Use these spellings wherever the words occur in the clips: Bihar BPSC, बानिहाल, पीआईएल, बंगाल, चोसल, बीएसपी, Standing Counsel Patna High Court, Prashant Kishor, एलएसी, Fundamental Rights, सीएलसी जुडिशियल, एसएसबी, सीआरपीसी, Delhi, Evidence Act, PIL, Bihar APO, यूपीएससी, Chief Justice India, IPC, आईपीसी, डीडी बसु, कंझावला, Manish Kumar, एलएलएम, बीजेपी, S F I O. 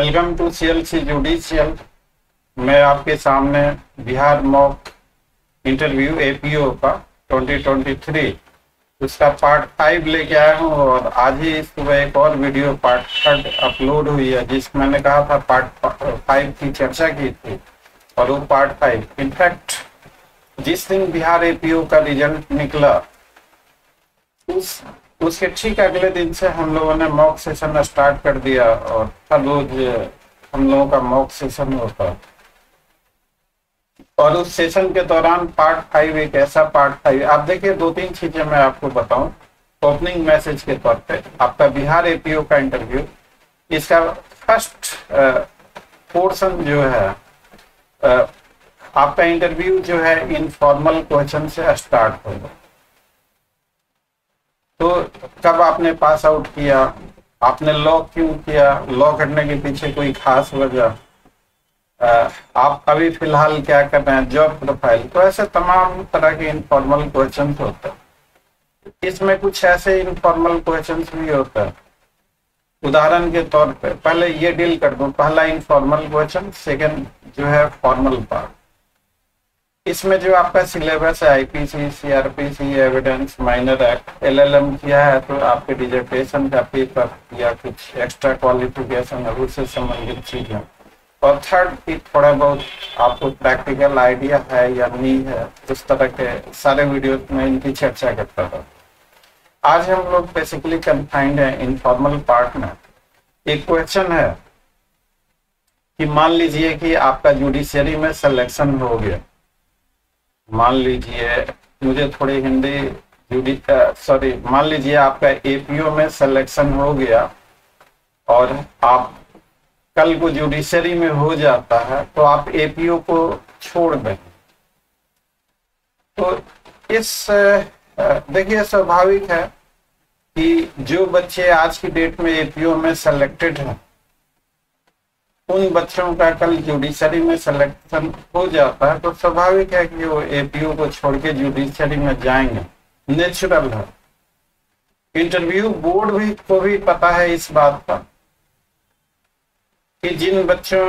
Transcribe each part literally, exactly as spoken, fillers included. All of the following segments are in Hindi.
Welcome to सीएलसी जुडिशियल। मैं आपके सामने बिहार मॉक इंटरव्यू एपीओ का ट्वेंटी ट्वेंटी थ्री उसका पार्ट फाइव लेके आया हूँ और आज ही सुबह एक और वीडियो पार्ट थर्ड अपलोड हुई है जिसमें मैंने कहा था पार्ट फाइव की चर्चा की थी और वो पार्ट फाइव इनफैक्ट जिस दिन बिहार एपीओ का रिजल्ट निकला उस उसके ठीक अगले दिन से हम लोगों ने मॉक सेशन स्टार्ट कर दिया और हर रोज हम लोगों का मॉक सेशन होता और उस सेशन के दौरान पार्ट फाइव एक ऐसा पार्ट फाइव आप देखिए दो तीन चीजें मैं आपको बताऊं। ओपनिंग मैसेज के तौर पे आपका बिहार एपीओ का इंटरव्यू इसका फर्स्ट पोर्शन जो है आ, आपका इंटरव्यू जो है इनफॉर्मल क्वेश्चन से स्टार्ट होगा। तो कब आपने पास आउट किया, आपने लॉ क्यों किया, लॉ करने के पीछे कोई खास वजह, आप अभी फिलहाल क्या कर रहे हैं, जॉब प्रोफाइल, तो ऐसे तमाम तरह के इनफॉर्मल क्वेश्चन होते हैं। इसमें कुछ ऐसे इनफॉर्मल क्वेश्चन भी होते हैं। उदाहरण के तौर पे पहले ये डील कर दूं, पहला इनफॉर्मल क्वेश्चन, सेकंड जो है फॉर्मल पार्ट। इसमें जो आपका सिलेबस है आईपीसी, सीआरपीसी, evidence, minor act, एलएलएम किया है तो आपके डिजर्टेशन का पेपर या कुछ एक्स्ट्रा क्वालिफिकेशन है उससे संबंधित चीज है। और थर्ड की थोड़ा बहुत आपको प्रैक्टिकल आइडिया है या नहीं है, उस तरह के सारे वीडियो में इनकी चर्चा करता था। आज हम लोग बेसिकली कन्फाइंड है इनफॉर्मल पार्ट में। एक क्वेश्चन है कि मान लीजिए कि आपका जुडिशियरी में सिलेक्शन हो गया, मान लीजिए मुझे थोड़ी हिंदी जुडी सॉरी मान लीजिए आपका एपीओ में सिलेक्शन हो गया और आप कल को जुडिशरी में हो जाता है तो आप एपीओ को छोड़ दें। तो इस देखिए स्वाभाविक है कि जो बच्चे आज की डेट में एपीओ में सेलेक्टेड हैं उन बच्चों का कल जुडिशरी में सिलेक्शन हो जाता है तो स्वाभाविक है कि वो एपीओ को छोड़ के जुडिशरी में जाएंगे, नेचुरल है। इंटरव्यू बोर्ड भी को भी पता है इस बात का कि जिन बच्चों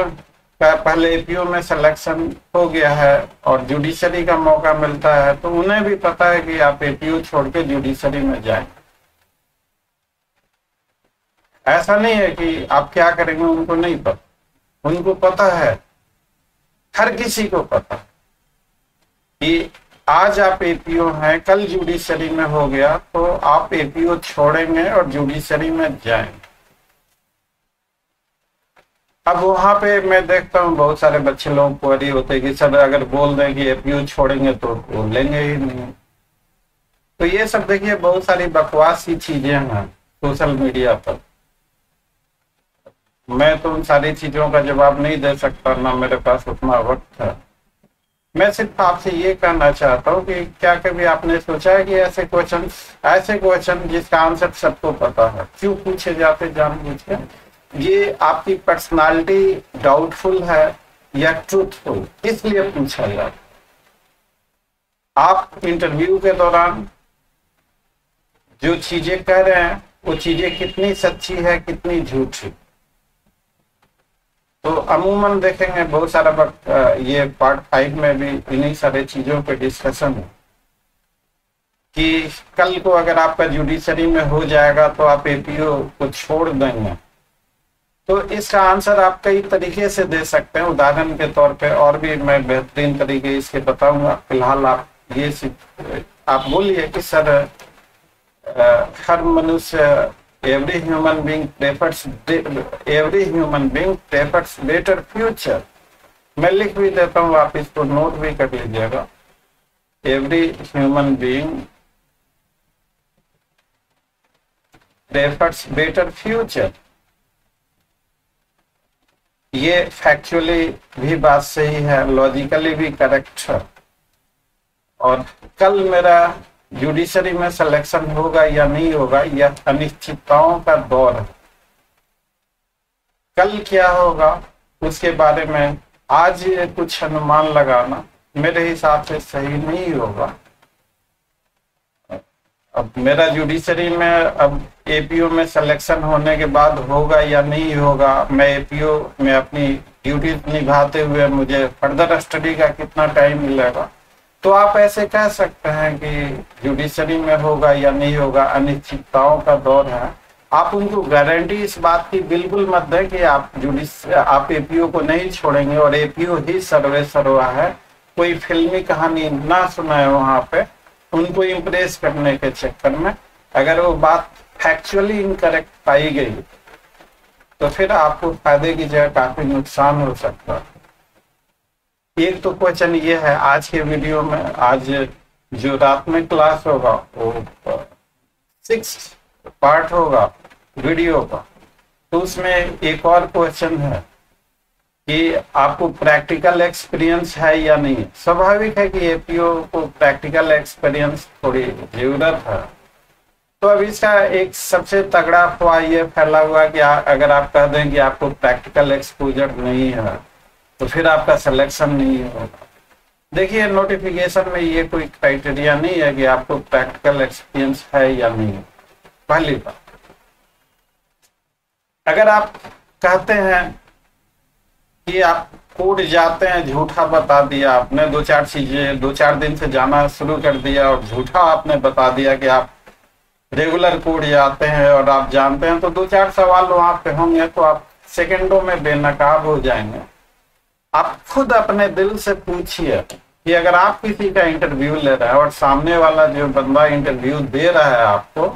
का पहले एपीओ में सिलेक्शन हो गया है और जुडिशरी का मौका मिलता है तो उन्हें भी पता है कि आप एपीओ छोड़ के जुडिशरी में जाएं। ऐसा नहीं है कि आप क्या करेंगे उनको नहीं पता, उनको पता है, हर किसी को पता कि आज आप एपीओ हैं कल जुडिशरी में हो गया तो आप एपीओ छोड़ेंगे और जुडिशरी में जाएंगे। अब वहां पे मैं देखता हूँ बहुत सारे बच्चे लोग क्वेरी होते हैं कि सर अगर बोल दें कि एपीओ छोड़ेंगे तो बोलेंगे ही नहीं। तो ये सब देखिए बहुत सारी बकवास की चीजें हैं सोशल मीडिया पर। मैं तो उन सारी चीजों का जवाब नहीं दे सकता, ना मेरे पास उतना वक्त है। मैं सिर्फ आपसे ये कहना चाहता हूँ कि क्या कभी आपने सोचा है कि ऐसे क्वेश्चन ऐसे क्वेश्चन जिसका आंसर सबको पता है क्यों पूछे जाते जानबूझ के? ये आपकी पर्सनालिटी डाउटफुल है या ट्रूथफुल, इसलिए पूछा जाए। आप इंटरव्यू के दौरान जो चीजें कह रहे हैं वो चीजें कितनी सच्ची है कितनी झूठी। तो अमूमन देखेंगे बहुत सारा वक्त ये पार्ट फाइव में भी इन्हीं सारे चीजों पे डिस्कशन है कि कल को अगर आपका जुडिशरी में हो जाएगा तो आप एपीओ को छोड़ देंगे। तो इसका आंसर आप कई तरीके से दे सकते हैं। उदाहरण के तौर पे और भी मैं बेहतरीन तरीके इसके बताऊंगा। फिलहाल आप ये आप बोलिए कि सर हर मनुष्य every human being prefers every human being prefers better future. मैं लिख भी देता हूँ, आप इसको नोट भी कर लीजिएगा। Every human being prefers better future, ये फैक्चुअली भी बात सही है, लॉजिकली भी करेक्ट है। और कल मेरा जुडिशरी में सिलेक्शन होगा या नहीं होगा यह अनिश्चितताओं का दौर है। कल क्या होगा उसके बारे में आज कुछ अनुमान लगाना मेरे हिसाब से सही नहीं होगा अब मेरा जुडिशरी में अब एपीओ में सिलेक्शन होने के बाद होगा या नहीं होगा, मैं एपीओ में अपनी ड्यूटी निभाते हुए मुझे फर्दर स्टडी का कितना टाइम मिलेगा, तो आप ऐसे कह सकते हैं कि जुडिशरी में होगा या नहीं होगा, अनिश्चितताओं का दौर है। आप उनको गारंटी इस बात की बिल्कुल मत दें कि आप जुडिश आप एपीओ को नहीं छोड़ेंगे और एपीओ ही सर्वे सर्वा है। कोई फिल्मी कहानी ना सुनाए वहाँ पे उनको इम्प्रेस करने के चक्कर में। अगर वो बात फैक्चुअली इनकरेक्ट पाई गई तो फिर आपको फायदे की जगह काफी नुकसान हो सकता है। एक तो क्वेश्चन ये है, आज के वीडियो में आज जो रात में क्लास होगा वो सिक्स पार्ट होगा वीडियो का, तो उसमें एक और क्वेश्चन है कि आपको प्रैक्टिकल एक्सपीरियंस है या नहीं। स्वाभाविक है कि एपीओ को प्रैक्टिकल एक्सपीरियंस थोड़ी जरूरत है। तो अब इसका एक सबसे तगड़ा अफवाह यह फैला हुआ कि आ, अगर आप कह दें कि आपको प्रैक्टिकल एक्सपोजर नहीं है तो फिर आपका सिलेक्शन नहीं होगा। देखिए, नोटिफिकेशन में ये कोई क्राइटेरिया नहीं है कि आपको प्रैक्टिकल एक्सपीरियंस है या नहीं। पहली बात, अगर आप कहते हैं कि आप कोर्ट जाते हैं, झूठा बता दिया आपने, दो चार चीजें दो चार दिन से जाना शुरू कर दिया और झूठा आपने बता दिया कि आप रेगुलर कोड जाते हैं और आप जानते हैं, तो दो चार सवाल वहां पे होंगे तो आप सेकंडों में बेनकाब हो जाएंगे। आप खुद अपने दिल से पूछिए कि अगर आप किसी का इंटरव्यू ले रहे हैं और सामने वाला जो बंदा इंटरव्यू दे रहा है आपको,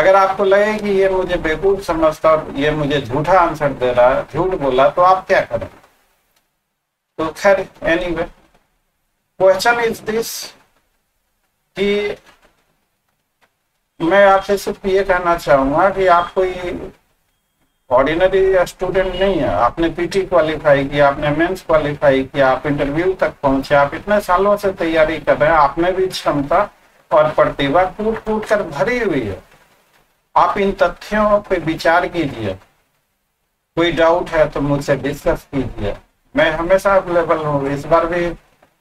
अगर आपको लगे कि ये मुझे बेवकूफ समझता और ये मुझे झूठा आंसर दे रहा है, झूठ बोला, तो आप क्या करें। तो खैर, एनीवे, क्वेश्चन इज दिस कि मैं आपसे सिर्फ ये कहना चाहूंगा कि आप कोई ऑर्डिनरी स्टूडेंट नहीं है। आपने पीटी क्वालिफाई किया, आपने मेंस क्वालिफाई किया, आप इंटरव्यू तक पहुंचे, आप इतने सालों से तैयारी कर रहे हैं, आप में भी क्षमता और प्रतिभा टूट टूट कर भरी हुई है। आप इन तथ्यों पे विचार कीजिए, कोई डाउट है तो मुझसे डिस्कस कीजिए, मैं हमेशा अवेलेबल हूँ। इस बार भी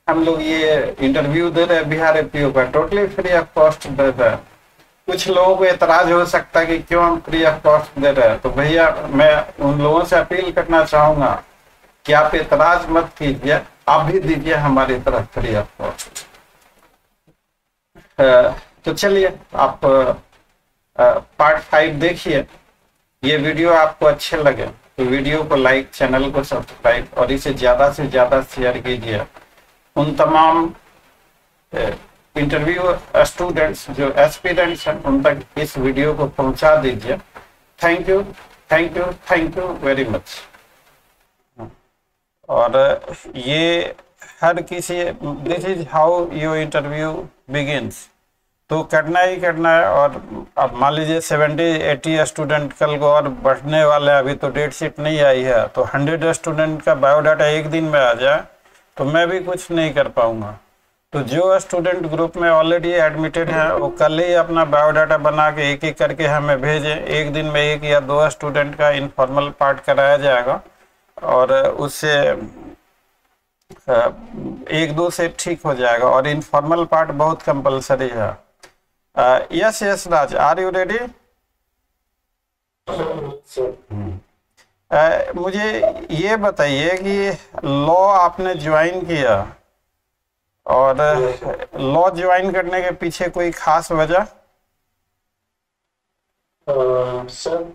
हम लोग ये इंटरव्यू दे रहे हैं बिहार एपीओ का, टोटली फ्री ऑफ कॉस्ट दे रहे हैं। कुछ लोगों को एतराज हो सकता है कि क्यों हम फ्री ऑफ कॉस्ट दे रहे हैं, तो भैया मैं उन लोगों से अपील करना चाहूंगा कि आप एतराज मत कीजिए, आप भी दीजिए हमारी तरफ फ्री ऑफ कॉस्ट। तो चलिए, आप पार्ट फाइव देखिए। ये वीडियो आपको अच्छे लगे तो वीडियो को लाइक, चैनल को सब्सक्राइब और इसे ज्यादा से ज्यादा शेयर कीजिए उन तमाम इंटरव्यू स्टूडेंट्स जो एस्पिरेंट्स हैं उन तक इस वीडियो को पहुंचा दीजिए। Thank you, thank you, thank you very much. और ये हर किसी, this is how your interview begins, तो करना ही करना है। और अब मान लीजिए सत्तर अस्सी स्टूडेंट कल को और बढ़ने वाले हैं, अभी तो डेट शीट नहीं आई है, तो सौ स्टूडेंट का बायोडाटा एक दिन में आ जाए तो मैं भी कुछ नहीं कर पाऊंगा। तो जो स्टूडेंट ग्रुप में ऑलरेडी एडमिटेड हैं वो कल ही अपना बायोडाटा बना के एक एक करके हमें भेजें। एक दिन में एक या दो स्टूडेंट का इनफॉर्मल पार्ट कराया जाएगा और उससे एक दो से ठीक हो जाएगा, और इनफॉर्मल पार्ट बहुत कंपलसरी है। Yes yes Raj, are you ready? मुझे ये बताइए कि लॉ आपने ज्वाइन किया, और लॉ ज्वाइन करने के पीछे कोई खास वजह? सर,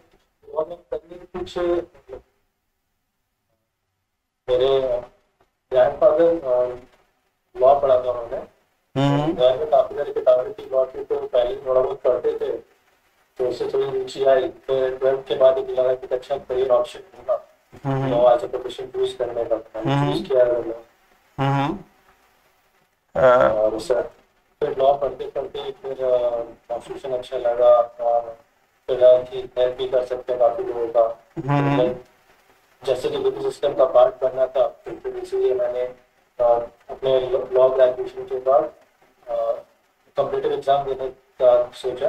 लॉ में करने के पीछे मेरे ग्रैंडफादर लॉ पढ़ाता उन्होंने, घर में काफी सारी किताबें थी लॉ की, तो पहले थोड़ा बहुत पढ़ते थे तो उससे थोड़ी रुचि आई। फिर ट्वेल्थ के बाद एक लगा कि अच्छा करियर ऑप्शन होगा law as a profession choose करने का, चूज किया मैंने। और फिर लॉ पढ़ते पढ़ते फिर कॉन्स्टिट्यूशन अच्छा लगा और फिर कि हेल्प भी कर सकते हैं काफी लोगों का, जैसे कि लीगल सिस्टम का पार्ट बनना था, फिर इसीलिए मैंने अपने लॉ ग्रेजुएशन के बाद कॉम्पिटिटिव एग्जाम देने का सोचा,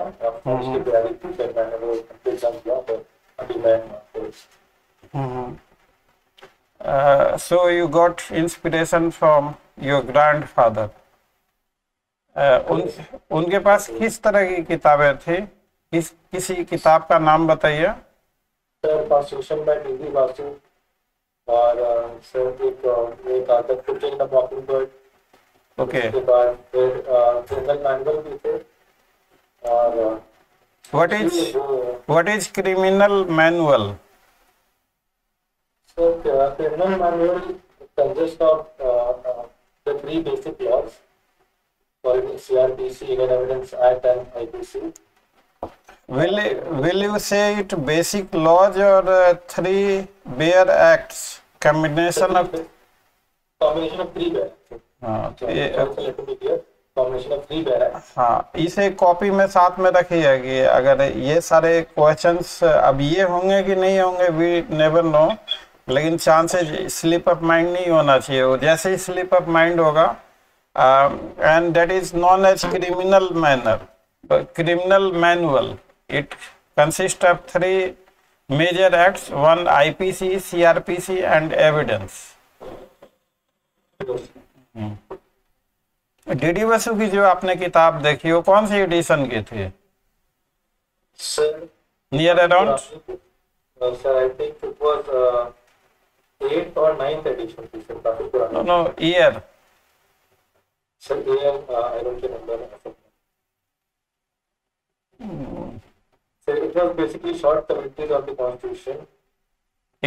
उसकी तैयारी की, फिर मैंने वो एग्जाम दिया, फिर अभी मैं। So you got inspiration from your grandfather. उन, उनके पास किस तरह की किताबें थी? किस किसी किताब का नाम बताइए। Sir constitution by D Vasu और सर एक एक आदत to change the property but okay उसके बाद फिर जनरल मैनुअल भी थे और what is what is criminal manual. Sir criminal manual consist of the three basic laws for C R P C, Evidence Act, and I P C. Will will you say it basic laws or uh, three bare acts combination of combination of three bare acts? हाँ तो ये combination of three bare acts. हाँ इसे कॉपी में साथ में रखिएगी। अगर ये सारे क्वेश्चंस अब ये होंगे कि नहीं होंगे we never know, लेकिन चांसेस स्लिप ऑफ माइंड नहीं होना चाहिए। वो जैसे ही स्लिप ऑफ माइंड होगा and that is known as criminal manner criminal manual. It consist of three major acts, one आईपीसी, सीआरपीसी and evidence. डीडी बसु की जो आपने किताब देखी वो कौन सी एडिशन की थी sir? Near around sir I think it was eighth और ninth edition की सर, काफी पुराना। No no year sir year I don't know number sir. It was basically short commentaries of the constitution.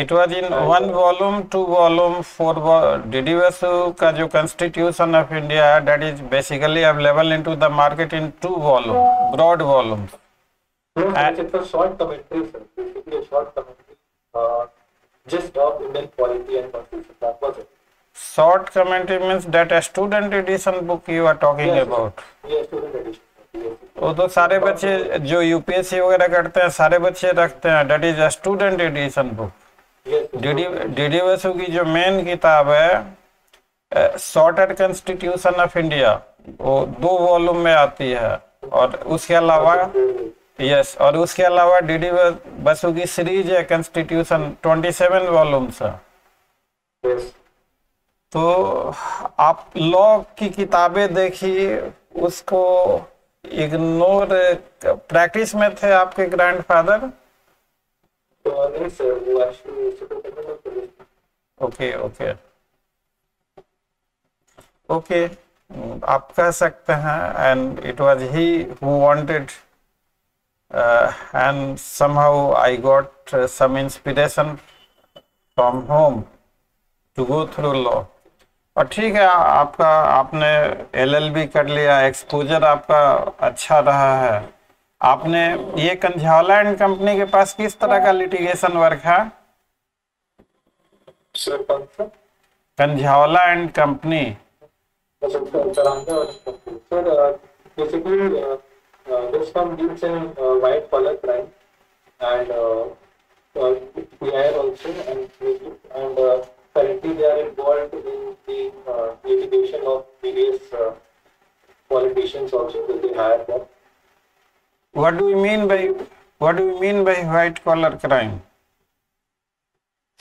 It was in one volume, two volume, four volume. डीडी बसु का जो कॉन्स्टिट्यूशन ऑफ इंडिया है that is basically available into the market in two volume, broad volume. And short commentary sir, basically a short commentary just of Indian polity and constitution. That was it. Short commentary means that a student edition book you are talking yes, about. Yes, student edition. Yes. वो तो सारे बच्चे जो यूपीएससी वगैरह करते हैं सारे बच्चे रखते हैं। That is a student edition book. Yes. DD डीडी बसु की जो मेन किताब है शॉर्टेड कॉन्स्टिट्यूशन ऑफ इंडिया, वो दो वॉल्यूम में आती है और उसके अलावा यस yes, और उसके अलावा डीडी बसु की सीरीज है कॉन्स्टिट्यूशन सत्ताईस वॉल्यूम्स है। yes. तो आप लॉ की किताबें देखी, उसको इग्नोर प्रैक्टिस में थे आपके ग्रैंडफादर? ओके ओके ओके आप कह सकते हैं and it was he who wanted Uh, and somehow I got uh, some inspiration from home to go through law. और ठीक है, आपका आपने एलएलबी कर लिया, एक्सपोजर आपका अच्छा रहा है। आपने ये कंझावला एंड कंपनी के पास किस तरह का लिटिगेशन वर्क है? कंझावला and company Uh, there's some deals in uh, white collar crime and uh, uh, P I L also, and and uh, currently they are involved in the uh, litigation of various uh, politicians also that they hire them. What do you mean by what do you mean by white collar crime?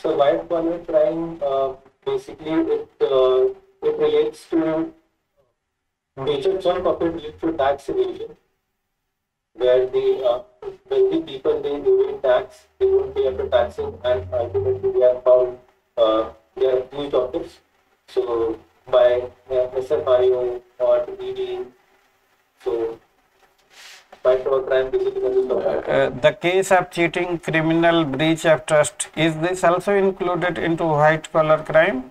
So white collar crime uh, basically it uh, it relates to major chunk of it relates to tax evasion, where the uh, wealthy people they evade tax, they don't pay after taxes, and ultimately they are found uh, they are accused of this. So by uh, S F I O or E D, so by fraud crime basically consists of that. Uh, the case of cheating, criminal breach of trust, is this also included into white collar crime?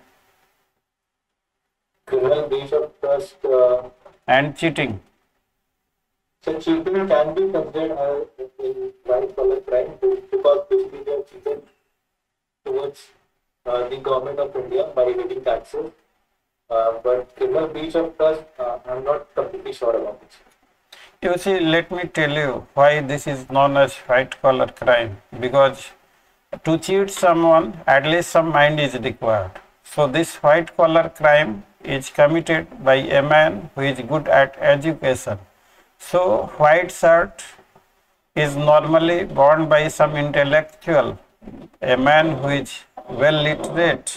Criminal breach of trust uh, and cheating. So cheating can be considered uh, in white collar crime because basically they are cheated towards uh, the government of India by evading taxes. Uh, but criminal breach of trust, uh, I am not completely sure about it. You see, let me tell you why this is known as white collar crime. Because to cheat someone, at least some mind is required. So this white collar crime is committed by a man who is good at education. So white shirt is normally worn by some intellectual, a man who is well literate,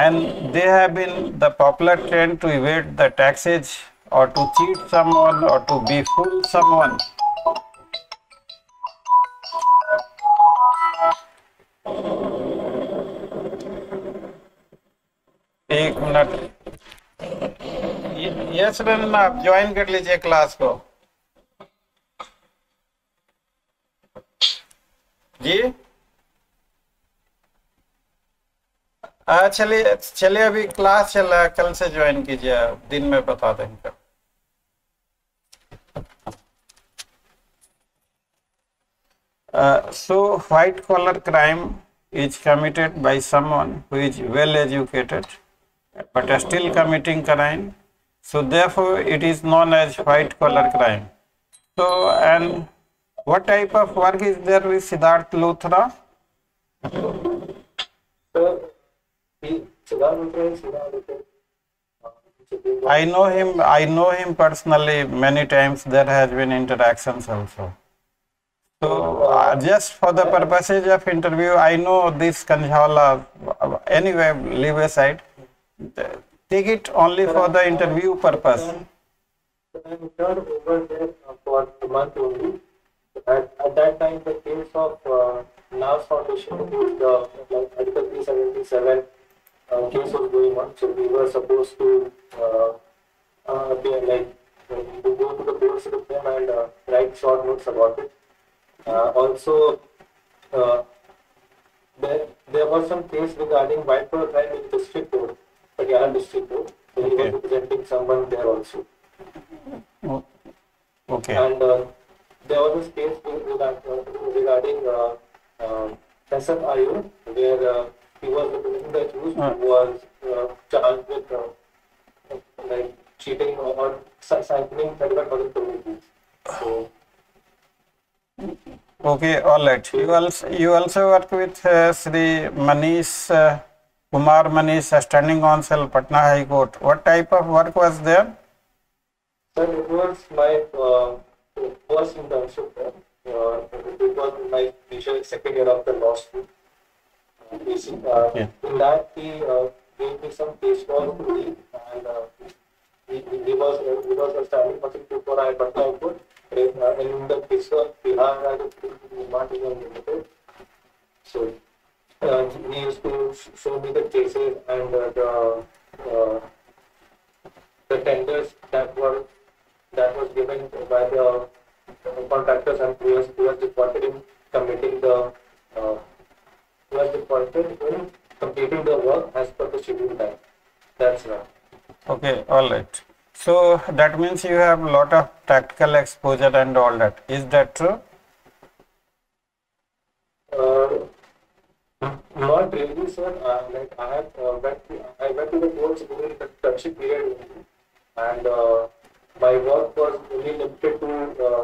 and they have been the popular trend to evade the taxes or to cheat someone or to befool someone. एक मिनट, ये स्टूडेंट आप ज्वाइन कर लीजिए क्लास को जी। चलिए चलिए अभी क्लास चल रहा है, कल से ज्वाइन कीजिए, दिन में बता देंगे। So white collar crime is committed by someone who is well educated but still committing crime. So therefore it is known as white collar crime. So and what type of work is there with Siddharth Luthra? So Siddharth Luthra, I know him personally many times there has been interactions also. So uh, just for the purposes of interview, I know this Kanjhala. Anyway, leave aside. Take it only for the interview purpose. I returned over there for a month only. At, at that time, the case of uh, Nas Foundation, the like Article three seventy-seven. Uh, case was going on, so we were supposed to uh, uh, be like to go to the courts with them and uh, write short notes about it. Uh, also, uh, there there was some case regarding white collar crime in district court, Patiala district court. So okay. He was representing someone there also. Okay. And uh, there was this case regarding uh, uh, S F I O where. Uh, He was the accused who was uh, charged with uh, like cheating or cycling thirty-five thousand rupees. So okay, all right. You also you also work with uh, Sri Manish uh, Kumar Manish, uh, Standing Counsel Patna High Court. What type of work was there? Sir, it was my uh, first internship. Uh, it was my initial second year of the law school. Uh, yeah. In that he uh, gave me some case law to read, and uh, he, he was uh, he was a standing person before I got my court. In the case of Bihar A P O limited, so uh, he used to show me the cases and uh, the uh, the tenders that were that was given by the uh, contractors, and he was he was defaulted in committing the. Uh, was defaulted in completing the work as per the scheduled time. That's right. Okay, all right. So that means you have a lot of tactical exposure and all that. Is that true? Uh, not really, sir. Uh, like I have uh, went to, I went to the courts during the internship period, and uh, my work was only limited to. Uh,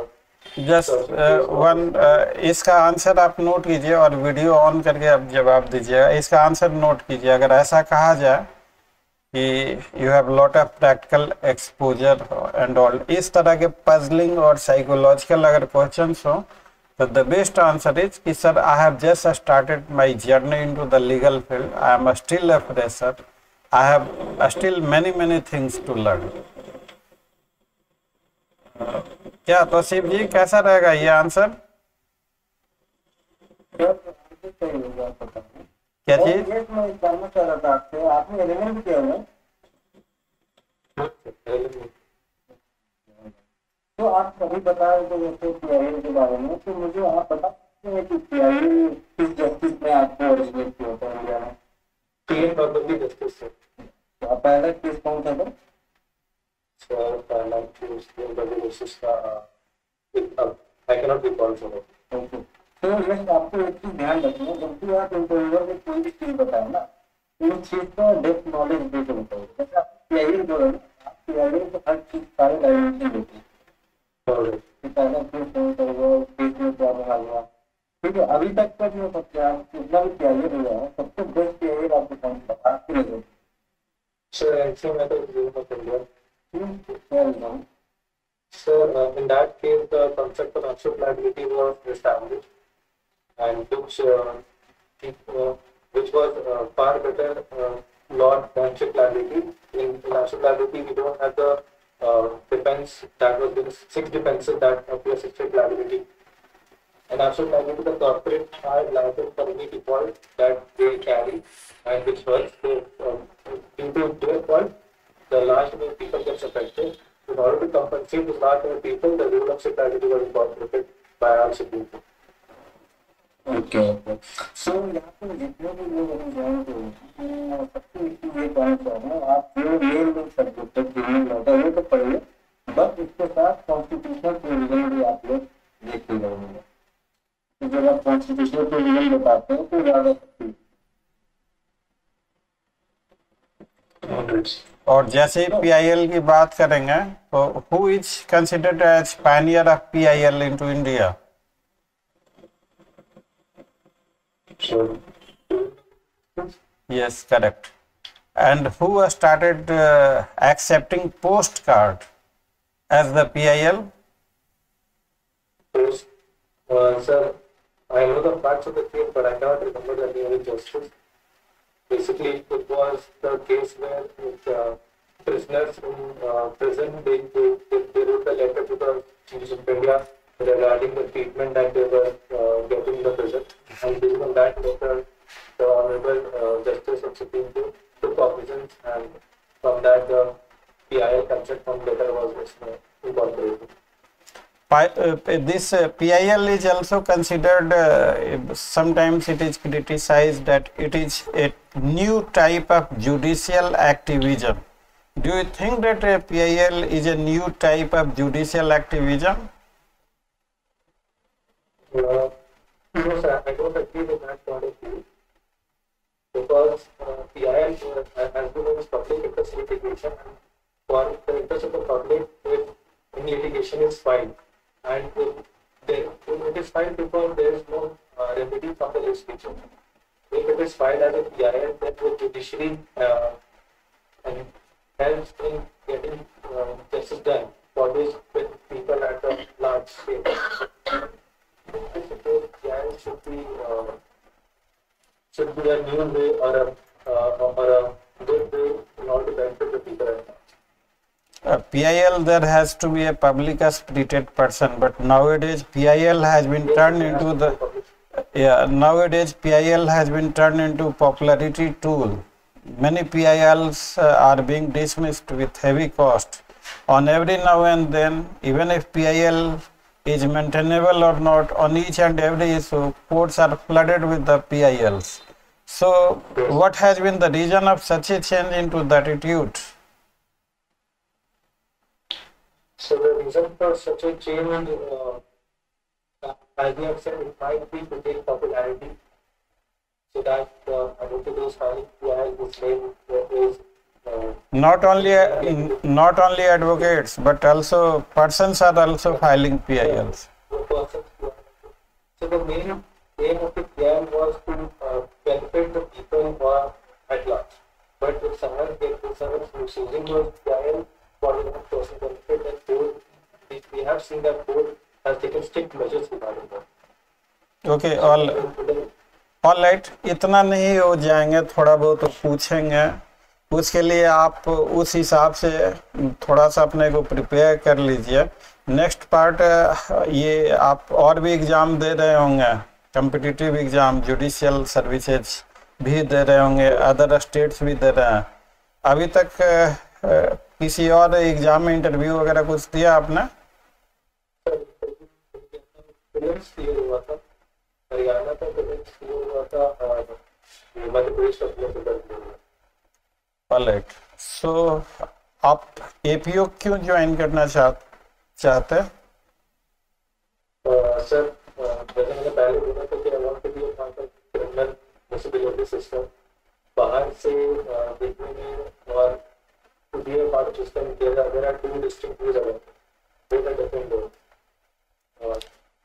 just one uh, uh, इसका आंसर आप नोट कीजिए और वीडियो ऑन करके आप जवाब दीजिएगा। इसका आंसर नोट कीजिए। अगर ऐसा कहा जाए कि you have lot of practical exposure and all, इस तरह के पजलिंग और साइकोलॉजिकल अगर क्वेश्चंस हो तो द बेस्ट आंसर इज कि sir I have just started my journey into the legal field, I am still a fresher, I have still many many things to learn. क्या तो शिव जी कैसा रहेगा ये आंसर? क्या चीज आपने एलिमेंट भी किया है तो आप कभी बता रहे थे पीआईएल के बारे में, तो मुझे आप बता सकते हैं कि पीआईएल किस जस्टिस में आपको ओरिजिनेट किया होता है इंडिया में? पीएल बबली जस्टिस से। आप पहला केस कौन था तो? So, uh, like to uh, it, uh, I cannot recall so much. Okay. So, yes, आपको एक चीज ध्यान रखना है, जब भी आप इंटरव्यूअर में कोई भी चीज बताए ना, उस चीज का डेप्थ नॉलेज भी होता है। जैसे आप पीआईएल जो है, आप पीआईएल को हर चीज सारे डायमेंशन में लेते हैं। Correct. कि पहला केस कौन सा हुआ, केस में क्या बना हुआ, ठीक है? अभी तक का जो सबसे आप जितना भी पीआईएल हुआ है, सबसे बेस्ट पीआईएल आपको कौन सा था? आपके लिए। Sir, ऐसे मैं तो जीवन में पहली Sir, so, uh, in that case, the concept of absolute liability was established, and which uh, it, uh, which was uh, far better uh, law than absolute liability. In, in absolute liability, we don't have the uh, defense that was given, six defenses that appear to strict liability. And absolute liability, the corporate are liable for any default that they carry and which hurts. So, uh, due to their fault, the large number of people gets affected. In order to compensate the large number of people, the rule of strict liability was incorporated by our Supreme Court. Okay. So यहाँ पे जितने भी लोग हैं, सबसे इश्यू ये कौन सा है? आप जो मेल में सब्जेक्टेड जिन्हें लौटा है तो पढ़िए, बस इसके साथ कॉन्स्टिट्यूशनल प्रोविजन भी आप लोग देख ही रहेंगे। तो जब आप कॉन्स्टिट्यूशनल प्रोविजन बताते हैं तो ज़्यादा और जैसे पीआईएल की बात करेंगे, तो who is considered as pioneer of P I L into India? Sure. Yes, correct. And who started uh, accepting postcard as the P I L? Post, uh, sir, I know the facts of the case, but I cannot remember the name of the justice. Basically, it was the case where with, uh, prisoners in uh, prison, they, they, they wrote a letter to the Chief Justice India regarding the treatment that they were uh, getting in the prison, and based on that letter, the Honorable uh, Justice of Supreme Court took cognizance, and from that the P I L concept from letter was incorporated. Pi, uh, this uh, P I L is also considered, uh, sometimes it is criticized that it is a new type of judicial activism. Do you think that uh, P I L is a new type of judicial activism? Uh, no, sir, I don't agree with that point of view, because uh, P I L uh, has been in public interest litigation, and for the interest of the public, if any litigation is filed, and if, they, if it is filed because there is no uh, remedy from the legislature, if it is filed as a P I L, then the judiciary uh, and helps in getting uh, justice done for these people at a large scale. I suppose P I L should be uh, should be a new way or a uh, or a good way in order to benefit the people. Uh, P I L, there has to be a public spirited person, but nowadays P I L has been turned into the yeah nowadays P I L has been turned into popularity tool. Many P I Ls uh, are being dismissed with heavy cost. On every now and then, even if P I L is maintainable or not, on each and every issue, courts are flooded with the P I Ls. So, yes. What has been the reason of such a change into that attitude? So, the reason for such a change, uh, as we have said, it might be to gain popularity, so that uh, advocates filing P I L is made what is. Uh, not only uh, not only advocates, but also persons are also filing P I Ls. So the main aim of the P I L was to uh, benefit the people who are at large. But if someone gets is using your P I L for their own personal benefit, and court, we, we have seen that court has taken strict measures regarding that. Okay, all all right. इतना नहीं हो जाएंगे, थोड़ा बहुत पूछेंगे. उसके लिए आप उस हिसाब से थोड़ा सा अपने को प्रिपेयर कर लीजिए. नेक्स्ट पार्ट ये आप और भी एग्ज़ाम दे रहे होंगे, कॉम्पिटिटिव एग्ज़ाम, जुडिशियल सर्विसेज भी दे रहे होंगे, अदर स्टेट्स भी दे रहे हैं. अभी तक किसी और एग्ज़ाम में इंटरव्यू वगैरह कुछ दिया आपने? ऑलराइट. सो so, आप एपीओ क्यों ज्वाइन करना चाह, चाहते हैं? uh, सर जैसे मैंने पहले बोला था कि I want to be a part of criminal disability system. बाहर से देखने में और to be a part of system के अगर आप टू डिस्ट्रिक्ट हो जाओ तो डिफरेंट हो.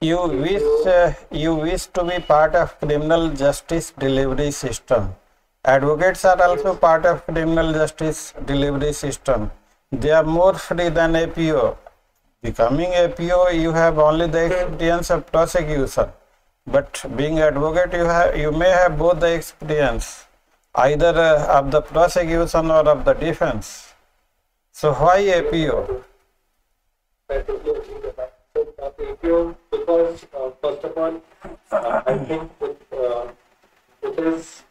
You wish you wish to be part of criminal justice delivery system. Advocates are also part of criminal justice delivery system. They are more free than A P O. Becoming A P O, you have only the experience of prosecution, but being advocate, you have you may have both the experience, either uh, of the prosecution or of the defense. So why A P O? A P O because uh, first of all, uh, I think it, uh, it is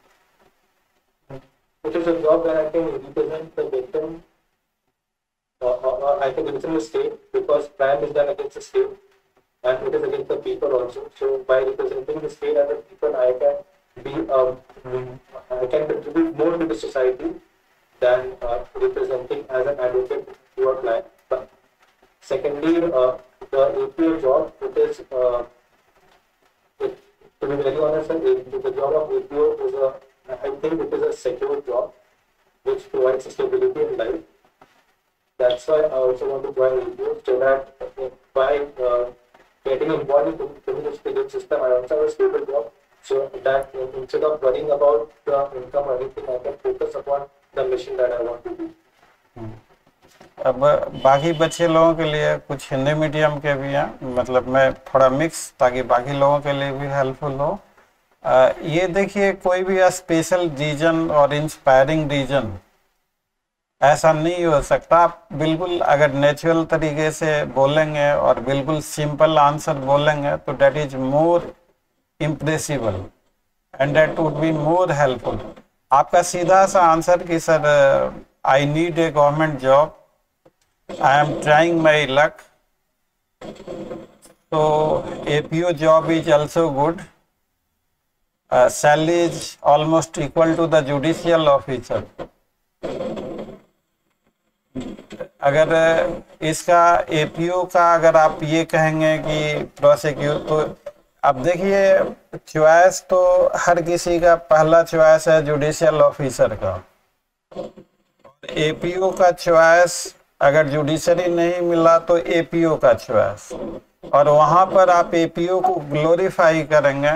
it is a job that I can represent the victim, or, or, or I can represent the state, because crime is done against the state and it is against the people also. So by representing the state and the people, I can be um, I can contribute more to the society than uh, representing as an advocate to a client. But secondly, uh, the A P O job, it is, uh, it, to be very honest, the job of A P O is a, I think it is a secure job which provides stability in life. That's why I also want to join A P O, so that by uh, getting involved in the criminal legal system, I also have a stable job, so that instead of worrying about the income or anything, I can focus upon the mission that I want to do. Hmm. अब बाकी बच्चे लोगों के लिए कुछ हिंदी मीडियम के भी हैं, मतलब मैं थोड़ा मिक्स, ताकि बाकी लोगों के लिए भी हेल्पफुल हो। आ, ये देखिए, कोई भी स्पेशल रीजन और इंस्पायरिंग रीजन ऐसा नहीं हो सकता। आप बिल्कुल अगर नेचुरल तरीके से बोलेंगे और बिल्कुल सिंपल आंसर बोलेंगे तो that is more impressible and that would be more helpful. आपका सीधा सा आंसर कि sir I need a government job, I am trying my luck, तो A P O job is also good, salary is almost equal to the judicial officer. अगर इसका A P O का अगर आप ये कहेंगे कि प्रोसिक्यूट, तो अब देखिए चॉइस तो हर किसी का पहला चॉइस है जुडिशियल ऑफिसर का। A P O का चॉइस अगर जुडिशरी नहीं मिला तो A P O का चॉइस, और वहां पर आप A P O को ग्लोरीफाई करेंगे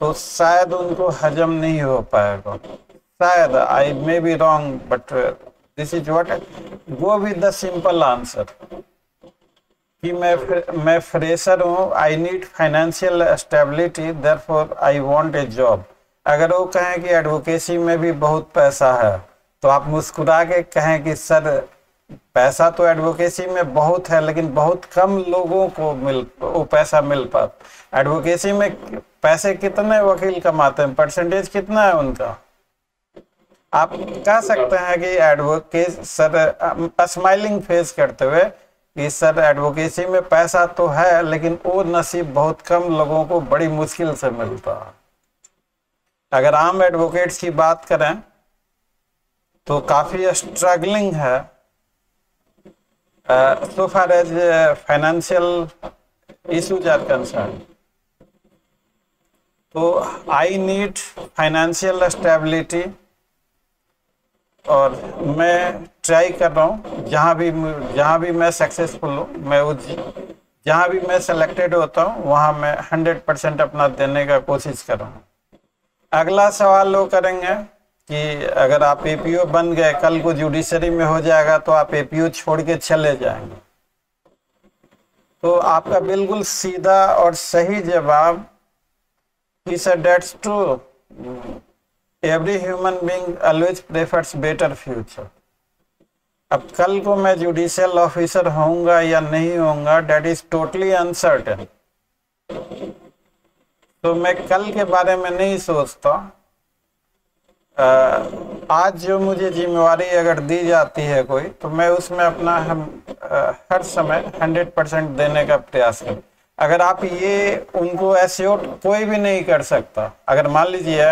तो शायद उनको हजम नहीं हो पाएगा। शायद, I may be wrong, but this is what, go with the simple answer कि मैं मैं फ्रेशर हूँ, I need financial stability, therefore I want a job. अगर वो कहें कि एडवोकेसी में भी बहुत पैसा है, तो आप मुस्कुरा के कहें कि सर पैसा तो एडवोकेसी में बहुत है, लेकिन बहुत कम लोगों को मिल वो पैसा मिल पाता। एडवोकेसी में पैसे कितने वकील कमाते हैं, परसेंटेज कितना है उनका? आप कह सकते हैं कि एडवोकेट सर, स्माइलिंग फेस करते हुए कि सर एडवोकेसी में पैसा तो है, लेकिन वो नसीब बहुत कम लोगों को बड़ी मुश्किल से मिलता। अगर आम एडवोकेट्स की बात करें तो काफ़ी स्ट्रगलिंग है so far as financial issues are concern. तो आई नीड फाइनेंशियल स्टेबिलिटी, और मैं ट्राई कर रहा हूँ, जहाँ भी जहाँ भी मैं सक्सेसफुल हूँ, मैं उस जहाँ भी मैं सेलेक्टेड होता हूँ वहाँ मैं हंड्रेड परसेंट अपना देने का कोशिश कर रहा हूँ। अगला सवाल वो करेंगे कि अगर आप A P O बन गए, कल को जुडिशरी में हो जाएगा तो आप A P O छोड़ के चले जाएंगे। तो आपका बिल्कुल सीधा और सही जवाब कि sir that's true, every human being always prefers better future. अब कल को मैं जुडिशियल ऑफिसर होऊंगा या नहीं होऊंगा, डेट इज टोटली अनसर्टेन, तो मैं कल के बारे में नहीं सोचता। आज जो मुझे जिम्मेवारी अगर दी जाती है कोई, तो मैं उसमें अपना हम हर समय हंड्रेड परसेंट देने का प्रयास करूँ। अगर आप ये उनको एश्योर कोई भी नहीं कर सकता। अगर मान लीजिए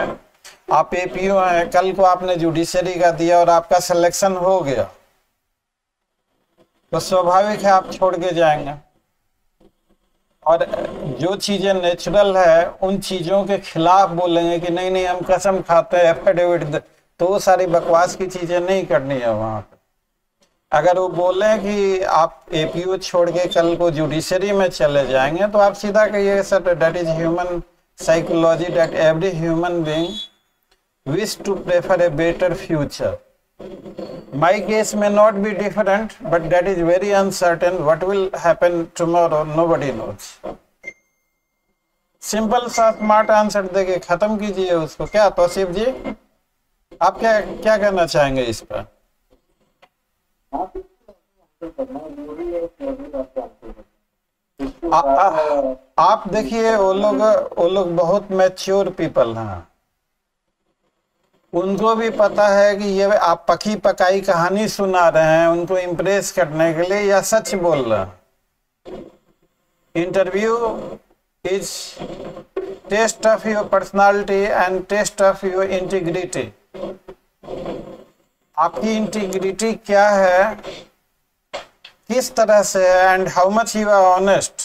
आप A P O हैं, कल को आपने जुडिशरी का दिया और आपका सिलेक्शन हो गया, तो स्वाभाविक है आप छोड़ के जाएंगे, और जो चीज़ें नेचुरल है उन चीज़ों के खिलाफ बोलेंगे कि नहीं नहीं हम कसम खाते हैं, एफिडेविट, तो वो सारी बकवास की चीज़ें नहीं करनी है वहाँ पर। अगर वो बोलें कि आप A P O छोड़ के कल को जुडिशरी में चले जाएंगे, तो आप सीधा कहिए sir that is human psychology, that every human being wish to prefer a better future. My case may not be different, but that is very uncertain. What will happen tomorrow, nobody knows. Simple सा स्मार्ट आंसर देके खत्म कीजिए उसको। क्या तौसीफ जी, आप क्या क्या कहना चाहेंगे इस पर? आ, आ, आप देखिए वो लोग वो लोग बहुत मैच्योर पीपल हैं, उनको भी पता है कि ये आप पकी पकाई कहानी सुना रहे हैं उनको इम्प्रेस करने के लिए या सच बोल रहे हैं। Interview is test of your personality and test of your integrity. आपकी इंटीग्रिटी क्या है, किस तरह से है, and how much you are honest.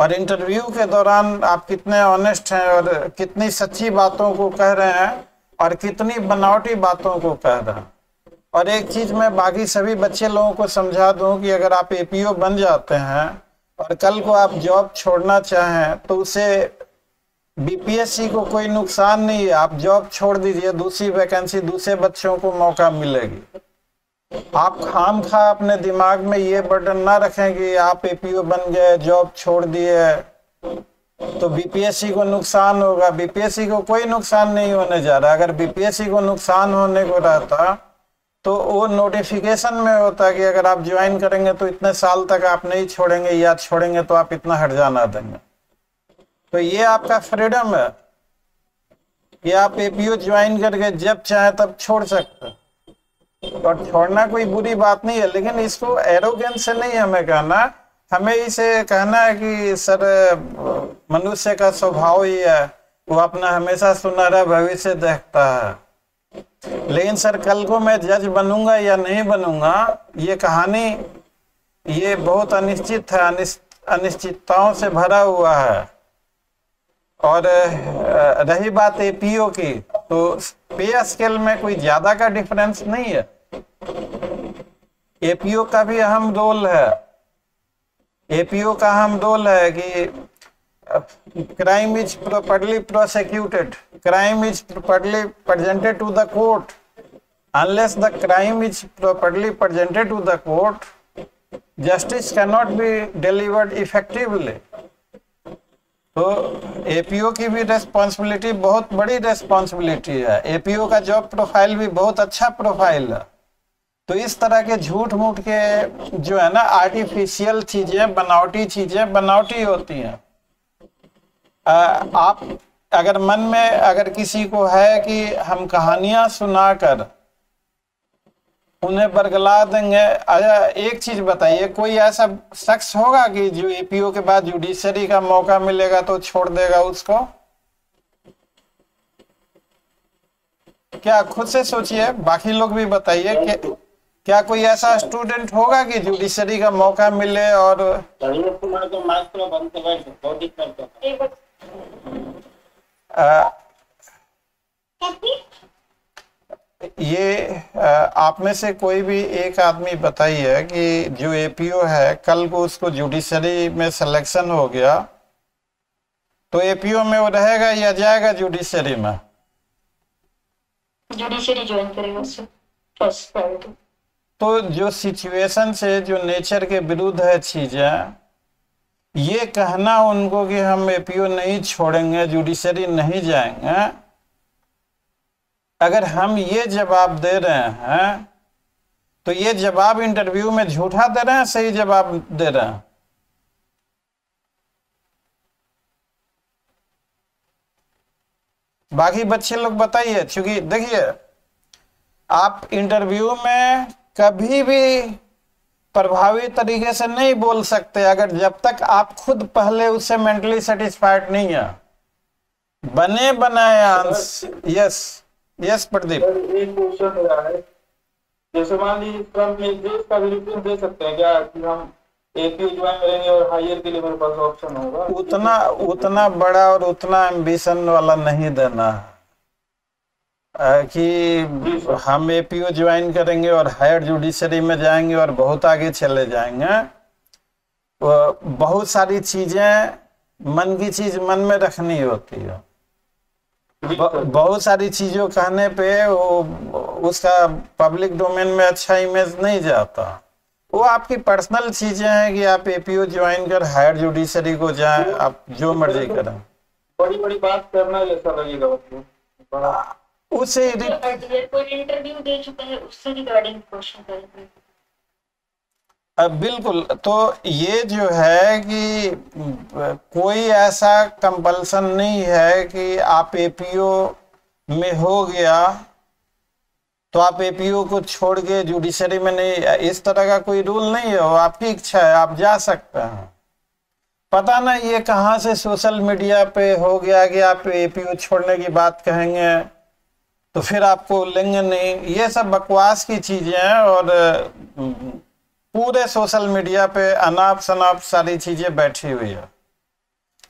और इंटरव्यू के दौरान आप कितने ऑनेस्ट हैं और कितनी सच्ची बातों को कह रहे हैं और कितनी बनावटी बातों को कह रहे हैं। और एक चीज मैं बाकी सभी बच्चे लोगों को समझा दूं कि अगर आप एपीओ बन जाते हैं और कल को आप जॉब छोड़ना चाहें तो उसे बीपीएससी को कोई नुकसान नहीं है। आप जॉब छोड़ दीजिए, दूसरी वैकेंसी दूसरे बच्चों को मौका मिलेगी। आप खाम खा अपने दिमाग में ये बर्डन ना रखें कि आप एपीओ बन गए जॉब छोड़ दिए तो बीपीएससी को नुकसान होगा। बीपीएससी को कोई नुकसान नहीं होने जा रहा। अगर बीपीएससी को नुकसान होने को रहता तो वो नोटिफिकेशन में होता कि अगर आप ज्वाइन करेंगे तो इतने साल तक आप नहीं छोड़ेंगे या छोड़ेंगे तो आप इतना हट जाना देंगे। तो ये आपका फ्रीडम है कि आप एपीओ ज्वाइन करके जब चाहे तब छोड़ सकते हैं। और छोड़ना कोई बुरी बात नहीं है, लेकिन इसको एरोगेंस से नहीं हमें कहना, हमें इसे कहना है कि सर मनुष्य का स्वभाव ही है, वो अपना हमेशा सुनहरा भविष्य देखता है। लेकिन सर कल को मैं जज बनूंगा या नहीं बनूंगा, ये कहानी ये बहुत अनिश्चित है, अनिश्चितताओं से भरा हुआ है। और रही बात एपीओ की, तो पे स्केल में कोई ज्यादा का डिफरेंस नहीं है। एपीओ का भी अहम रोल है, एपीओ का अहम रोल है कि crime is properly prosecuted, crime is properly presented to the court. Unless the crime is properly presented to the court, justice can not be delivered effectively. तो एपीओ की भी रेस्पॉन्सिबिलिटी बहुत बड़ी रेस्पॉन्सिबिलिटी है। एपीओ का जॉब प्रोफाइल भी बहुत अच्छा प्रोफाइल है। तो इस तरह के झूठ मूठ के जो है ना आर्टिफिशियल चीजें, बनावटी चीजें बनावटी होती हैं। आप अगर मन में अगर किसी को है कि हम कहानियां सुनाकर उन्हें बरगला देंगे, अच्छा एक चीज बताइए, कोई ऐसा शख्स होगा कि जो एपीओ के बाद जुडिशरी का मौका मिलेगा तो छोड़ देगा उसको? क्या खुद से सोचिए, बाकी लोग भी बताइए कि क्या कोई ऐसा स्टूडेंट होगा कि जुडिशरी का मौका मिले और आ, ये आप में से कोई भी एक आदमी बताइए कि जो एपीओ है कल को उसको जुडिशरी में सिलेक्शन हो गया तो एपीओ में वो रहेगा या जाएगा जुडिशरी में? जुडिशरी ज्वाइन करेगा। तो जो सिचुएशन से जो नेचर के विरुद्ध है चीजें, ये कहना उनको कि हम एपीओ नहीं छोड़ेंगे जुडिशरी नहीं जाएंगे, अगर हम ये जवाब दे रहे हैं तो ये जवाब इंटरव्यू में झूठा दे रहे हैं सही जवाब दे रहे हैं? बाकी बच्चे लोग बताइए। क्योंकि देखिए आप इंटरव्यू में कभी भी प्रभावी तरीके से नहीं बोल सकते अगर जब तक आप खुद पहले उससे मेंटली सेटिस्फाइड नहीं है। बने बनाए आंसर। यस यस प्रदीप, एक क्वेश्चन मेरा है, जैसे मान लीजिए ट्रम्प निर्देश का भी रिप्लेस दे सकते हैं क्या कि हम एपीओ ज्वाइन करेंगे और हायर के लिए मेरे पास ऑप्शन होगा? उतना उतना बड़ा और उतना एम्बिशन वाला नहीं देना कि हम एपीओ ज्वाइन करेंगे और हायर जुडिशरी में जाएंगे और बहुत आगे चले जाएंगे। बहुत सारी चीजें मन की चीज मन में रखनी होती है, बहुत सारी चीजों कहने पे वो उसका पब्लिक डोमेन में अच्छा इमेज नहीं जाता। वो आपकी पर्सनल चीजें हैं कि आप एपीओ ज्वाइन कर हायर जुडिशरी को जाएं, आप जो मर्जी करें। बड़ी बड़ी बात करना जैसा लगेगा। उससे इंटरव्यू दे चुके हैं, उससे रिगार्डिंग क्वेश्चन करेंगे। बिल्कुल, तो ये जो है कि कोई ऐसा कंपल्सन नहीं है कि आप एपीओ में हो गया तो आप एपीओ को छोड़ के जुडिशरी में नहीं, इस तरह का कोई रूल नहीं है। वो आपकी इच्छा है, आप जा सकते हैं। पता ना ये कहाँ से सोशल मीडिया पे हो गया कि आप एपीओ छोड़ने की बात कहेंगे तो फिर आपको लेंगे नहीं। ये सब बकवास की चीजें हैं और पूरे सोशल मीडिया पे अनाप शनाप सारी चीजें बैठी हुई है।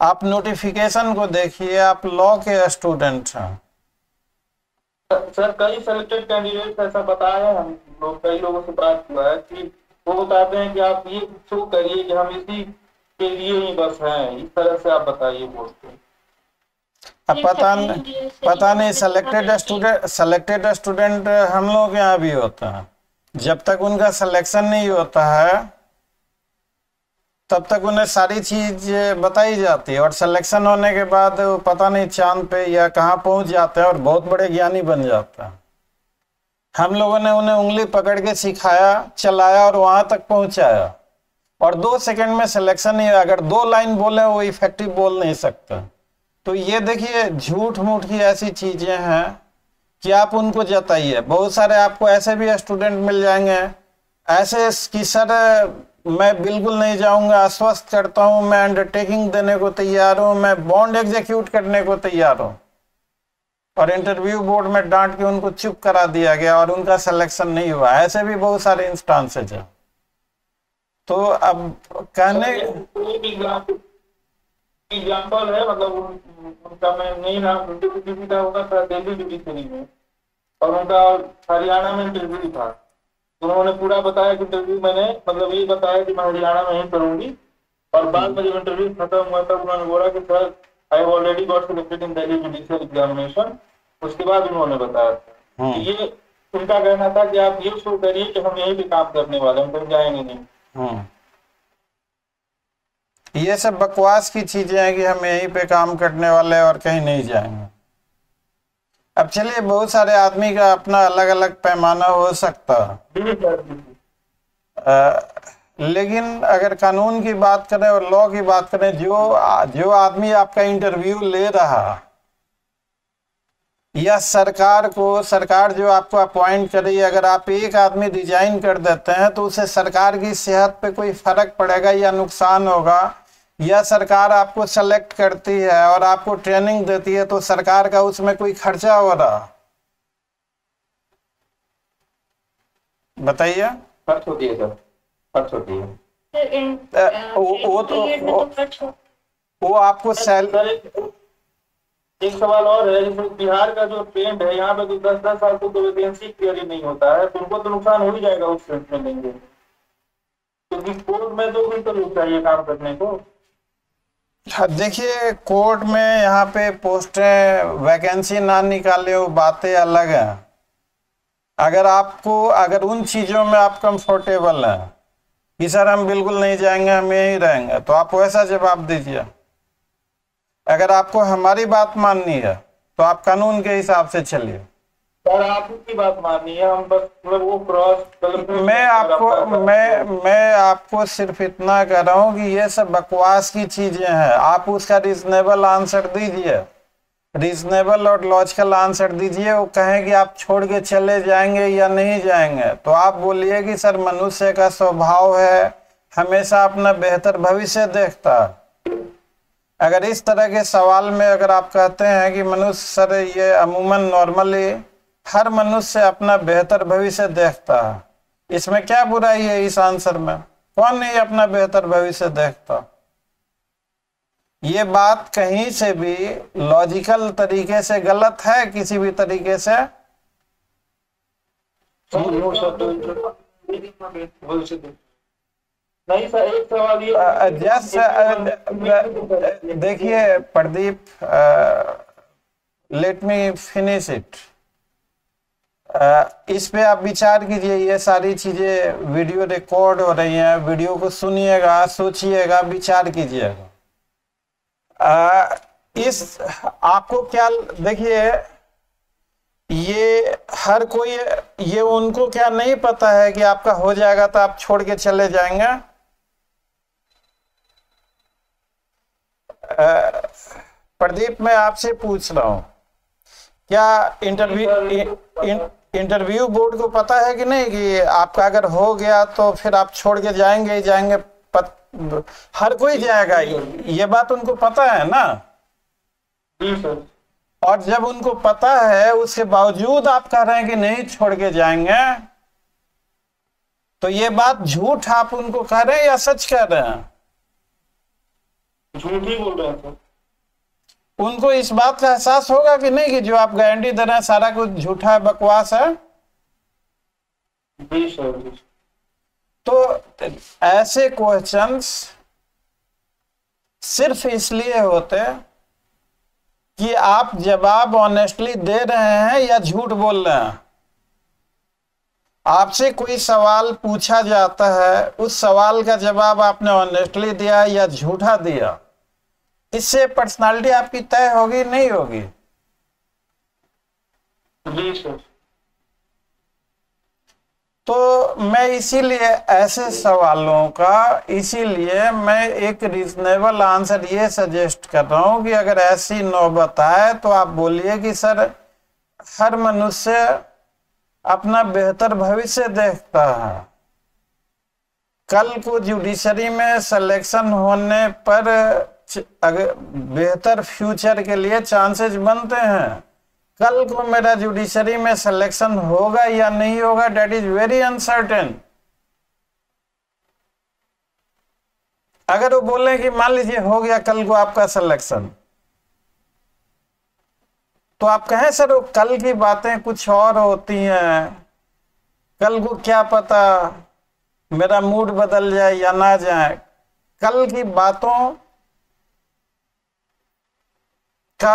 आप नोटिफिकेशन को देखिए, आप लॉ के स्टूडेंट हैं। सर कई सिलेक्टेड कैंडिडेट ऐसा बताया, हम लोग कई लोगों से बात हुआ है कि वो बताते हैं कि आप ये शो करिए कि हम इसी के लिए ही बस हैं, इस तरह से आप बताइए बोलते हैं। अब पता नहीं पता नहीं सिलेक्टेड स्टूडेंट सिलेक्टेड स्टूडेंट हम लोग यहाँ भी होता है, जब तक उनका सिलेक्शन नहीं होता है तब तक उन्हें सारी चीज बताई जाती है और सिलेक्शन होने के बाद वो पता नहीं चांद पे या कहाँ पहुंच जाते हैं और बहुत बड़े ज्ञानी बन जाते हैं। हम लोगों ने उन्हें उंगली पकड़ के सिखाया, चलाया और वहां तक पहुंचाया और दो सेकंड में सिलेक्शन नहीं हुआ। अगर दो लाइन बोले वो इफेक्टिव बोल नहीं सकता। तो ये देखिए झूठ मूठ की ऐसी चीजें हैं कि आप उनको जताइए। बहुत सारे आपको ऐसे भी स्टूडेंट मिल जाएंगे ऐसे कि सर मैं बिल्कुल नहीं जाऊंगा, आश्वस्त करता हूं, मैं अंडरटेकिंग देने को तैयार हूं, मैं बॉन्ड एग्जीक्यूट करने को तैयार हूं, और इंटरव्यू बोर्ड में डांट के उनको चुप करा दिया गया और उनका सिलेक्शन नहीं हुआ। ऐसे भी बहुत सारे इंस्टांसेज हैं। तो अब कहने एग्जाम्पल है, मतलब उनका मैं नहीं नाम इंटरव्यू था, उनका दिल्ली जुडिशरी में और उनका हरियाणा में इंटरव्यू था। उन्होंने पूरा बताया कि इंटरव्यू मैंने मतलब ये बताया कि मैं हरियाणा में ही करूंगी और बाद में जब इंटरव्यू खत्म हुआ तब उन्होंने बोला कि sir I have already got selected in Delhi judicial examination. उसके बाद उन्होंने बताया था कि ये उनका कहना था कि आप ये शो करिए कि हम यही भी काम करने वाले, हम कहीं जाएंगे नहीं। ये सब बकवास की चीजें हैं कि हम यहीं पे काम करने वाले हैं और कहीं नहीं जाएंगे। अब चलिए, बहुत सारे आदमी का अपना अलग अलग पैमाना हो सकता है, लेकिन अगर कानून की बात करें और लॉ की बात करें, जो जो आदमी आपका इंटरव्यू ले रहा या सरकार को सरकार जो आपको अपॉइंट करे, अगर आप एक आदमी डिजाइन कर देते हैं तो उसे सरकार की सेहत पे कोई फर्क पड़ेगा या नुकसान होगा, या सरकार आपको सेलेक्ट करती है और आपको ट्रेनिंग देती है तो सरकार का उसमें कोई खर्चा हो रहा, बताइए। खर्च होती है सर, खर्च होती है। वो तो वो आपको सैलरी। एक सवाल और है, जैसे बिहार का जो ट्रेंड है यहाँ पे तो दस दस साल को तो वैकेंसी क्लियर ही नहीं होता है, तो उनको तो नुकसान हो ही जाएगा उस ट्रेंड में लेंगे, क्योंकि कोर्ट में तो उनको लोग चाहिए काम करने को। देखिए कोर्ट में यहाँ पे पोस्टें वैकेंसी ना निकाले वो बातें अलग है। अगर आपको अगर उन चीजों में आप कंफर्टेबल हैं कि सर हम बिल्कुल नहीं जाएंगे, हम यहीं रहेंगे, तो आप वैसा जवाब दीजिए। अगर आपको हमारी बात माननी है तो आप कानून के हिसाब से चलिए। सर आपकी बात माननी है, हम बस मतलब वो क्रॉस मैं आपको मैं मैं आपको सिर्फ इतना कह रहा हूँ कि ये सब बकवास की चीजें हैं। आप उसका रीजनेबल आंसर दीजिए, रीजनेबल और लॉजिकल आंसर दीजिए। वो कहें कि आप छोड़ के चले जाएंगे या नहीं जाएंगे तो आप बोलिए कि सर मनुष्य का स्वभाव है हमेशा अपना बेहतर भविष्य देखता है। अगर इस तरह के सवाल में अगर आप कहते हैं कि मनुष्य सर ये अमूमन नॉर्मली हर मनुष्य अपना बेहतर भविष्य देखता है, इसमें क्या बुराई है? इस आंसर में कौन नहीं अपना बेहतर भविष्य देखता? ये बात कहीं से भी लॉजिकल तरीके से गलत है, किसी भी तरीके से। नहीं सर, एक सवाल ये जस्ट देखिए Pradeep, let me finish it. इस पे आप विचार कीजिए। ये सारी चीजें वीडियो रिकॉर्ड हो रही हैं, वीडियो को सुनिएगा, सोचिएगा, विचार कीजिएगा। इस आपको क्या देखिए ये हर कोई, ये उनको क्या नहीं पता है कि आपका हो जाएगा तो आप छोड़ के चले जाएंगे। प्रदीप, मैं आपसे पूछ रहा हूं, क्या इंटरव्यू इंटरव्यू बोर्ड को पता है कि नहीं कि आपका अगर हो गया तो फिर आप छोड़ के जाएंगे ही जाएंगे, पत, हर कोई जाएगा, ये बात उनको पता है ना? जी सर। और जब उनको पता है उसके बावजूद आप कह रहे हैं कि नहीं छोड़ के जाएंगे, तो ये बात झूठ आप उनको कह रहे हैं या सच कह रहे हैं? झूठ ही बोल रहे हैं सर। उनको इस बात का एहसास होगा कि नहीं कि जो आप गारंटी दे रहे हैं सारा कुछ झूठा है, बकवास है? जी सर। तो ऐसे क्वेश्चंस सिर्फ इसलिए होते कि आप जवाब ऑनेस्टली दे रहे हैं या झूठ बोल रहे हैं। आपसे कोई सवाल पूछा जाता है, उस सवाल का जवाब आपने ऑनेस्टली दिया या झूठा दिया, इससे पर्सनालिटी आपकी तय होगी नहीं होगी? जी सर। तो मैं इसीलिए ऐसे सवालों का, इसीलिए मैं एक रीजनेबल आंसर ये सजेस्ट कर रहा हूँ कि अगर ऐसी नौबत आए तो आप बोलिए कि सर हर मनुष्य अपना बेहतर भविष्य देखता है, कल को जुडिशरी में सिलेक्शन होने पर अगर बेहतर फ्यूचर के लिए चांसेस बनते हैं, कल को मेरा जुडिशरी में सिलेक्शन होगा या नहीं होगा डेट इज वेरी अनसर्टेन। अगर वो बोले कि मान लीजिए हो गया कल को आपका सिलेक्शन, तो आप कहें सर वो कल की बातें कुछ और होती हैं, कल को क्या पता मेरा मूड बदल जाए या ना जाए, कल की बातों का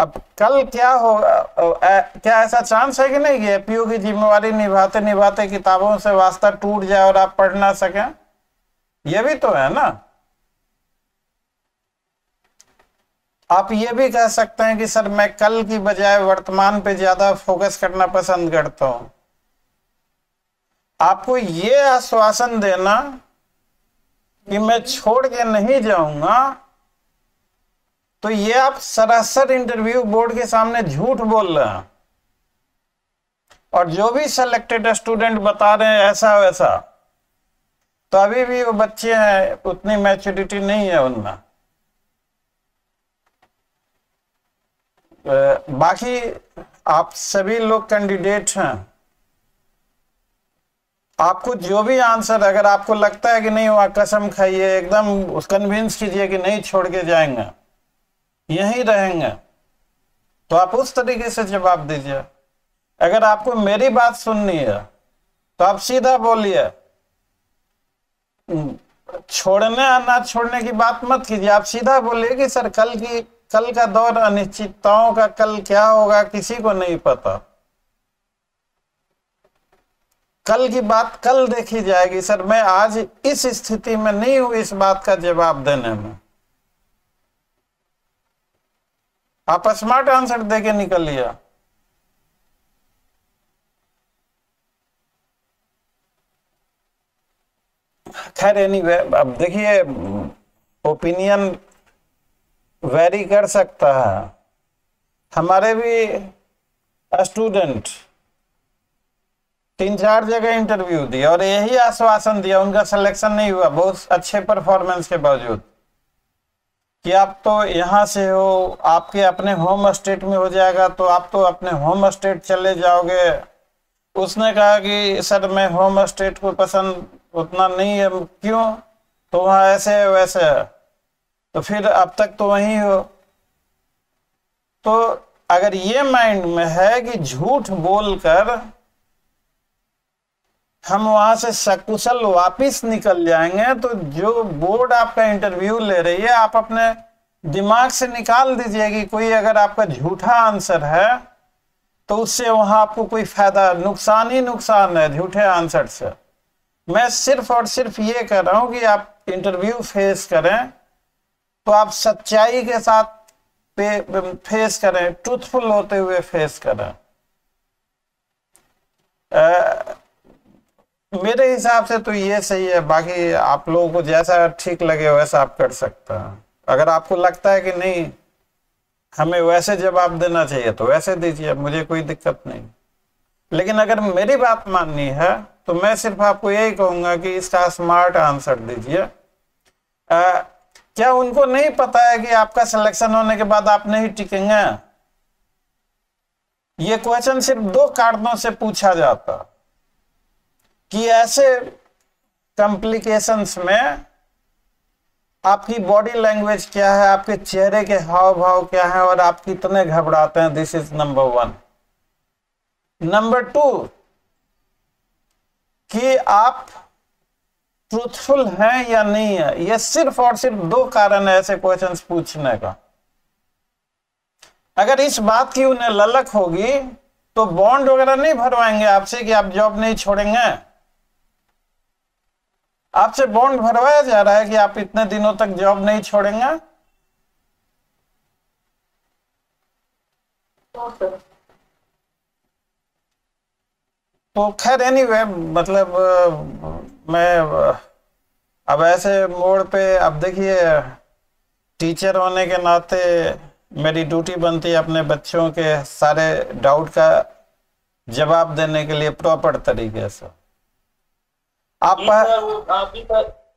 अब कल क्या होगा, क्या ऐसा चांस है कि नहीं कि एपीओ की जिम्मेवारी निभाते निभाते किताबों से वास्ता टूट जाए और आप पढ़ ना सकें? यह भी तो है ना। आप ये भी कह सकते हैं कि सर मैं कल की बजाय वर्तमान पे ज्यादा फोकस करना पसंद करता हूं। आपको ये आश्वासन देना कि मैं छोड़ के नहीं जाऊंगा, तो ये आप सरासर इंटरव्यू बोर्ड के सामने झूठ बोल रहे हैं। और जो भी सिलेक्टेड स्टूडेंट बता रहे हैं ऐसा वैसा, तो अभी भी वो बच्चे हैं, उतनी मैच्योरिटी नहीं है उनमें। बाकी आप सभी लोग कैंडिडेट हैं, आपको जो भी आंसर, अगर आपको लगता है कि नहीं वहां कसम खाइए, एकदम कन्विंस कीजिए कि नहीं छोड़ के जाएंगे, यहीं रहेंगे, तो आप उस तरीके से जवाब दीजिए। अगर आपको मेरी बात सुननी है तो आप सीधा बोलिए, छोड़ने या ना छोड़ने की बात मत कीजिए, आप सीधा बोलिए कि सर कल की कल का दौर अनिश्चितताओं का, कल क्या होगा किसी को नहीं पता, कल की बात कल देखी जाएगी, सर मैं आज इस स्थिति में नहीं हूं इस बात का जवाब देने में। आप स्मार्ट आंसर दे के निकल लिया। खैर एनीवे, अब देखिए ओपिनियन वेरी कर सकता है। हमारे भी स्टूडेंट तीन चार जगह इंटरव्यू दिया और यही आश्वासन दिया, उनका सिलेक्शन नहीं हुआ बहुत अच्छे परफॉर्मेंस के बावजूद, कि आप तो यहाँ से हो, आपके अपने होम स्टेट में हो जाएगा तो आप तो अपने होम स्टेट चले जाओगे। उसने कहा कि सर मैं होम स्टेट को पसंद उतना नहीं है, क्यों? तो वहाँ ऐसे है वैसे है, तो फिर अब तक तो वहीं हो। तो अगर ये माइंड में है कि झूठ बोलकर हम वहां से सकुशल वापस निकल जाएंगे, तो जो बोर्ड आपका इंटरव्यू ले रही है आप अपने दिमाग से निकाल दीजिए कि कोई अगर आपका झूठा आंसर है तो उससे वहां आपको कोई फायदा, नुकसान ही नुकसान है झूठे आंसर से। मैं सिर्फ और सिर्फ ये कह रहा हूं कि आप इंटरव्यू फेस करें तो आप सच्चाई के साथ पे, पे, फेस करें, ट्रूथफुल होते हुए फेस करें। आ, मेरे हिसाब से तो ये सही है, बाकी आप लोगों को जैसा ठीक लगे वैसा आप कर सकता है। अगर आपको लगता है कि नहीं हमें वैसे जवाब देना चाहिए तो वैसे दीजिए, मुझे कोई दिक्कत नहीं। लेकिन अगर मेरी बात माननी है तो मैं सिर्फ आपको यही कहूंगा कि इसका स्मार्ट आंसर दीजिए। क्या उनको नहीं पता है कि आपका सिलेक्शन होने के बाद आप नहीं टिकेंगे? ये क्वेश्चन सिर्फ दो कारणों से पूछा जाता कि ऐसे कॉम्प्लिकेशंस में आपकी बॉडी लैंग्वेज क्या है, आपके चेहरे के हाव भाव क्या है और आप कितने घबराते हैं। This is number one. Number two कि आप ट्रूथफुल हैं या नहीं है। ये सिर्फ और सिर्फ दो कारण है ऐसे क्वेश्चंस पूछने का। अगर इस बात की उन्हें ललक होगी तो बॉन्ड वगैरह नहीं भरवाएंगे आपसे कि आप जॉब नहीं छोड़ेंगे। आपसे बॉन्ड भरवाया जा रहा है कि आप इतने दिनों तक जॉब नहीं छोड़ेंगे। okay. तो खैर एनीवे मतलब मैं अब ऐसे मोड़ पे, अब देखिए टीचर होने के नाते मेरी ड्यूटी बनती है अपने बच्चों के सारे डाउट का जवाब देने के लिए प्रॉपर तरीके से। आप आप भी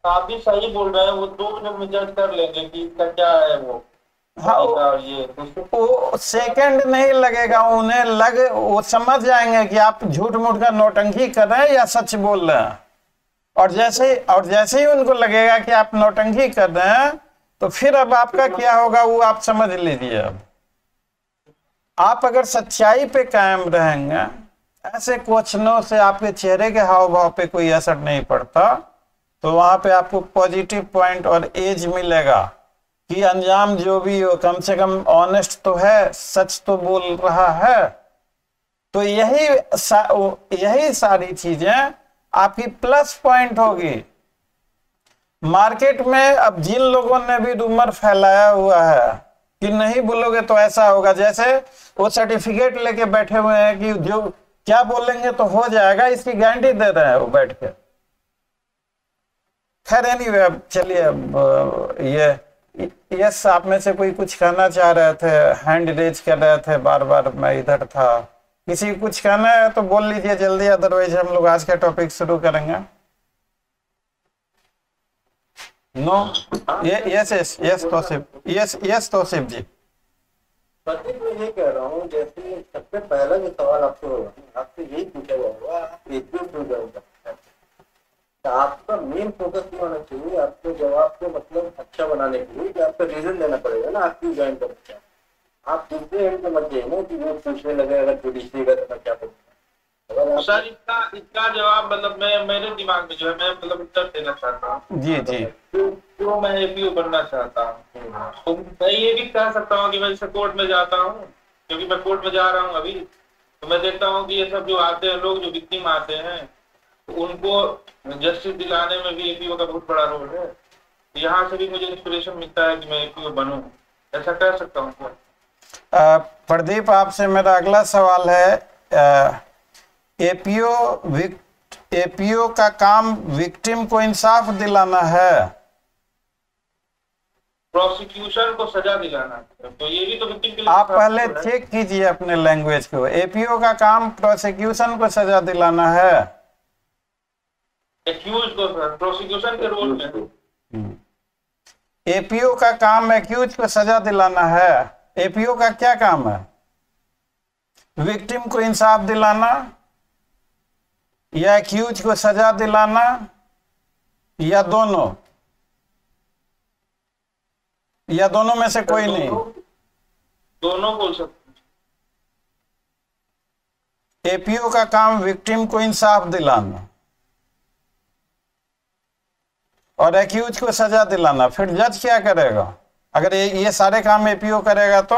आप भी सही बोल रहे हैं, वो दो मिनट में जज कर लेंगे कि इसका क्या है वो। हाँ, वो सेकंड नहीं लगेगा उन्हें, लग वो समझ जाएंगे कि आप झूठ मूठ का नौटंकी कर रहे हैं या सच बोल रहे हैं। और जैसे और जैसे ही उनको लगेगा कि आप नौटंकी कर रहे हैं तो फिर अब आपका क्या होगा वो आप समझ लीजिए। अब आप अगर सच्चाई पे कायम रहेंगे, ऐसे क्वेश्चनों से आपके चेहरे के हाव भाव पे कोई असर नहीं पड़ता, तो वहां पे आपको पॉजिटिव पॉइंट और एज मिलेगा कि अंजाम जो भी हो कम से कम ऑनेस्ट तो है, सच तो बोल रहा है। तो यही सा, यही सारी चीजें आपकी प्लस पॉइंट होगी। मार्केट में अब जिन लोगों ने भी रूमर फैलाया हुआ है कि नहीं बोलोगे तो ऐसा होगा, जैसे वो सर्टिफिकेट लेके बैठे हुए हैं कि जो क्या बोलेंगे तो हो जाएगा, इसकी गारंटी दे रहे हैं वो बैठ के। खैर एनीवे अब चलिए, अब ये यस आप में से कोई कुछ कहना चाह रहे थे, हैंड रेज कर रहे थे बार बार, मैं इधर था। किसी को कुछ कहना है तो बोल लीजिए जल्दी, अदरवाइज हम लोग आज का टॉपिक शुरू करेंगे। No yes yes yes Tausif yes yes Tausif ji. Prateek मैं ये कह रहा हूँ, जैसे सबसे पहला जो सवाल आपसे होगा, आपसे यही पूछा जाएगा आपका मेन फोकस नहीं होना चाहिए आपको जवाब को मतलब अच्छा बनाने के लिए, कि आपका रीजन देना पड़ेगा ना आप क्यों ज्वाइन करते हैं। आप दूसरे एंड समझ गए ना कि वो पूछने लगे अगर जुडिशरी का तो क्या बोलते हैं। सर इसका इसका जवाब मतलब मैं मेरे दिमाग में जो है मैं मतलब उत्तर देना चाहता हूँ। जी जी क्यों मैं एपीओ बनना चाहता हूँ, तो मैं ये भी कह सकता हूँ कि मैं जैसे कोर्ट में जाता हूँ, क्योंकि मैं कोर्ट में जा रहा हूँ अभी, तो मैं देखता हूँ कि ये सब जो आते हैं लोग जो विक्टिम आते हैं उनको जस्टिस दिलाने में भी एपीओ का बहुत बड़ा रोल है। यहाँ से भी मुझे इंस्पिरेशन मिलता है कि मैं एपीओ बनूं, ऐसा कर सकता हूँ। प्रदीप आपसे मेरा अगला सवाल है, एपीओ एपीओ का काम विक्टिम को इंसाफ दिलाना है, प्रोसिक्यूशन को सजा दिलाना है, तो ये भी तो विक्टिम के लिए। आप पहले चेक कीजिए अपने लैंग्वेज को। एपीओ का काम प्रोसिक्यूशन को सजा दिलाना है, एक्यूज को प्रोसिक्यूशन के रोल में। एपीओ का काम एक्यूज को सजा दिलाना है। एपीओ का क्या काम है? विक्टिम को इंसाफ दिलाना या एक्यूज को सजा दिलाना या दोनों, या दोनों में से कोई नहीं? दोनों बोल सकते। एपीओ का काम विक्टिम को इंसाफ दिलाना और एक्यूज को सजा दिलाना। फिर जज क्या करेगा? अगर ये ये सारे काम एपीओ करेगा तो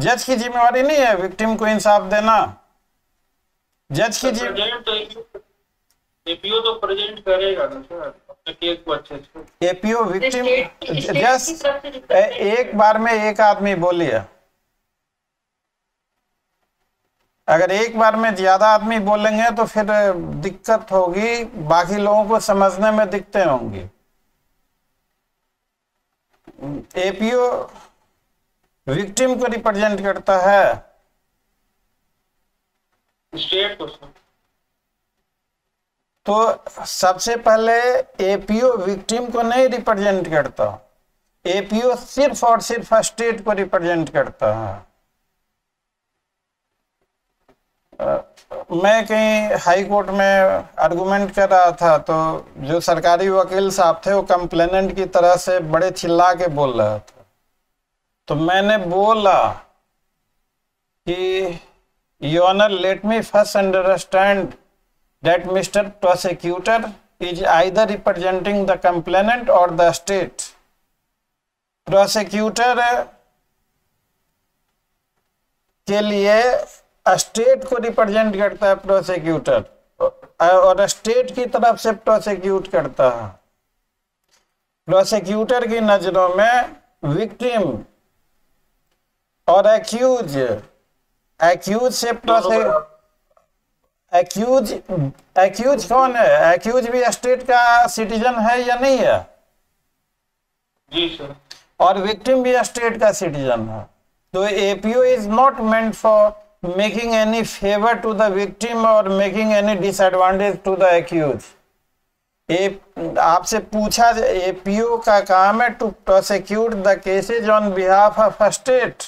जज की जिम्मेवारी नहीं है विक्टिम को इंसाफ देना। जज की एपीओ तो प्रेजेंट करेगा ना सर एपीओ विक्टिम। जस्ट एक बार में एक आदमी बोलिए। अगर एक बार में ज्यादा आदमी बोलेंगे तो फिर दिक्कत होगी, बाकी लोगों को समझने में दिक्कतें होंगी। एपीओ विक्टिम को रिप्रेजेंट करता है स्टेट को, तो सबसे पहले एपीओ विक्टिम को नहीं रिप्रेजेंट करता, एपीओ सिर्फ और सिर्फ स्टेट को रिप्रेजेंट करता है। मैं कहीं हाई कोर्ट में आर्गुमेंट कर रहा था तो जो सरकारी वकील साहब थे वो कंप्लेनेंट की तरह से बड़े चिल्ला के बोल रहा था, तो मैंने बोला कि your honour let me first understand that mister prosecutor is either representing the complainant or the state. Prosecutor के लिए स्टेट को रिप्रेजेंट करता है प्रोसिक्यूटर और स्टेट की तरफ से प्रोसिक्यूट करता है। प्रोसिक्यूटर की नजरों में विक्टिम और एक्यूज, एक्यूज से एक्यूज एक्यूज कौन है, एक्यूज भी स्टेट का सिटीजन है या नहीं है? जी सर। और विक्टिम भी स्टेट का सिटीजन है। तो APO is not meant for making any favor to the victim or making any disadvantage to the accused. आपसे पूछा, एपीओ का काम है to prosecute the cases on behalf of state.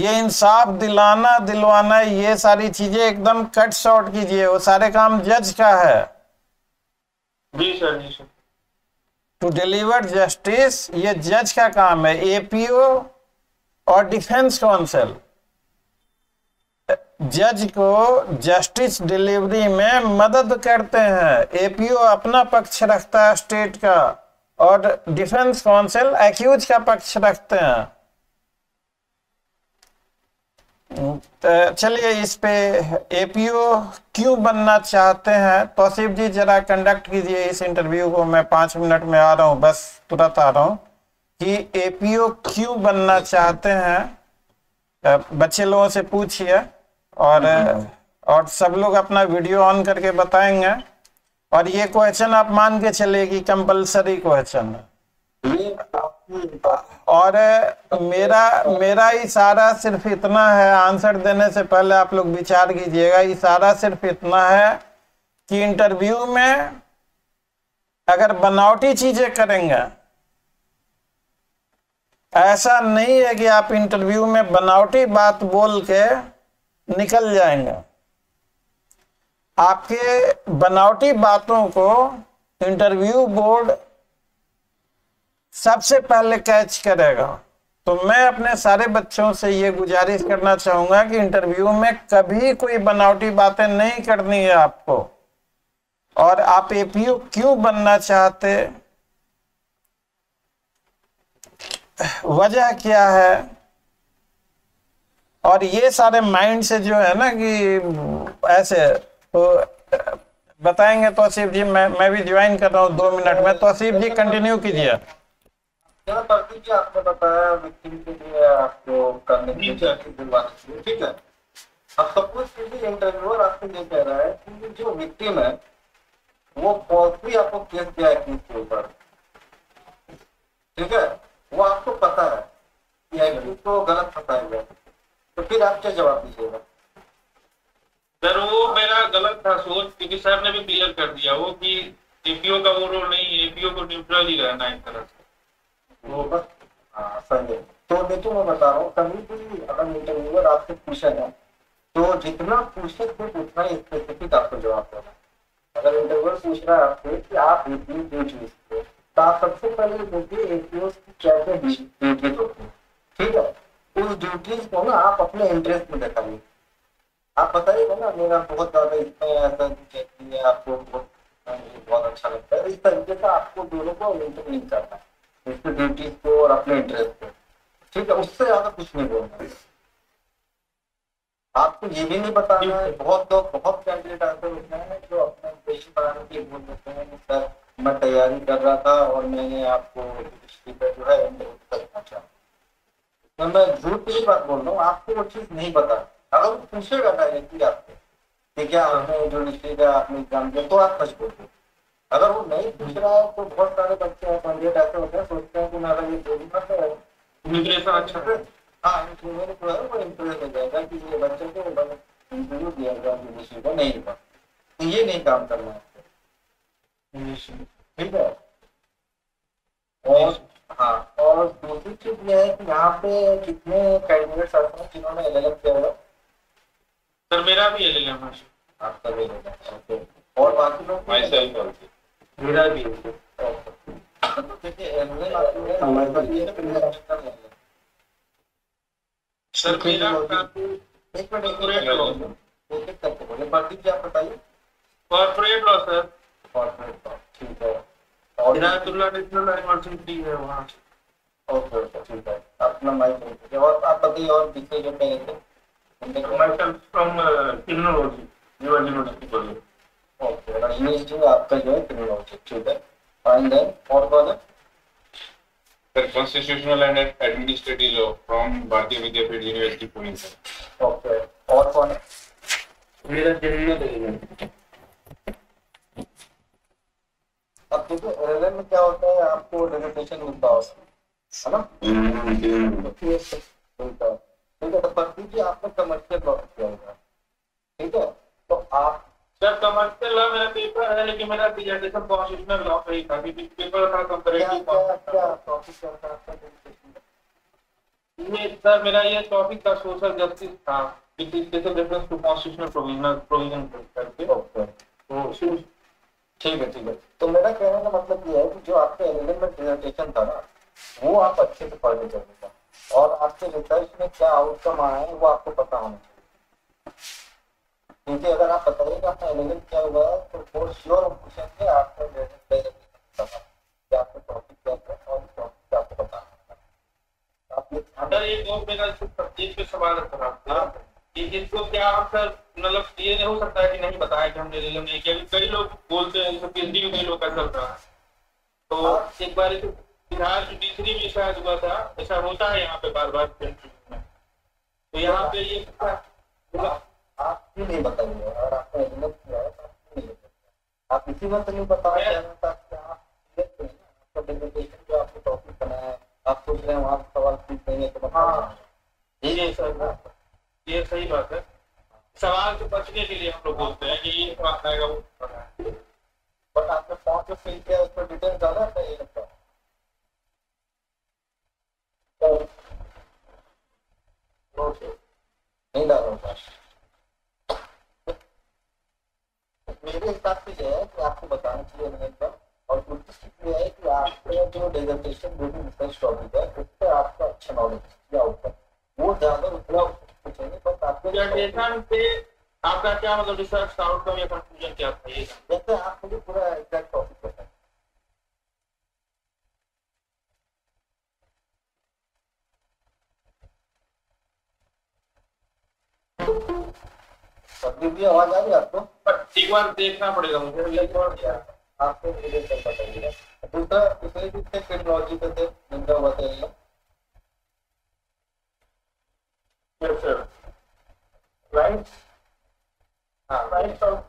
ये इंसाफ दिलाना दिलवाना ये सारी चीजें एकदम कट शॉर्ट कीजिए, वो सारे काम जज का है। जी सर, जी सर। टू डिलीवर जस्टिस ये जज का काम है। एपीओ और डिफेंस काउंसिल जज को जस्टिस डिलीवरी में मदद करते हैं। एपीओ अपना पक्ष रखता है स्टेट का और डिफेंस काउंसिल एक्यूज का पक्ष रखते हैं। चलिए इस पे एपीओ क्यों बनना चाहते हैं, तौसीफ जी जरा कंडक्ट कीजिए इस इंटरव्यू को। मैं पांच मिनट में आ रहा हूँ, बस तुरंत आ रहा हूँ कि एपीओ क्यों बनना चाहते हैं। बच्चे लोगों से पूछिए और और सब लोग अपना वीडियो ऑन करके बताएंगे। और ये क्वेश्चन आप मान के चलिए कि कंपल्सरी क्वेश्चन है, और मेरा मेरा इशारा सिर्फ इतना है, आंसर देने से पहले आप लोग विचार कीजिएगा। इशारा सिर्फ इतना है कि इंटरव्यू में अगर बनावटी चीजें करेंगे, ऐसा नहीं है कि आप इंटरव्यू में बनावटी बात बोल के निकल जाएंगे। आपके बनावटी बातों को इंटरव्यू बोर्ड सबसे पहले कैच करेगा। तो मैं अपने सारे बच्चों से ये गुजारिश करना चाहूंगा कि इंटरव्यू में कभी कोई बनावटी बातें नहीं करनी है आपको। और आप एपीओ क्यों बनना चाहते, वजह क्या है, और ये सारे माइंड से जो है ना कि ऐसे तो बताएंगे। तौसीफ जी मैं मैं भी ज्वाइन कर रहा हूँ दो मिनट में। तौसीफ जी कंटिन्यू कीजिए। आपने बताया विक्टिम के लिए आपको करने की चाहिए, ठीक है। अब सपोज कीजिए इंटरव्यूअर आपसे ये कह रहा है कि जो विक्टिम है वो फॉल्सली आपको केस दिया है केस के ऊपर, ठीक है, वो आपको पता है कि एक्यूज को गलत फंसाया गया, तो फिर आप क्या जवाब दीजिएगा? सर वो मेरा गलत था सोच, क्योंकि साहब ने भी क्लियर कर दिया वो कि एपीओ का वो रोल नहीं है, एपीओ को न्यूट्रल ही रहना है एक तरह से। वो बस हाँ समझे। तो देखो मैं बता रहा हूँ, कभी भी अगर इंटरव्यूअर आपसे पूछे ना तो जितना पूछे सिर्फ उतना ही स्पेसिफिक आपको जवाब देना। अगर इंटरव्यूअर पूछ रहा है आपसे कि आप एपीओ क्यों चूज किए, तो आप सबसे पहले देखिए एपीओ की कैसे ड्यूटीज होती है, ठीक है। उस ड्यूटीज को ना आप अपने इंटरेस्ट में दिखाइए। आप बताइएगा ना मेरा बहुत ज्यादा इसमें ऐसा कहती है, आपको बहुत अच्छा लगता है, इस तरीके से आपको दोनों को लिंक करना है, इसकी ड्यूटीज को और अपने इंटरेस्ट को, ठीक है। उससे ज्यादा कुछ नहीं बोलना है आपको, ये भी नहीं बताना है। बहुत लोग बहुत कैंडिडेट ऐसे होते हैं जो अपना पेशी बनाने के लिए बोल देते हैं कि सर मैं तैयारी कर रहा था और मैंने आपको जो है करना चाहूँ, मैं झूठ की बात बोल रहा हूँ, आपको वो चीज नहीं पता, अगर पूछेगा डायरेक्टली आपको कि क्या आपने जुडिशरी का आपने एग्जाम दिया, तो आप सच बोलो। अगर वो नहीं पूछ रहा है तो बहुत सारे बच्चे कैंडिडेट ऐसे होते हैं सोचते हैं कि ना ये जो भी मत है इमिग्रेशन अच्छा है, हाँ इंटरव्यू जो है वो इंप्रेस हो जाएगा कि ये बच्चे को इंटरव्यू दिया एग्जाम जुडिशरी का नहीं हुआ, तो ये नहीं काम करना है, ठीक है। और हाँ, और दूसरी चीज ये है कि यहाँ पे कितने कैंडिडेट्स आते हैं जिन्होंने एलएलएम किया हुआ? सर मेरा भी एलएलएम है। आपका भी एलएलएम, ओके। और बाकी लोग माय सेल्फ आल्सो, मेरा भी है। देखिए एलएलएम आपने हमारे पास ये प्रिंसिपल है सर, मेरा काफी एक मिनट एक्यूरेट हो ओके तक तो बोले। बाकी क्या बताइए? Corporate law sir, corporate law, ठीक है। और है वहाँ ओके ठीक है। अपना माइक और आप बताइए, और पीछे जो कहेंगे आपका जो है क्रिमिनोलॉजी, ठीक है फाइन है। और बात sir constitutional and administrative law from Bharati Vidyapeeth university Pune sir, okay. और कौन है? मेरा जनरल। अब देखो एलएलएम में क्या होता है, आपको डेडिकेशन मिलता है ना, ठीक है। तो पत्नी जी आपको कमर्शियल लॉ किया होगा, ठीक है। तो आप सर कमर्शियल लॉ मेरा पेपर है, लेकिन मेरा डिसर्टेशन कॉन्स्टिट्यूशनल लॉ पे ही था, क्योंकि पेपर था कंपैरेटिव कॉन्स्टिट्यूशनल। ये सर मेरा ये टॉपिक था सोशल जस्टिस था, descriptive reference to constitutional provision provision करके, तो ठीक है ठीक है। तो मेरा कहने का मतलब ये है कि जो आपके एलएलएम में प्रेजेंटेशन था ना, वो आप अच्छे से पढ़ लेते हैं और आपके रिसर्च में क्या आउटकम आया है वो आपको पता होना चाहिए, क्योंकि अगर आप बताइएगा आपका एलएलएम क्या हुआ है तो फॉर श्योर पूछेंगे आपको आपको टॉपिक क्या था और टॉपिक आपको पता होगा। इसको क्या आपका मतलब ये नहीं हो सकता है कि नहीं बताया कि हमने एलएलएम नहीं किया? कई लोग बोलते हैं, पीएचडी में कई लोग ऐसा करता है। तो एक बार बिहार जुडिशरी में शायद हुआ था, ऐसा होता है यहाँ पे बार बार में, तो यहाँ पे ये आप क्यों नहीं बताइए? अगर आपका एलएलएम किया है आप इसी बात नहीं बता रहे हैं, आपको टॉपिक बनाया है आप सोच रहे हैं वहाँ सवाल पूछ रहे हैं, तो बताइए। ये सही बात है, सवाल से बचने के लिए हम लोग बोलते हैं कि ये बात आएगा वो बट आपने फॉर्म जो फिल किया उसमें डिटेल ज्यादा सही लगता है। ओके नहीं डालूंगा। मेरे हिसाब से यह है कि आपको बताना चाहिए मैंने, और दूसरी चीज ये है कि आपका जो डिसर्टेशन जो भी रिसर्च टॉपिक है उस पर आपका अच्छा नॉलेज या होता है वो ज्यादा उपलब्ध जनरेशन पे। आपका क्या मतलब रिसर्च आउटकम या कंक्लूजन क्या था? ये जैसे आप मुझे पूरा एग्जैक्ट टॉपिक बताएं। सभी भी आवाज आ रही है आपको? बट एक बार देखना पड़ेगा मुझे आपको वीडियो चल बताइएगा। दूसरा दूसरे कितने टेक्नोलॉजी पे थे जिनका बताइएगा। यस सर राइट हाँ right of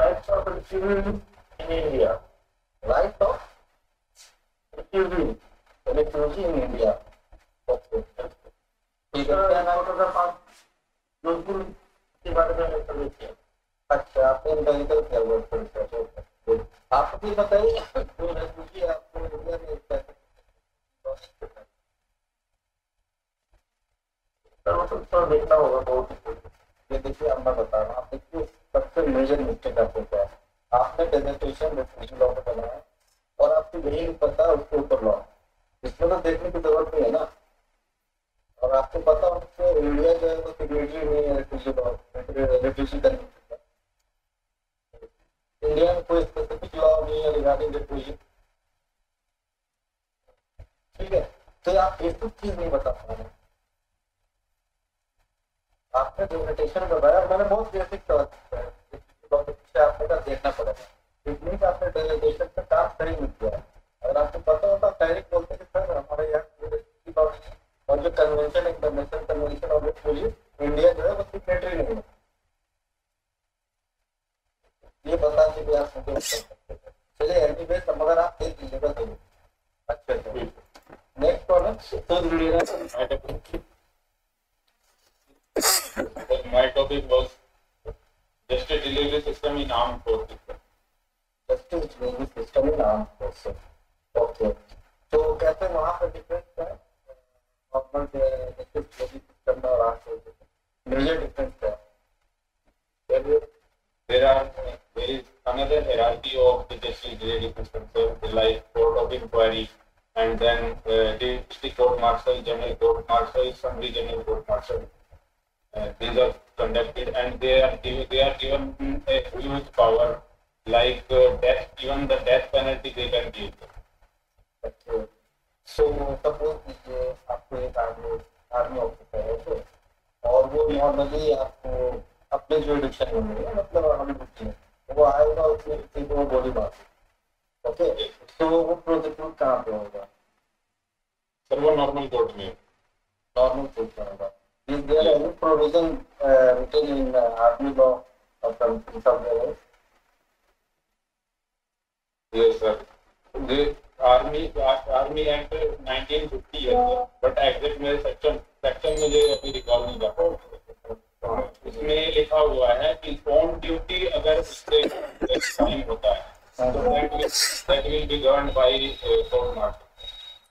right of refugee in India, right of refugee refugee in India, okay ठीक है। क्या नाम था सर? पाँच जोधपुर के बारे में लेकर देखिए। अच्छा आपने इंटेलिजेंस क्या वर्ड पर रिसर्च आपको भी बताइए जो रिफ्यूजी आपको इंडिया में कैसे तो देखना होगा बहुत। ये देखिए अब मैं बता रहा हूँ, आप देखिए सबसे मेजर मिस्टेक आपको क्या है, आपने प्रेजेंटेशन रिफ्यूजल लॉ पर बनाया और आपको यही पता है उसके ऊपर लॉ, इसमें तो देखने की जरूरत नहीं है ना। और आपको पता उससे इंडिया जो है वो सिग्नेटरी नहीं है रिफ्यूजल रिफ्यूजल करने का, इंडिया में कोई स्पेसिफिक लॉ नहीं है रिगार्डिंग रिफ्यूजल, ठीक है। तो आप ये सब चीज़ नहीं बता पा रहे। आपने प्रेजेंटेशन करवाया और मैंने बहुत बेसिक सवाल पूछा, आपको देखना पड़ेगा इसलिए कि आपने प्रेजेंटेशन पर काम सही नहीं किया। अगर आपको पता होता डायरेक्ट बोलते कि सर हमारे यहाँ और जो convention international convention of refugee India जो है वो उत्तर मिलेगा। My topic was justice delivery system in armed forces. Justice delivery system in armed forces. Okay. तो कैसे वहाँ पर डिफरेंस है? अपना justice delivery system और आर्म फोर्सेस मेजर डिफरेंस है। There are there is another hierarchy of the justice delivery system. So like court of inquiry. And then uh, the district court martial, general court martial, summary general court martial. Uh, these are conducted, and they are given, they are given a huge power. Like uh, death, even the death penalty they can give. Okay. So suppose कि आपको एक आर्मी आर्मी ऑफिसर है तो, और वो नॉर्मली आपको अपने जुडिशल में मतलब आर्मी में वो आएगा उसमें किसी को गोली मार ओके okay. तो वो प्रोसीक्यूट कहाँ पे होगा सर? वो नॉर्मल कोर्ट में नॉर्मल कोर्ट में होगा। Is there any provision written in army law or something somewhere? Yes sir, the army army act nineteen fifty है बट एग्जैक्ट में सेक्शन सेक्शन मुझे अभी रिकॉल नहीं करता। इसमें लिखा हुआ है कि ऑन ड्यूटी अगर उससे टाइम होता है So that will that will be governed by uh, court martial.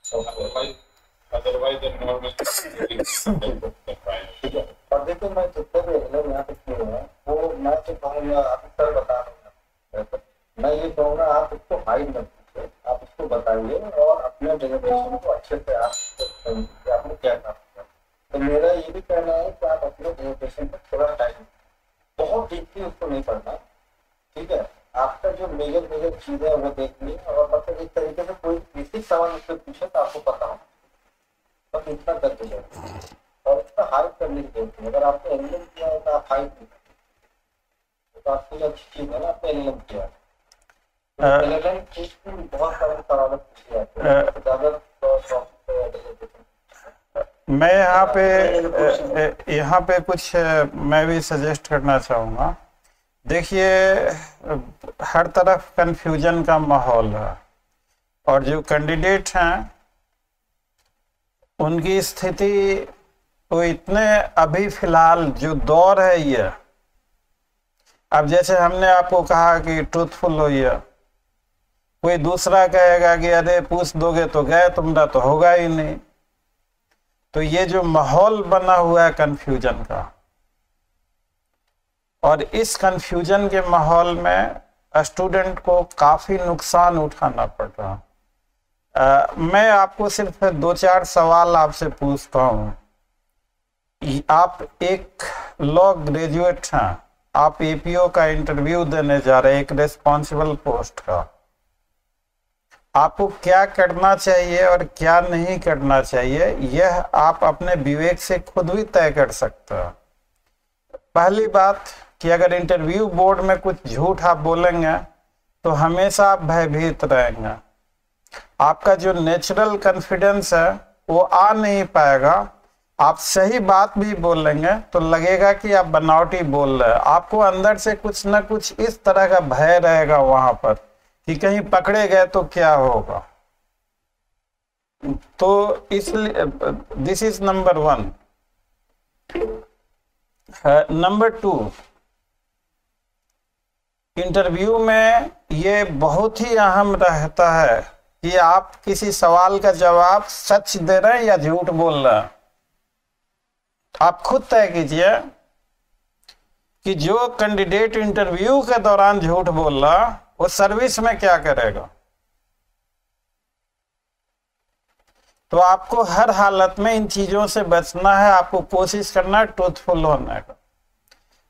So otherwise, otherwise the normal. और देखो मैं कितने लोग यहाँ पे क्यों हैं? वो मैं तो कहूँगा आप उत्तर बता रहे हैं। मैं ये कहूँगा आप इसको हाइड मत कीजिए, आप इसको बताइए और अपने डेलीब्रेशन को अच्छे से आप कि आपने क्या काम किया। तो मेरा ये भी कहना है कि आप अपने डेलीब्रेशन पर थोड़ा टाइम, बहुत डीपली उसको नहीं पढ़ना, ठीक है? आपका जो मेजर मेजर चीजें है वो देखनी है और मतलब एक तरीके से कोई बेसिक सवाल उससे पूछे तो आपको पता हो, बस इतना करके जाए और इतना हाइड करने की जरूरत है। अगर आपने एनएलएम किया है तो आप हाइड नहीं करते, तो आपकी अच्छी चीज है ना। आपने एनएलएम किया है, एनएलएम चीज की बहुत सारे सवाल पूछे जाते हैं ज्यादा। मैं यहाँ पे यहाँ पे कुछ मैं भी सजेस्ट करना चाहूँगा। देखिए, हर तरफ कन्फ्यूजन का माहौल है और जो कैंडिडेट हैं उनकी स्थिति तो इतने अभी फिलहाल जो दौर है ये, अब जैसे हमने आपको कहा कि ट्रूथफुल हो, ये कोई दूसरा कहेगा कि अरे पूछ दोगे तो गए, तुम्हारा तो होगा ही नहीं। तो ये जो माहौल बना हुआ है कन्फ्यूजन का, और इस कंफ्यूजन के माहौल में स्टूडेंट को काफ़ी नुकसान उठाना पड़ रहा। आ, मैं आपको सिर्फ दो चार सवाल आपसे पूछता हूँ। आप एक लॉ ग्रेजुएट हैं, आप एपीओ का इंटरव्यू देने जा रहे हैं, एक रिस्पॉन्सिबल पोस्ट का। आपको क्या करना चाहिए और क्या नहीं करना चाहिए यह आप अपने विवेक से खुद भी तय कर सकते हैं। पहली बात कि अगर इंटरव्यू बोर्ड में कुछ झूठ आप बोलेंगे तो हमेशा आप भयभीत रहेंगे, आपका जो नेचुरल कॉन्फिडेंस है वो आ नहीं पाएगा। आप सही बात भी बोलेंगे तो लगेगा कि आप बनावटी बोल रहे हैं, आपको अंदर से कुछ ना कुछ इस तरह का भय रहेगा वहां पर कि कहीं पकड़े गए तो क्या होगा। तो इसलिए this is number one. Number two, interview में ये बहुत ही अहम रहता है कि आप किसी सवाल का जवाब सच दे रहे हैं या झूठ बोल रहे हैं। आप खुद तय कीजिए कि जो कैंडिडेट इंटरव्यू के दौरान झूठ बोल रहा वो सर्विस में क्या करेगा। तो आपको हर हालत में इन चीजों से बचना है, आपको कोशिश करना है ट्रूथफुल होने का।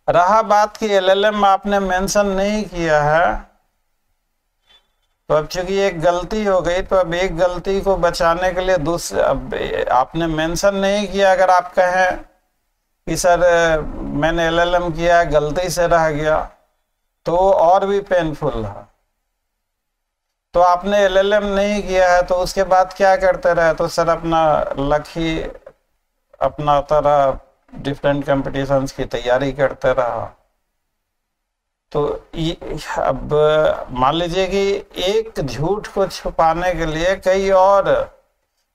रहा बात की एलएलएम आपने मेंशन नहीं किया है, तो अब चूंकि एक गलती हो गई तो अब एक गलती को बचाने के लिए दूसरे, अब आपने मेंशन नहीं किया, अगर आप कहें कि सर मैंने एलएलएम किया गलती से रह गया तो और भी पेनफुल है। तो आपने एलएलएम नहीं किया है तो उसके बाद क्या करते रहे तो सर अपना लकी अपनाता रहा, डिफरेंट कॉम्पिटिशन्स की तैयारी करते रहा। तो अब मान लीजिए कि एक झूठ को छुपाने के लिए कई और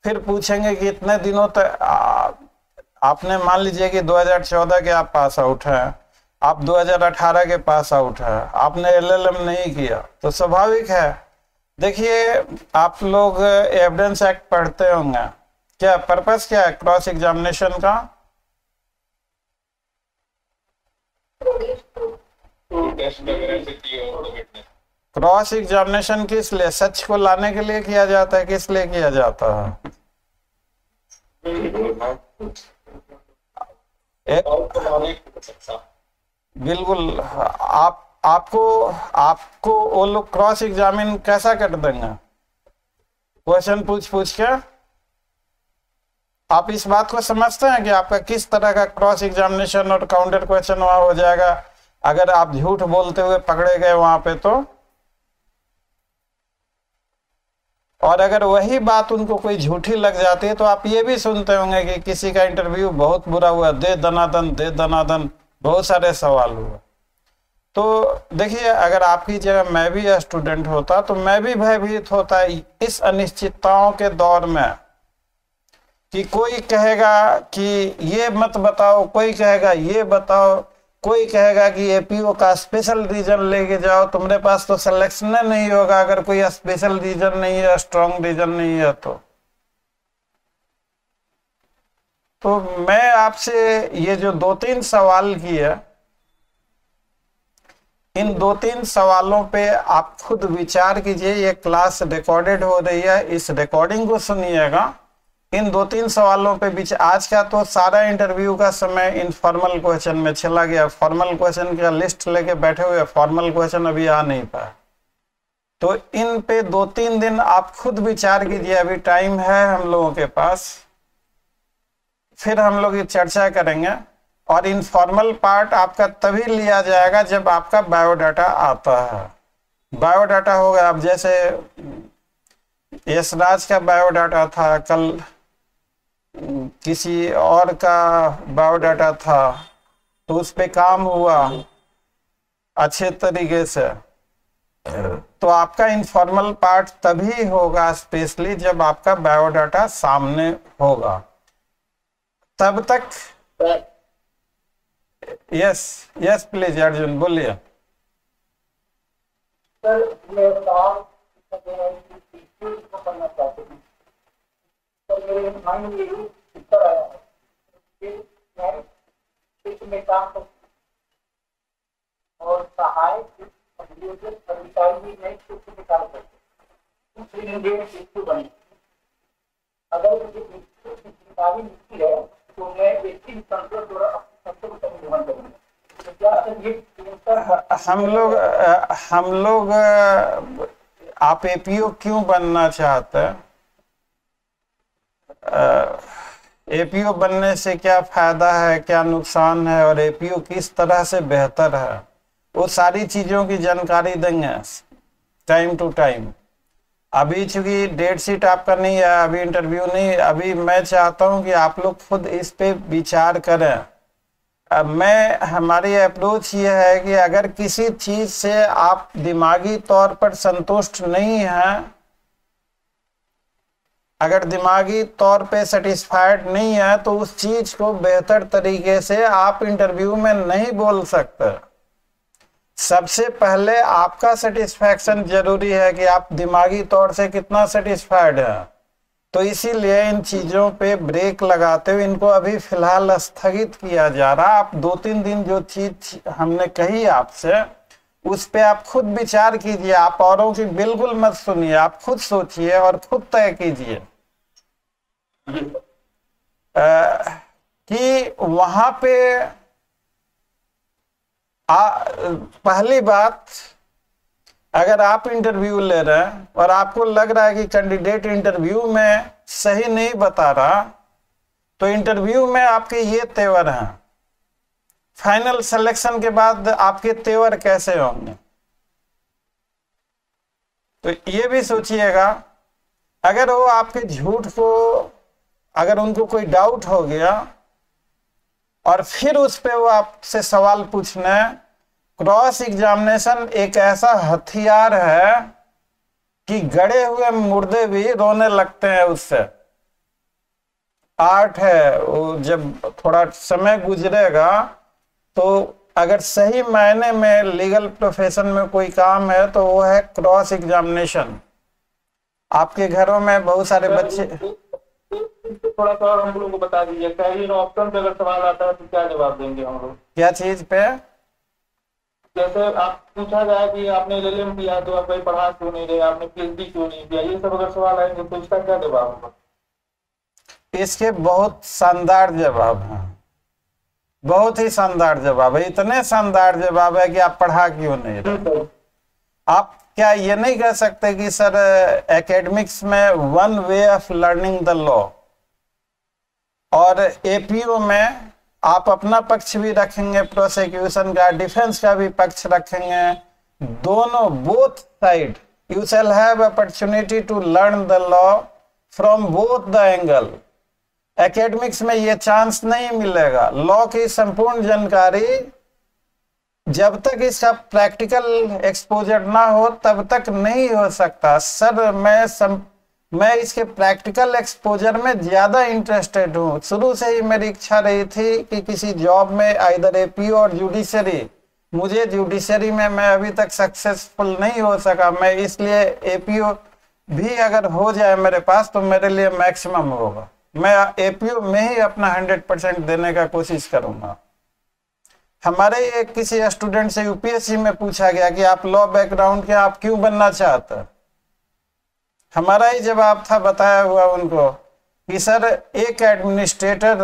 फिर पूछेंगे कि इतने दिनों तक आपने, मान लीजिए कि दो हज़ार चौदह के आप पास आउट हैं, आप दो हज़ार अठारह के पास आउट हैं, आपने एल एल एम नहीं किया, तो स्वाभाविक है। देखिए आप लोग एविडेंस एक्ट पढ़ते होंगे, क्या पर्पस क्या है क्रॉस एग्जामिनेशन का? क्रॉस एग्जामिनेशन किस लिए, सच को लाने के लिए किया जाता है, किस लिए किया जाता है? बिल्कुल, आप आपको आपको वो लोग क्रॉस एग्जामिन कैसा कर देंगे क्वेश्चन पूछ पूछ के। आप इस बात को समझते हैं कि आपका किस तरह का क्रॉस एग्जामिनेशन और काउंटर क्वेश्चन वहां हो जाएगा अगर आप झूठ बोलते हुए पकड़े गए वहां पे तो। और अगर वही बात उनको कोई झूठी लग जाती है तो आप ये भी सुनते होंगे कि किसी का इंटरव्यू बहुत बुरा हुआ, दे दनादन दे दनादन बहुत सारे सवाल हुए। तो देखिए अगर आपकी जगह मैं भी स्टूडेंट होता तो मैं भी भयभीत होता इस अनिश्चितताओं के दौर में कि कोई कहेगा कि ये मत बताओ, कोई कहेगा ये बताओ, कोई कहेगा कि ए पी ओ का स्पेशल रीजन लेके जाओ, तुम्हारे पास तो सिलेक्शन नहीं होगा अगर कोई स्पेशल रीजन नहीं है, स्ट्रॉन्ग रीजन नहीं है तो। तो मैं आपसे ये जो दो तीन सवाल किए, इन दो तीन सवालों पे आप खुद विचार कीजिए। ये क्लास रिकॉर्डेड हो रही है, इस रिकॉर्डिंग को सुनिएगा। इन दो तीन सवालों पे बीच आज का तो सारा इंटरव्यू का समय इनफॉर्मल क्वेश्चन में चला गया, फॉर्मल क्वेश्चन का लिस्ट लेके बैठे हुए, फॉर्मल क्वेश्चन अभी आ नहीं पाया। तो इन पे दो तीन दिन आप खुद विचार कीजिए, अभी टाइम है हम लोगों के पास, फिर हम लोग ये चर्चा करेंगे। और इनफॉर्मल पार्ट आपका तभी लिया जाएगा जब आपका बायोडाटा आता है। बायोडाटा होगा, आप जैसे यशराज का बायोडाटा था, कल किसी और का बायोडाटा था, तो उस पे काम हुआ अच्छे तरीके से। तो आपका इनफॉर्मल पार्ट तभी होगा स्पेशली जब आपका बायोडाटा सामने होगा। तब तक यस यस प्लीज अर्जुन बोलिए। हम लोग हम लोग आप ए पी ओ क्यों बनना चाहते हैं, ए पी ओ बनने से क्या फायदा है, क्या नुकसान है, और ए पी ओ किस तरह से बेहतर है, वो सारी चीजों की जानकारी देंगे टाइम टू टाइम। अभी चूंकि डेट शीट आपका नहीं है, अभी इंटरव्यू नहीं, अभी मैं चाहता हूं कि आप लोग खुद इस पे विचार करें। अब मैं हमारी अप्रोच ये है कि अगर किसी चीज से आप दिमागी तौर पर संतुष्ट नहीं हैं, अगर दिमागी तौर पे सेटिस्फाइड नहीं है, तो उस चीज को बेहतर तरीके से आप इंटरव्यू में नहीं बोल सकते। सबसे पहले आपका सेटिस्फैक्शन जरूरी है कि आप दिमागी तौर से कितना सेटिस्फाइड हैं। तो इसीलिए इन चीजों पे ब्रेक लगाते हुए इनको अभी फिलहाल स्थगित किया जा रहा। आप दो तीन दिन जो चीज हमने कही आपसे उस पे आप खुद विचार कीजिए, आप औरों की बिल्कुल मत सुनिए, आप खुद सोचिए और खुद तय कीजिए कि वहां पे आ, पहली बात, अगर आप इंटरव्यू ले रहे हैं और आपको लग रहा है कि कैंडिडेट इंटरव्यू में सही नहीं बता रहा, तो इंटरव्यू में आपके ये तेवर हैं, फाइनल सिलेक्शन के बाद आपके तेवर कैसे होंगे, तो ये भी सोचिएगा। अगर वो आपके झूठ को, अगर उनको कोई डाउट हो गया और फिर उस पे वो आपसे सवाल पूछना है, क्रॉस एग्जामिनेशन एक ऐसा हथियार है कि गड़े हुए मुर्दे भी रोने लगते हैं उससे। आर्ट है, वो जब थोड़ा समय गुजरेगा तो अगर सही मायने में लीगल प्रोफेशन में कोई काम है तो वो है क्रॉस एग्जामिनेशन। आपके घरों में बहुत सारे बच्चे थोड़ा सा और हम लोगों को बता दीजिए, कैरियर ऑप्शन पे अगर सवाल आता है तो क्या जवाब देंगे हम लोग? क्या चीज पे जैसे आप पूछा जाए कि आपने एल एल एम किया तो आप कहीं पढ़ा क्यों नहीं रहे, आपने पी एच डी क्यों नहीं किया, ये सब अगर सवाल आएंगे तो इसका क्या जवाब होगा? इसके बहुत शानदार जवाब है, बहुत ही शानदार जवाब है, इतने शानदार जवाब है कि आप पढ़ा क्यों नहीं रहे। आप क्या ये नहीं कह सकते कि सर एकेडमिक्स में one way of learning the law और ए पी ओ में आप अपना पक्ष भी रखेंगे, प्रोसिक्यूशन का डिफेंस का भी पक्ष रखेंगे, दोनों both side you shall have opportunity to learn the law from both the angle. Academics में ये चांस नहीं मिलेगा। लॉ की संपूर्ण जानकारी जब तक इसका प्रैक्टिकल एक्सपोजर ना हो तब तक नहीं हो सकता। सर मैं सम... मैं इसके प्रैक्टिकल एक्सपोजर में ज़्यादा इंटरेस्टेड हूँ, शुरू से ही मेरी इच्छा रही थी कि किसी जॉब में आइदर ए पी ओ और जुडिशरी, मुझे जुडिशरी में मैं अभी तक सक्सेसफुल नहीं हो सका, मैं इसलिए ए पी ओ भी अगर हो जाए मेरे पास तो मेरे लिए मैक्सिमम होगा, मैं ए पी ओ में ही अपना हंड्रेड परसेंट देने का कोशिश करूँगा। हमारे एक किसी स्टूडेंट से यू पी एस सी में पूछा गया कि आप लॉ बैकग्राउंड के आप क्यों बनना चाहते हैं, हमारा ही जवाब था बताया हुआ उनको कि सर एक एडमिनिस्ट्रेटर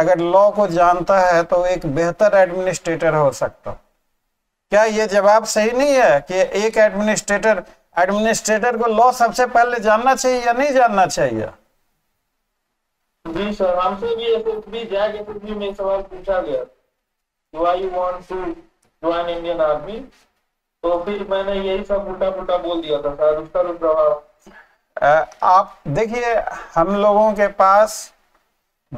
अगर लॉ को जानता है तो एक बेहतर एडमिनिस्ट्रेटर हो सकता। क्या ये जवाब सही नहीं है कि एक एडमिनिस्ट्रेटर एडमिनिस्ट्रेटर को लॉ सबसे पहले जानना चाहिए या नहीं जानना चाहिए? जी सर, हमसे भी एस एस बी जैक एस एस बी में सवाल पूछा गया do I want to join Indian army, तो फिर मैंने यही सब उल्टा पुल्टा बोल दिया था सर, उसका प्रभाव। आप देखिए हम लोगों के पास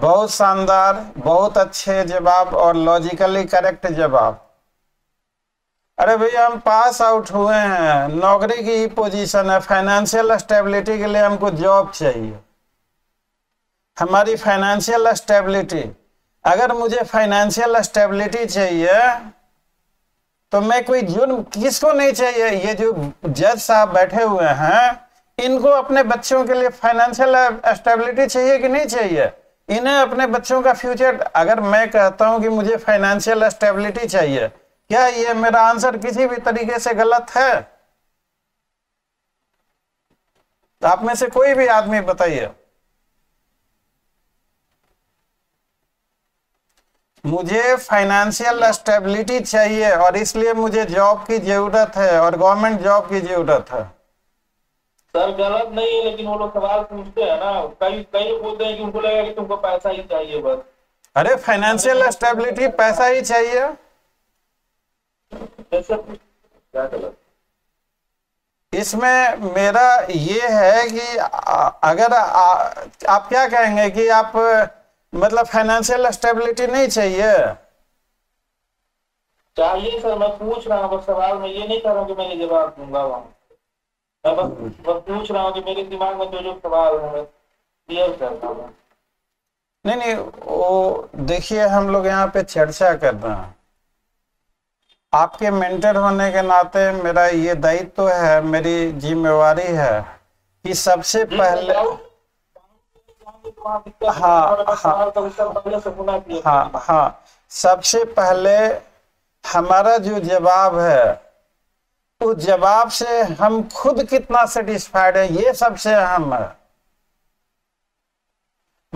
बहुत शानदार, बहुत अच्छे जवाब और लॉजिकली करेक्ट जवाब। अरे भैया हम पास आउट हुए हैं, नौकरी की पोजीशन है, फाइनेंशियल स्टेबिलिटी के लिए हमको जॉब चाहिए, हमारी फाइनेंशियल स्टेबिलिटी, अगर मुझे फाइनेंशियल स्टेबिलिटी चाहिए तो मैं कोई जुर्म किसको नहीं चाहिए। ये जो जज साहब बैठे हुए हैं इनको अपने बच्चों के लिए फाइनेंशियल स्टेबिलिटी चाहिए कि नहीं चाहिए? इन्हें अपने बच्चों का फ्यूचर, अगर मैं कहता हूं कि मुझे फाइनेंशियल स्टेबिलिटी चाहिए, क्या ये मेरा आंसर किसी भी तरीके से गलत है? आप में से कोई भी आदमी बताइए। मुझे फाइनेंशियल स्टेबिलिटी चाहिए और इसलिए मुझे जॉब की जरूरत है और गवर्नमेंट जॉब की जरूरत है। सर गलत नहीं है, लेकिन वो लोग सवाल पूछते हैं ना, कई कई लोग बोलते हैं कि उनको लगेगा कि तुमको पैसा ही चाहिए बस। अरे फाइनेंशियल स्टेबिलिटी पैसा ही चाहिए, क्या गलत इसमें? मेरा ये है कि अगर आ, आप क्या कहेंगे कि आप मतलब फाइनेंशियल स्टेबिलिटी नहीं चाहिए? चाहिए सर, मैं पूछ रहा हूँ सवाल, मैं ये नहीं कह रहा हूँ कि मैं जवाब दूंगा, मैं बस बस पूछ रहा हूं कि मेरे दिमाग में जो जो सवाल है क्लियर करता हूं। नहीं नहीं वो देखिए हम लोग यहाँ पे चर्चा कर रहे हैं, आपके मेंटर होने के नाते मेरा ये दायित्व तो है, मेरी जिम्मेवारी है कि सबसे पहले हाँ हाँ हाँ हाँ सबसे पहले हमारा जो जवाब है उस जवाब से हम खुद कितना सेटिस्फाइड है, ये सबसे अहम है।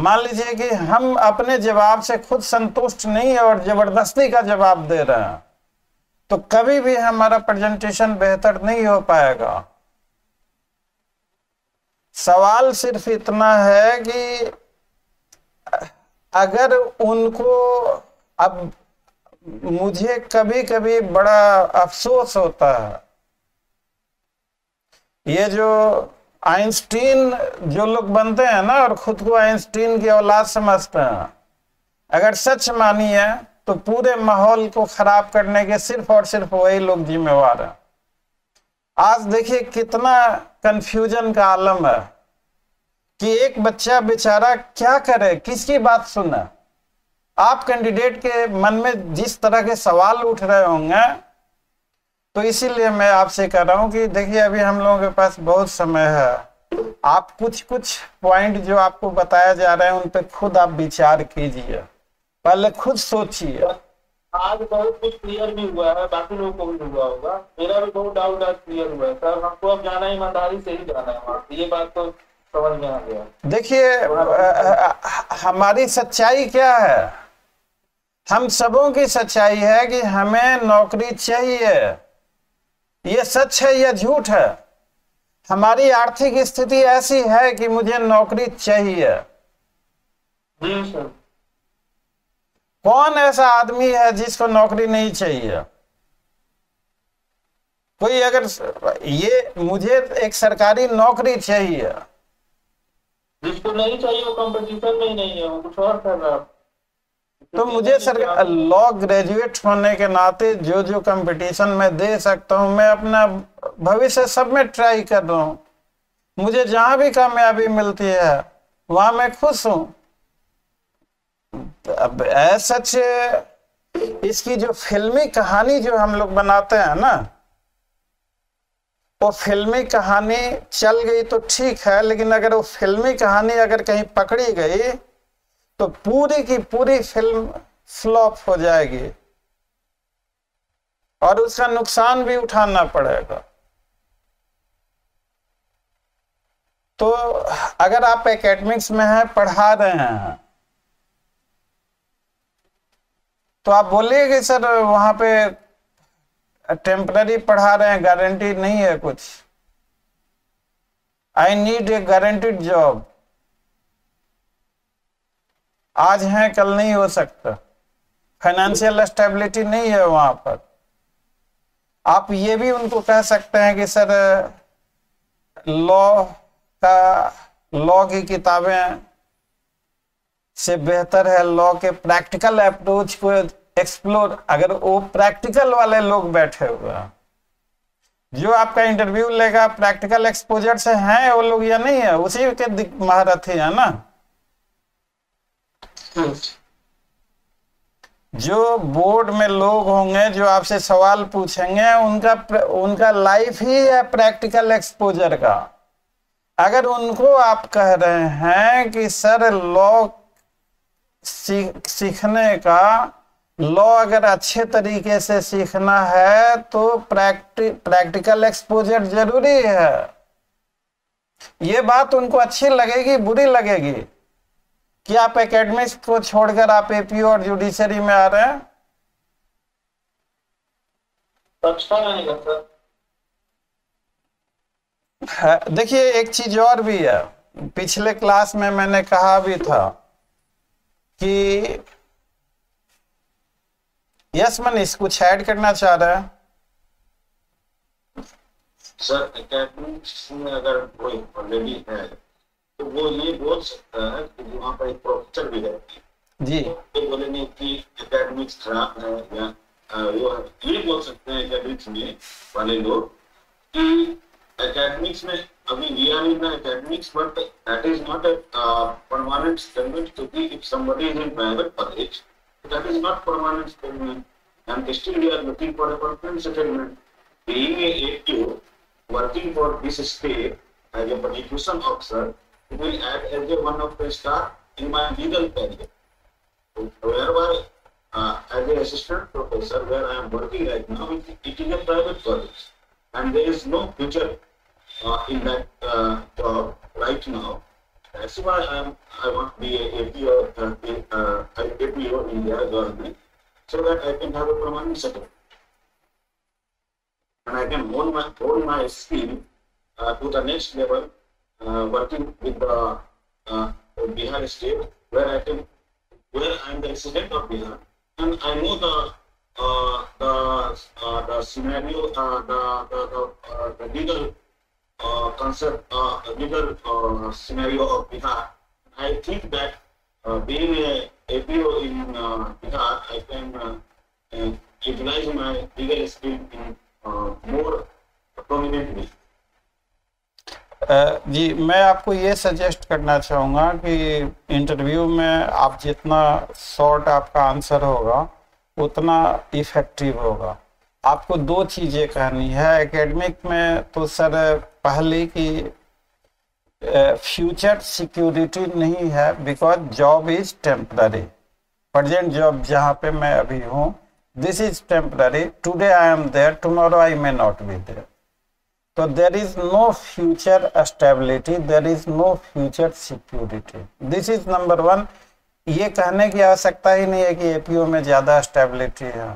मान लीजिए कि हम अपने जवाब से खुद संतुष्ट नहीं है और जबरदस्ती का जवाब दे रहे हैं तो कभी भी हमारा प्रेजेंटेशन बेहतर नहीं हो पाएगा। सवाल सिर्फ इतना है कि अगर उनको, अब मुझे कभी कभी बड़ा अफसोस होता है, ये जो आइंस्टीन जो लोग बनते हैं ना और खुद को आइंस्टीन की औलाद समझते हैं, अगर सच मानिए तो पूरे माहौल को खराब करने के सिर्फ और सिर्फ वही लोग जिम्मेवार हैं। आज देखिए कितना कंफ्यूजन का आलम है, कि एक बच्चा बेचारा क्या करे, किसकी बात सुना। आप कैंडिडेट के मन में जिस तरह के सवाल उठ रहे होंगे, तो इसीलिए मैं आपसे कह रहा हूं कि देखिए अभी हम लोगों के पास बहुत समय है, आप कुछ कुछ पॉइंट जो आपको बताया जा रहे हैं उन पर खुद आप विचार कीजिए, पहले खुद सोचिए। आज बहुत कुछ क्लियर भी हुआ है, बाकी लोगों को भी हुआ होगा, मेरा भी बहुत डाउट आज क्लियर हुआ है सर। हमको अब जाना ईमानदारी से ही जाना है, ये बात तो समझ में आ गया। देखिए हमारी सच्चाई क्या है, हम सबों की सच्चाई है कि हमें नौकरी चाहिए, ये सच है या झूठ है। हमारी आर्थिक स्थिति ऐसी है कि मुझे नौकरी चाहिए। कौन ऐसा आदमी है जिसको नौकरी नहीं चाहिए? कोई अगर ये मुझे एक सरकारी नौकरी चाहिए, जिसको नहीं चाहिए वो कंपटीशन में ही नहीं है, वो कुछ और कर रहा है। तो मुझे सर लॉ ग्रेजुएट होने के नाते जो जो कंपटीशन में दे सकता हूँ, मैं अपना भविष्य सब में ट्राई कर रहा हूँ। मुझे जहां भी कामयाबी मिलती है वहां मैं खुश हूँ। अब सच इसकी जो फिल्मी कहानी जो हम लोग बनाते हैं ना, वो फिल्मी कहानी चल गई तो ठीक है, लेकिन अगर वो फिल्मी कहानी अगर कहीं पकड़ी गई तो पूरी की पूरी फिल्म फ्लॉप हो जाएगी और उसका नुकसान भी उठाना पड़ेगा। तो अगर आप एकेडमिक्स में हैं, पढ़ा रहे हैं, तो आप बोलिए कि सर वहां पे टेम्पररी पढ़ा रहे हैं, गारंटी नहीं है कुछ, I need a guaranteed job, आज है कल नहीं हो सकता, फाइनेंशियल स्टेबिलिटी नहीं है वहां पर। आप ये भी उनको कह सकते हैं कि सर लॉ का लॉ की किताबें से बेहतर है लॉ के प्रैक्टिकल अप्रोच को एक्सप्लोर, अगर वो प्रैक्टिकल वाले लोग बैठे हुए हैं, जो आपका इंटरव्यू लेगा प्रैक्टिकल एक्सपोजर से हैं वो लोग या नहीं है, उसी के महारथी है ना। जो बोर्ड में लोग होंगे जो आपसे सवाल पूछेंगे, उनका उनका लाइफ ही है प्रैक्टिकल एक्सपोजर का। अगर उनको आप कह रहे हैं कि सर लॉ सीखने का, लॉ अगर अच्छे तरीके से सीखना है तो प्रैक्टि प्रैक्टिकल एक्सपोजर जरूरी है, ये बात उनको अच्छी लगेगी बुरी लगेगी? कि आप एकेडमिक्स को छोड़कर आप एपीओ और जुडिशरी में आ रहे हैं। अच्छा नहीं लगता। देखिए एक चीज और भी है, पिछले क्लास में मैंने कहा भी था कि यस मनीष कुछ ऐड करना चाह रहे हैं सर। एकेडमिक्स में अगर कोई ऑलरेडी है तो वो ये बोल सकता है कि वहाँ पर एक प्रोफेसर भी रहती है जी, तो बोले नहीं कि एकेडमिक्स खराब है या वो ये बोल सकते हैं एकेडमिक्स में वाले लोग कि एकेडमिक्स में अभी लिया नहीं ना academics, but that is not a permanent statement, क्योंकि if somebody is in private college that is not permanent statement and still we are looking for a permanent settlement. Being a APO working for this state as a prosecution officer will act as a one of the star in my legal career, whereby uh, as an assistant professor where I am working right now, it, it is a private college and there is no future uh, in that uh, job right now. That's why I am I want to be a APO uh, APO in their government so that I can have a permanent settlement and I can hold my hold my skill uh, to the next level. Uh, working with the uh, Bihar state, where I can, where I am the resident of Bihar, and I know the uh, the uh, the scenario, uh, the the the, uh, the legal uh, concept, uh, legal uh, scenario of Bihar. I think that uh, being a A P O in uh, Bihar, I can uh, uh, utilize my legal skill in uh, more prominently. जी मैं आपको ये सजेस्ट करना चाहूँगा कि इंटरव्यू में आप जितना शॉर्ट आपका आंसर होगा उतना इफेक्टिव होगा। आपको दो चीज़ें कहनी है एकेडमिक में तो सर पहले कि फ्यूचर सिक्योरिटी नहीं है because job is temporary. Present job जहाँ पे मैं अभी हूँ this is temporary, today I am there, tomorrow I may not be there. तो there is no future stability, there is no future security, this is number one. ये कहने की आवश्यकता ही नहीं है कि एपीओ में ज़्यादा स्टेबिलिटी है,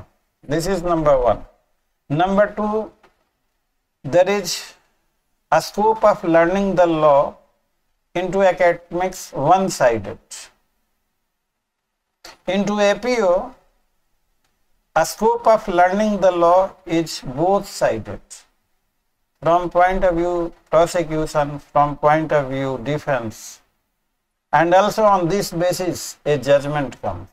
this is number one. Number two, there is a scope of learning the law into academics one sided, into APO a scope of learning the law is both sided, from point of view prosecution, from point of view defense, and also on this basis a judgment comes.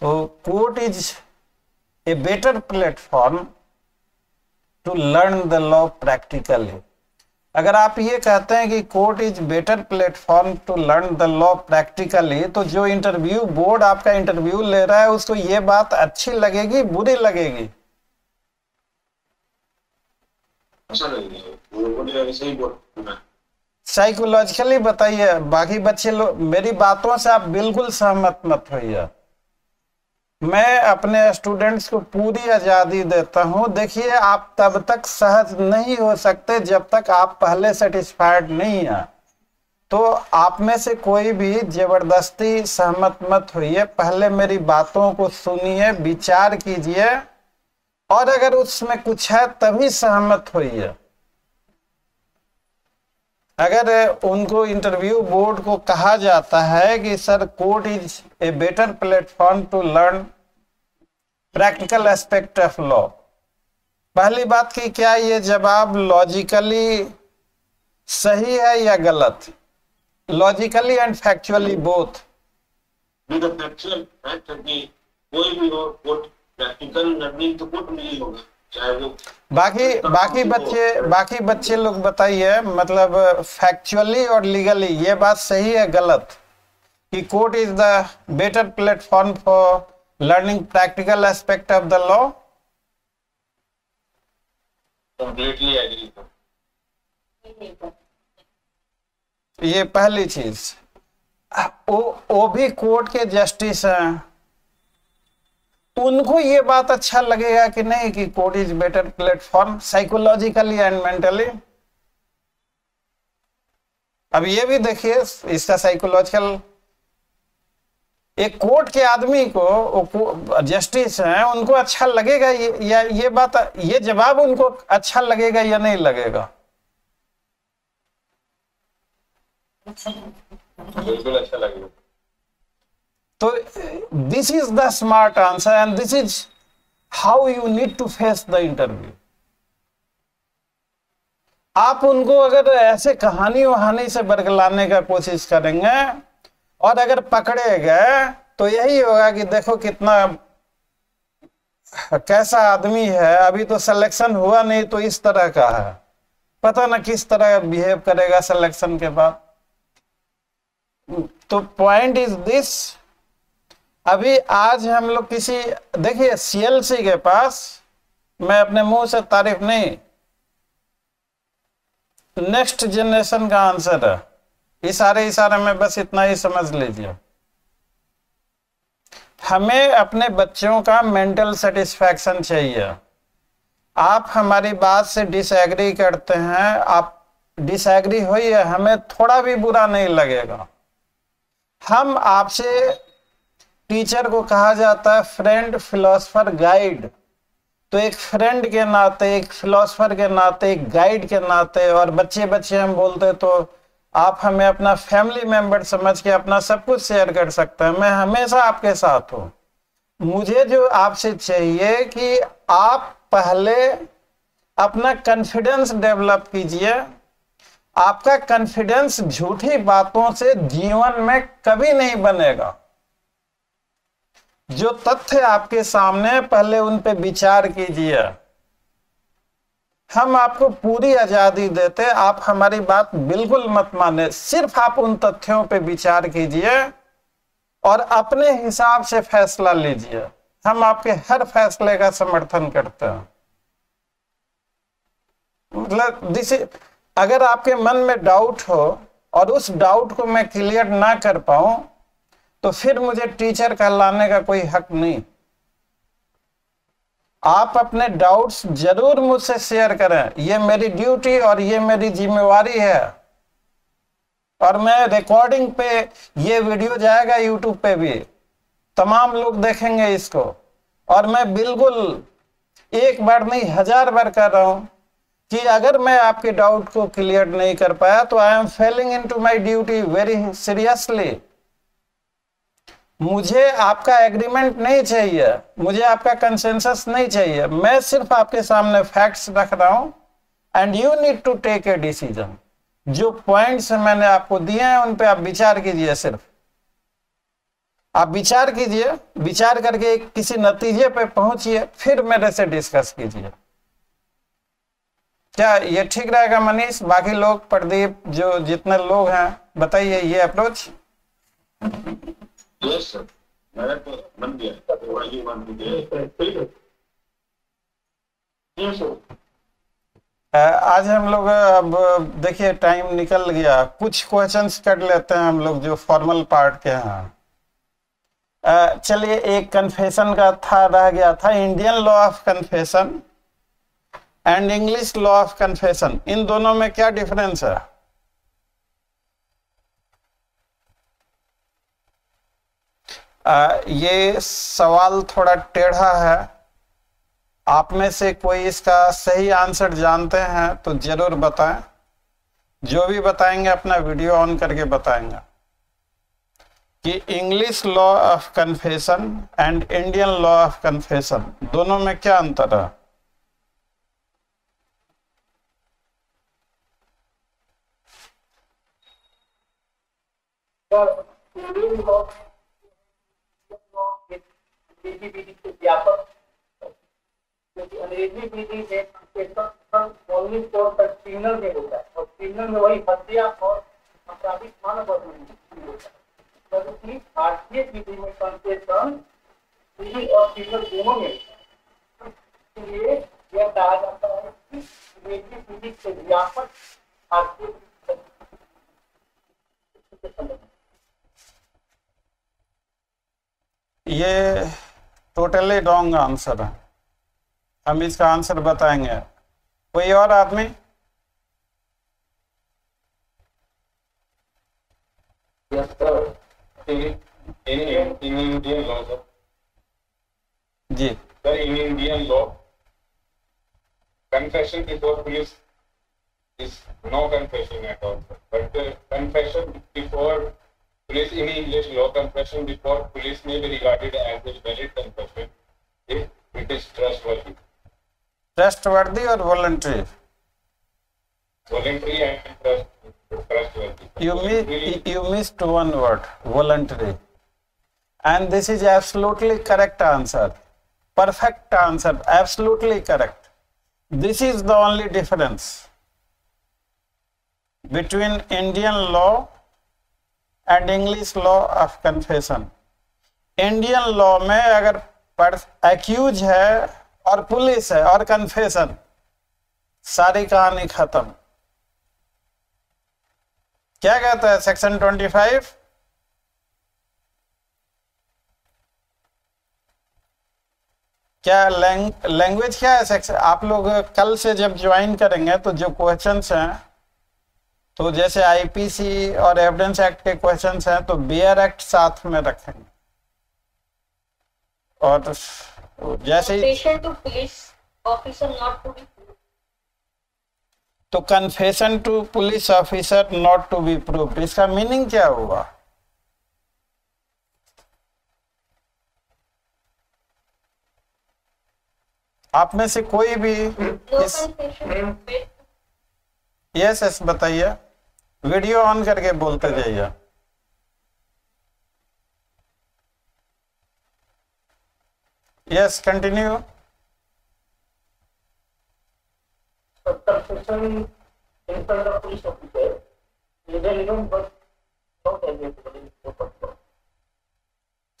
So court is a better platform to learn the law practically. अगर आप ये कहते हैं कि court is better platform to learn the law practically, तो जो इंटरव्यू बोर्ड आपका इंटरव्यू ले रहा है उसको ये बात अच्छी लगेगी बुरी लगेगी? साइकोलॉजिकली बताइए, बाकी बच्चे लोग मेरी बातों से आप बिल्कुल सहमत मत होइए। मैं अपने स्टूडेंट्स को पूरी आज़ादी देता हूँ। देखिए आप तब तक सहज नहीं हो सकते जब तक आप पहले सेटिस्फाइड नहीं हैं, तो आप में से कोई भी जबरदस्ती सहमत मत होइए। पहले मेरी बातों को सुनिए, विचार कीजिए और अगर उसमें कुछ है तभी सहमत होइए। अगर उनको इंटरव्यू बोर्ड को कहा जाता है कि sir court is a better platform to learn practical aspect of law, पहली बात की क्या ये जवाब लॉजिकली सही है या गलत? Logically and factually both. कोई भी हो प्रैक्टिकल लर्निंग तो कुछ नहीं होगा चाहे वो बाकी बाकी बच्चे बाकी बच्चे लोग बताइए, मतलब फैक्चुअली और लीगली ये बात सही है गलत कि court is the better platform for learning practical aspect of the law? Completely agree sir. ये पहली चीज। वो वो भी कोर्ट के जस्टिस हैं, उनको ये बात अच्छा लगेगा कि नहीं कि court is better platform psychologically and mentally. अब ये भी देखिए इसका साइकोलॉजिकल, एक कोर्ट के आदमी को जस्टिस हैं उनको अच्छा लगेगा या ये बात ये जवाब उनको अच्छा लगेगा या नहीं लगेगा? बिल्कुल अच्छा लगेगा। तो this is the smart answer and this is how you need to face the interview. आप उनको अगर ऐसे कहानी वहानी से बरगलाने का कोशिश करेंगे और अगर पकड़े गए तो यही होगा कि देखो कितना कैसा आदमी है, अभी तो सिलेक्शन हुआ नहीं तो इस तरह का है, पता ना किस तरह बिहेव करेगा सिलेक्शन के बाद। तो पॉइंट इज दिस, अभी आज हम लोग किसी देखिए सीएलसी के पास, मैं अपने मुंह से तारीफ नहीं, नेक्स्ट जनरेशन का आंसर है। इशारे इशारे में बस इतना ही समझ लीजिए। हमें अपने बच्चों का मेंटल सेटिस्फैक्शन चाहिए। आप हमारी बात से डिसएग्री करते हैं, आप डिसएग्री हुई है, हमें थोड़ा भी बुरा नहीं लगेगा। हम आपसे, टीचर को कहा जाता है फ्रेंड फिलोसोफर गाइड, तो एक फ्रेंड के नाते, एक फिलोसोफर के नाते, एक गाइड के नाते, और बच्चे बच्चे हम बोलते तो आप हमें अपना फैमिली मेंबर समझ के अपना सब कुछ शेयर कर सकते हैं। मैं हमेशा आपके साथ हूँ। मुझे जो आपसे चाहिए कि आप पहले अपना कॉन्फिडेंस डेवलप कीजिए। आपका कॉन्फिडेंस झूठी बातों से जीवन में कभी नहीं बनेगा। जो तथ्य आपके सामने पहले उन पे विचार कीजिए। हम आपको पूरी आजादी देते हैं, आप हमारी बात बिल्कुल मत माने, सिर्फ आप उन तथ्यों पे विचार कीजिए और अपने हिसाब से फैसला लीजिए, हम आपके हर फैसले का समर्थन करते हैं। मतलब दिस अगर आपके मन में डाउट हो और उस डाउट को मैं क्लियर ना कर पाऊं तो फिर मुझे टीचर कहलाने का कोई हक नहीं। आप अपने डाउट्स जरूर मुझसे शेयर करें, ये मेरी ड्यूटी और ये मेरी जिम्मेवारी है। और मैं रिकॉर्डिंग पे ये वीडियो जाएगा यूट्यूब पे भी, तमाम लोग देखेंगे इसको, और मैं बिल्कुल एक बार नहीं हजार बार कर रहा हूं कि अगर मैं आपके डाउट को क्लियर नहीं कर पाया तो I am failing in to my duty very seriously. मुझे आपका एग्रीमेंट नहीं चाहिए, मुझे आपका कंसेंसस नहीं चाहिए, मैं सिर्फ आपके सामने फैक्ट्स रख रहा हूं and you need to take a decision. जो पॉइंट्स मैंने आपको दिए हैं उन पे आप विचार कीजिए, सिर्फ आप विचार कीजिए, विचार करके किसी नतीजे पे पहुंचिए, फिर मेरे से डिस्कस कीजिए। क्या ये ठीक रहेगा मनीष? बाकी लोग, प्रदीप, जो जितने लोग हैं, बताइए ये अप्रोच। यस सर, मैंने तो मान लिया, वही मान लिया, ठीक है। यस सर, आज हम लोग, अब देखिए टाइम निकल गया, कुछ क्वेश्चंस कर लेते हैं हम लोग जो फॉर्मल पार्ट के हैं। चलिए, एक कन्फेशन का था, रह गया था, Indian law of confession and English law of confession, इन दोनों में क्या डिफरेंस है? आ, ये सवाल थोड़ा टेढ़ा है, आप में से कोई इसका सही आंसर जानते हैं तो जरूर बताएं। जो भी बताएंगे अपना वीडियो ऑन करके बताएंगे कि English law of confession and Indian law of confession दोनों में क्या अंतर है। तो, क्योंकि अंग्रेजी विधि में कन्फेशन मौलिक तौर पर क्रिमिनल में होता है और क्रिमिनल में वही हत्या और अपराधिक मानव अपराध होता है, जबकि भारतीय विधि में कन्फेशन सिविल और क्रिमिनल दोनों में, इसलिए यह कहा जाता है कि अंग्रेजी विधि से व्यापक भारतीय। ये टोटली रॉन्ग आंसर है, हम इसका आंसर बताएंगे। कोई और आदमी? इन इंडियन लॉ जी sir, in Indian law confession before police is no confession at all, but confession before police in English law, confession before police may be regarded as a valid confession if it is trustworthy. Trustworthy और voluntary, voluntary and trustworthy. You miss you missed one word, voluntary, and this is absolutely correct answer, perfect answer, absolutely correct. This is the only difference between Indian law and English law of confession. Indian law में अगर एक्यूज है और पुलिस है और कन्फेशन, सारी कहानी खत्म। क्या कहता है सेक्शन पच्चीस? क्या लैंग्वेज क्या है सेक्शन? आप लोग कल से जब ज्वाइन करेंगे तो जो क्वेश्चंस हैं, तो जैसे आईपीसी और एविडेंस एक्ट के क्वेश्चंस हैं तो बियर एक्ट साथ में रखेंगे। और जैसे तो confession to police officer not to be proved, इसका मीनिंग क्या हुआ? आप में से कोई भी इस यस यस बताइए, वीडियो ऑन करके बोलते जाइए। Yes continue. substitution in front of police officer is relevant but not eligible in the court of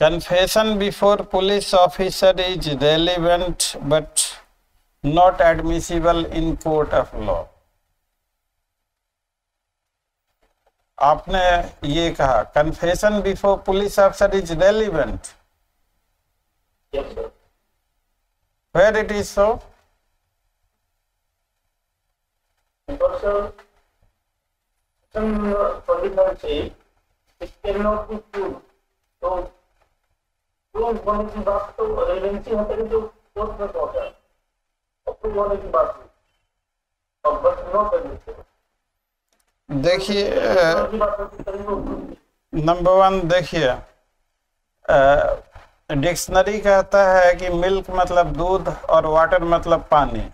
law. Confession before police officer is relevant but not admissible in court of law. आपने ये कहा confession before police officer is relevant, where it is so? देखिए नंबर वन, देखिए डिक्शनरी कहता है कि मिल्क मतलब दूध और वाटर मतलब पानी।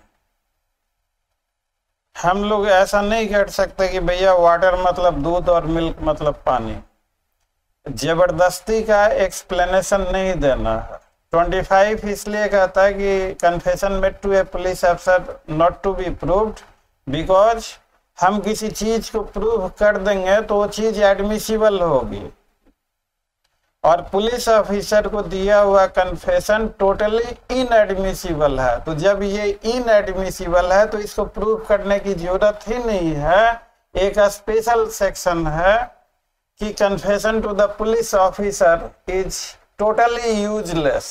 हम लोग ऐसा नहीं कह सकते कि भैया वाटर मतलब दूध और मिल्क मतलब पानी। जबरदस्ती का एक्सप्लेनेशन नहीं देना है। ट्वेंटी फाइव इसलिए कहता है कि confession made to a police officer not to be proved because हम किसी चीज को प्रूव कर देंगे तो वो चीज एडमिसिबल होगी, और पुलिस ऑफिसर को दिया हुआ कन्फेशन टोटली इनएडमिसिबल है। तो जब ये इनएडमिसिबल है तो इसको प्रूव करने की जरूरत ही नहीं है। एक स्पेशल सेक्शन है कि confession to the police officer is totally useless.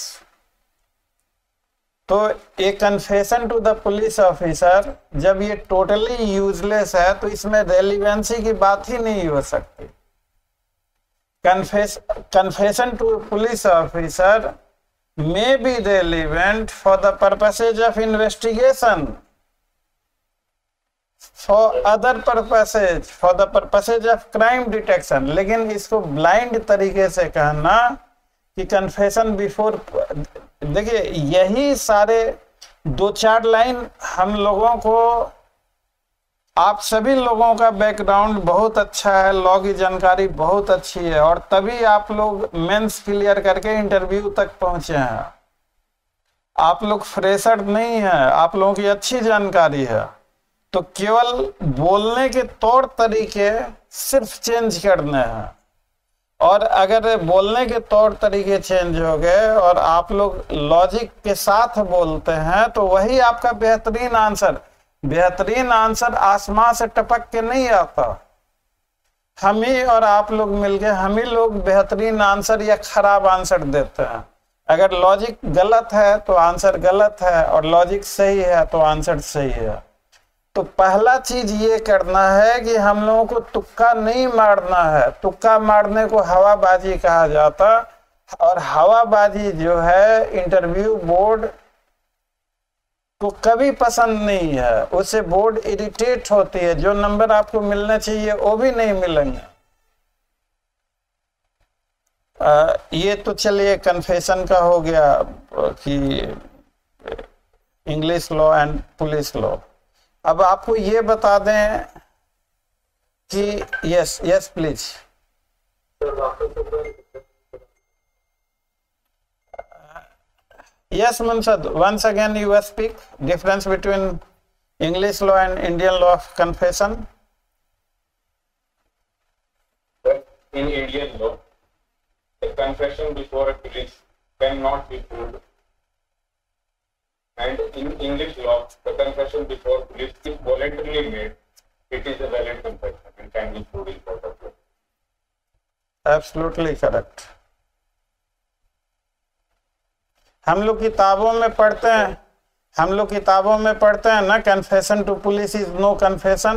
तो ये confession to the police officer जब ये टोटली यूजलेस है तो इसमें रेलिवेंसी की बात ही नहीं हो सकती। Confess confession to police officer may be relevant for the purposes of investigation, for other purposes, for the purposes of crime detection. लेकिन इसको ब्लाइंड तरीके से कहना कि कन्फेशन बिफोर, देखिए यही सारे दो चार लाइन हम लोगों को, आप सभी लोगों का बैकग्राउंड बहुत अच्छा है, लॉ की जानकारी बहुत अच्छी है और तभी आप लोग मेंस क्लियर करके इंटरव्यू तक पहुंचे हैं। आप लोग फ्रेशर नहीं है, आप लोगों की अच्छी जानकारी है। तो केवल बोलने के तौर तरीके सिर्फ चेंज करने हैं, और अगर बोलने के तौर तरीके चेंज हो गए और आप लोग लॉजिक के साथ बोलते हैं तो वही आपका बेहतरीन आंसर। बेहतरीन आंसर आसमान से टपक के नहीं आता। हम ही और आप लोग मिलके हम ही लोग बेहतरीन आंसर या खराब आंसर देते हैं। अगर लॉजिक गलत है तो आंसर गलत है और लॉजिक सही है तो आंसर सही है। तो पहला चीज ये करना है कि हम लोगों को तुक्का नहीं मारना है। तुक्का मारने को हवाबाजी कहा जाता, और हवाबाजी जो है इंटरव्यू बोर्ड को कभी पसंद नहीं है। उससे बोर्ड इरिटेट होती है। जो नंबर आपको मिलने चाहिए वो भी नहीं मिलेंगे। आ, ये तो चलिए कन्फेशन का हो गया कि English law and police law. अब आपको ये बता दें कि Yes, please. Yes, Mansad, once again you speak difference between English law and Indian law of confession. In Indian law, a confession before a police cannot be proved, and in English law, the confession before police is voluntarily made. It is a valid confession. be proved in court of law. Absolutely correct. हम लोग किताबों में पढ़ते हैं, हम लोग किताबों में पढ़ते हैं ना, confession to police is no confession.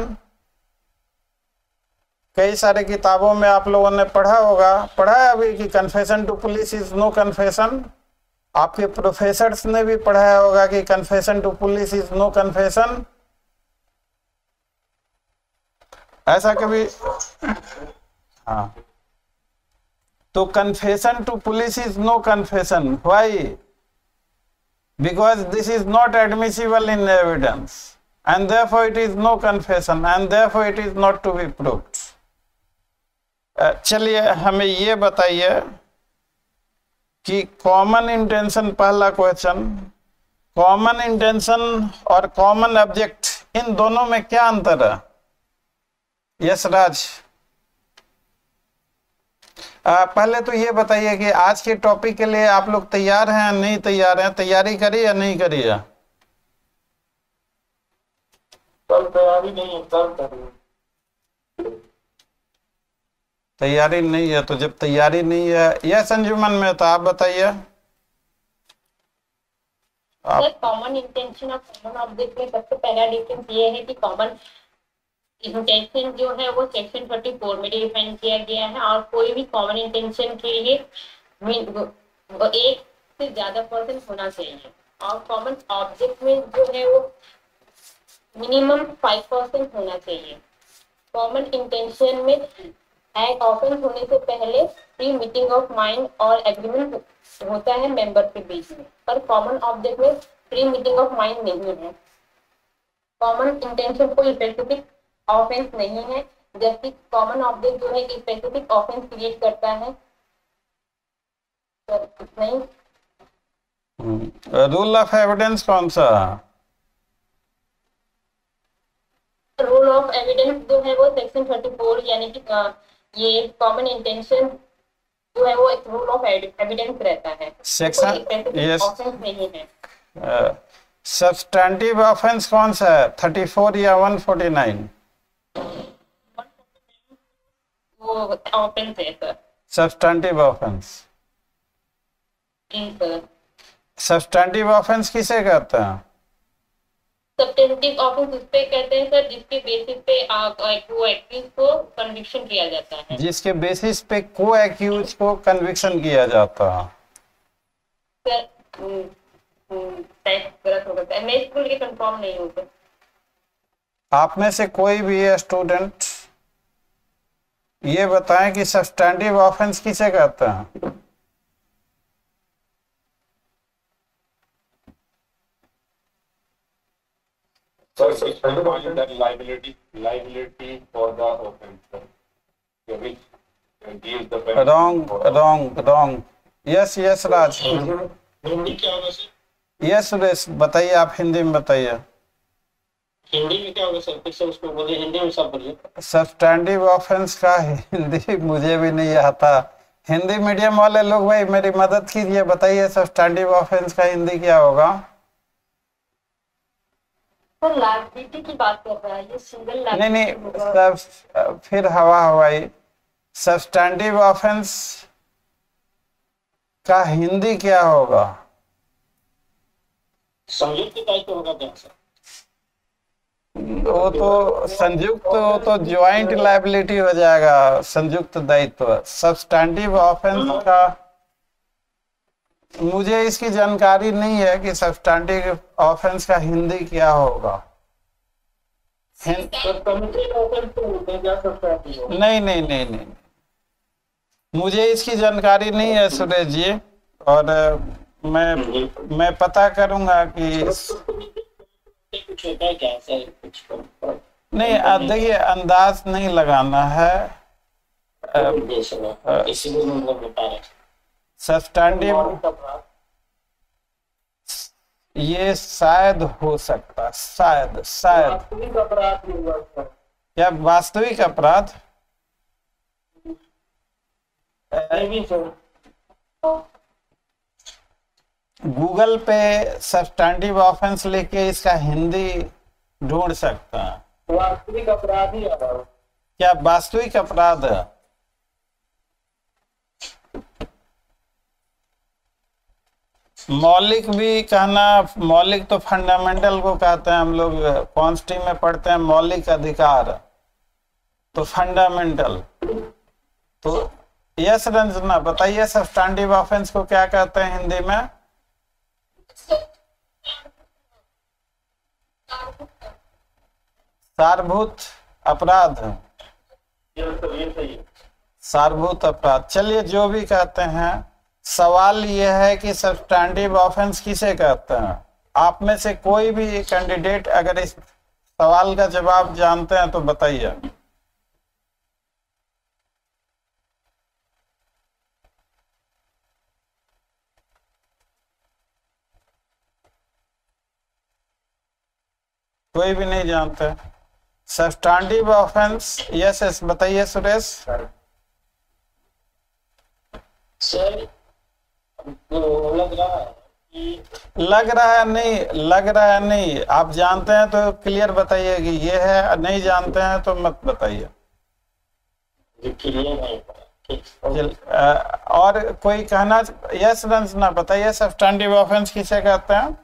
कई सारे किताबों में आप लोगों ने पढ़ा होगा, पढ़ा है अभी कि confession to police is no confession. आपके प्रोफेसर्स ने भी पढ़ाया होगा कि confession to police is no confession. ऐसा कभी, हाँ, तो confession to police is no confession. Why? Because this is not admissible in evidence and therefore it is no confession and therefore it is not to be proved. चलिए हमें ये बताइए कि कॉमन इंटेंशन, पहला क्वेश्चन, कॉमन इंटेंशन और कॉमन ऑब्जेक्ट, इन दोनों में क्या अंतर है? यस राज, आ, पहले तो ये बताइए कि आज के टॉपिक के लिए आप लोग तैयार हैं या नहीं तैयार हैं? तैयारी करी या नहीं करी है? सर तैयारी नहीं है सर। तैयारी नहीं है, तो जब तैयारी नहीं है, यस अंजुमन में, तो आप बताइए आप... कॉमन इंटेंशन और कॉमन ऑब्जेक्ट में सबसे पहला डिफरेंस ये है कि कॉमन इंटेंशन जो है वो सेक्शन चौवालीस में डिफाइन किया गया है, और कोई भी कॉमन इंटेंशन के लिए एक से ज्यादा पर्सन होना चाहिए, और कॉमन ऑब्जेक्ट में जो है वो मिनिमम फाइव परसेंट होना चाहिए। कॉमन इंटेंशन में एक्ट ऑफेंस होने से पहले प्री मीटिंग ऑफ माइंड और एग्रीमेंट होता है मेंबर के बीच में, पर कॉमन ऑब्जेक्ट में प्री मीटिंग ऑफ माइंड नहीं है। कॉमन इंटेंशन कोई स्पेसिफिक ऑफेंस नहीं है, जबकि कॉमन ऑब्जेक्ट जो है स्पेसिफिक ऑफेंस क्रिएट करता है। तो इतना ही। रूल ऑफ एविडेंस कौन सा? रूल ऑफ एविडेंस जो है वो सेक्शन चौवालीस, यानी कि ये कॉमन इंटेंशन जो है वो एक रूल ऑफ एविडेंस रहता है। सेक्शन यस ऑफेंस नहीं है। सब्सटेंटिव ऑफेंस कौन सा है, चौंतीस या एक सौ उनचास? वो ऑफेंस है sir, substantive offence. Substantive offence किसे कहते हैं? सब्सटेंटिव ऑफेंस उस पे कहते हैं सर जिसके बेसिस पे को एक्यूज को कन्विक्शन किया जाता है, जिसके बेसिस पे को एक्यूज को कन्विक्शन किया जाता है। सर टाइप गलत हो गया, मैं स्कूल के कंफर्म नहीं हूं सर। आप में से कोई भी स्टूडेंट ये बताएं कि सब्सटेंटिव ऑफेंस किसे कहते हैं? Sir, suspended liability, liability for the offense, which gives the penalty. Wrong, wrong, wrong. Yes, yes, Raj. Hindi क्या होगा सर? Yes, Raj. बताइए आप हिंदी में बताइए। हिंदी में क्या होगा सर? फिर से उसको बोलिए, हिंदी में सब बोलिए। Substantive offense का हिंदी मुझे भी नहीं आता। हिंदी मीडियम वाले लोग भाई मेरी मदद कीजिए, बताइए substantive offense का हिंदी क्या होगा? सर लायबिलिटी की बात कर रहा है, ये सिंगल नहीं नहीं सब फिर हवा हवाई। सब्सटेंटिव ऑफेंस का हिंदी क्या होगा? संयुक्त टाइप होगा क्या? वो तो संयुक्त वो तो ज्वाइंट लायबिलिटी हो जाएगा, संयुक्त दायित्व। सब्सटेंटिव ऑफेंस का मुझे इसकी जानकारी नहीं है कि सब्सटेंटिव ऑफेंस का हिंदी क्या होगा। हिं... नहीं नहीं नहीं नहीं मुझे इसकी जानकारी नहीं है सुरेश जी, और मैं मैं पता करूंगा कि नहीं। देखिए अंदाज नहीं लगाना है। सब्सटेंटिव ये शायद हो सकता, शायद शायद क्या वास्तविक अपराध? गूगल पे सब्सटेंटिव ऑफेंस लेके इसका हिंदी ढूंढ सकता है। वास्तविक अपराध ही आता है क्या? वास्तविक अपराध है? मौलिक भी कहना, मौलिक तो फंडामेंटल को कहते हैं, हम लोग कॉन्स्टिट्यूशन में पढ़ते हैं मौलिक अधिकार, तो फंडामेंटल। तो यस रंजना बताइए सब्सटेंटिव ऑफेंस को क्या कहते हैं हिंदी में? सारभूत अपराध। सारभूत अपराध, चलिए जो भी कहते हैं। सवाल यह है कि सब्सटेंटिव ऑफेंस किसे कहते हैं? आप में से कोई भी कैंडिडेट अगर इस सवाल का जवाब जानते हैं तो बताइए। कोई भी नहीं जानता है। सब्सटैंटिव ऑफेंस, यस यस बताइए सुरेश सर। लग रहा है लग रहा है नहीं लग रहा है नहीं आप जानते हैं तो क्लियर बताइए कि ये है, नहीं जानते हैं तो मत बताइए। और कोई कहना, यस रंजना बताइए सब्सटैंटिव ऑफेंस किसे कहते हैं?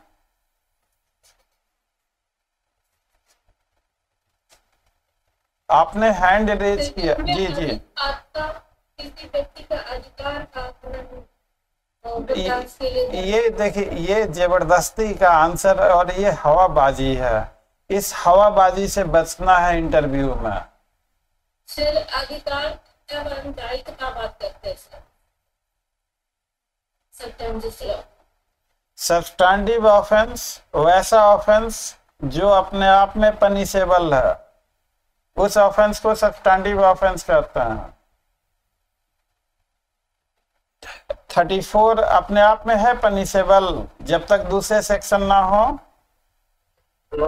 आपने हैंड रेज किया। जी जी किसी व्यक्ति का अधिकार, ये देखिए ये जबरदस्ती का आंसर और ये हवाबाजी है, इस हवाबाजी से बचना है इंटरव्यू में। सर अधिकार का बात करते हैं सर। सब्सटैंटिव ऑफेंस वैसा ऑफेंस जो अपने आप में पनिशेबल है, उस ऑफेंस को सब्सटैंटिव ऑफेंस कहते हैं। चौंतीस अपने आप में है पनिशेबल जब तक दूसरे सेक्शन ना हो। एक सौ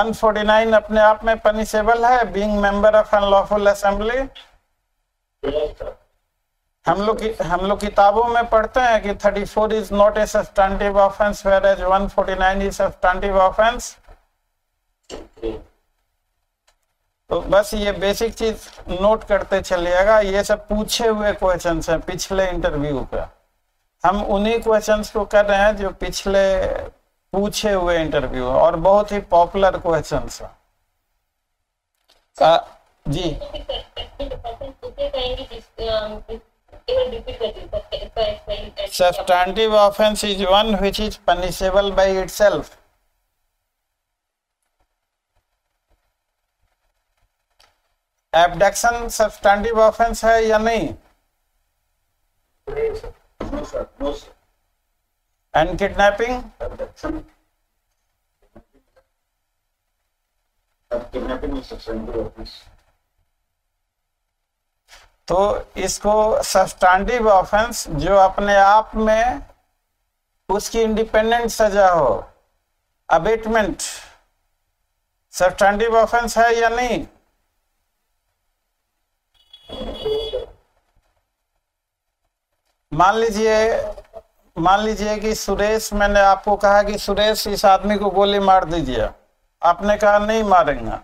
उनचास अपने आप में पनिशेबल है, being member of unlawful assembly. हम लोग हम लोग किताबों में पढ़ते हैं कि चौंतीस is not a substantive offence whereas एक सौ उनचास इज सब्सटैंटिव ऑफेंस। तो बस ये बेसिक चीज नोट करते चलिएगा, ये सब पूछे हुए क्वेश्चंस हैं पिछले इंटरव्यू का। हम उन्हीं क्वेश्चंस को कर रहे हैं जो पिछले पूछे हुए इंटरव्यू है और बहुत ही पॉपुलर क्वेश्चंस हैं। जी substantive offence is one which is punishable by itself. Abduction substantive offence है या नहीं? And kidnapping? तो इसको सब्सटैंटिव ऑफेंस जो अपने आप में उसकी इंडिपेंडेंट सजा हो, अबेटमेंट सब्सटैंटिव ऑफेंस है या नहीं? मान लीजिए मान लीजिए कि सुरेश, मैंने आपको कहा कि सुरेश इस आदमी को गोली मार दीजिए, आपने कहा नहीं मारेंगे।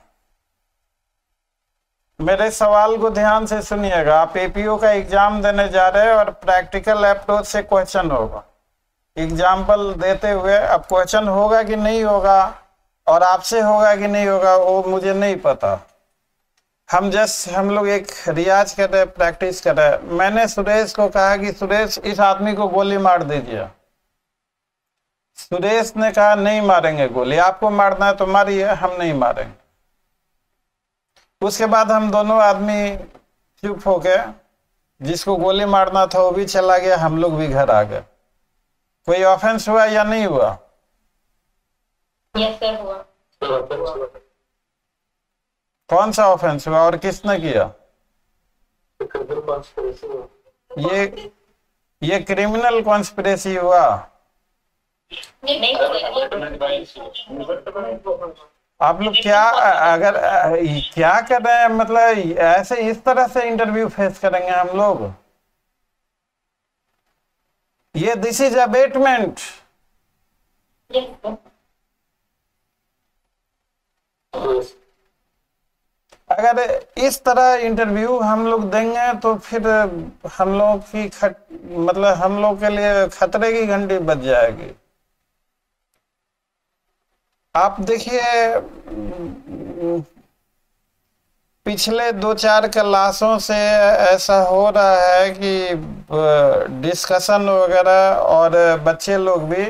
मेरे सवाल को ध्यान से सुनिएगा, आप एपीओ का एग्जाम देने जा रहे हैं और प्रैक्टिकल अप्रोच से क्वेश्चन होगा। एग्जाम्पल देते हुए अब क्वेश्चन होगा कि नहीं होगा और आपसे होगा कि नहीं होगा वो मुझे नहीं पता, हम जस्ट हम लोग एक रियाज कर रहे, प्रैक्टिस कर रहे। मैंने सुरेश को कहा कि सुरेश इस आदमी को गोली मार दीजिए, सुरेश ने कहा नहीं मारेंगे गोली, आपको मारना है तो मारिए, हम नहीं मारेंगे। उसके बाद हम दोनों आदमी चुप हो गए, जिसको गोली मारना था वो भी चला गया, हम लोग भी घर आ गए। कोई ऑफेंस हुआ या नहीं हुआ? यस सर हुआ। कौन सा ऑफेंस हुआ और किसने किया? ये ये क्रिमिनल कॉन्स्पिरेसी हुआ। आप लोग क्या अगर क्या कर रहे हैं, मतलब ऐसे इस तरह से इंटरव्यू फेस करेंगे हम लोग। ये दिस इज अबेटमेंट। अगर इस तरह इंटरव्यू हम लोग देंगे तो फिर हम लोग की खत, मतलब हम लोग के लिए खतरे की घंटी बज जाएगी। आप देखिए पिछले दो चार क्लासों से ऐसा हो रहा है कि डिस्कशन वगैरह, और बच्चे लोग भी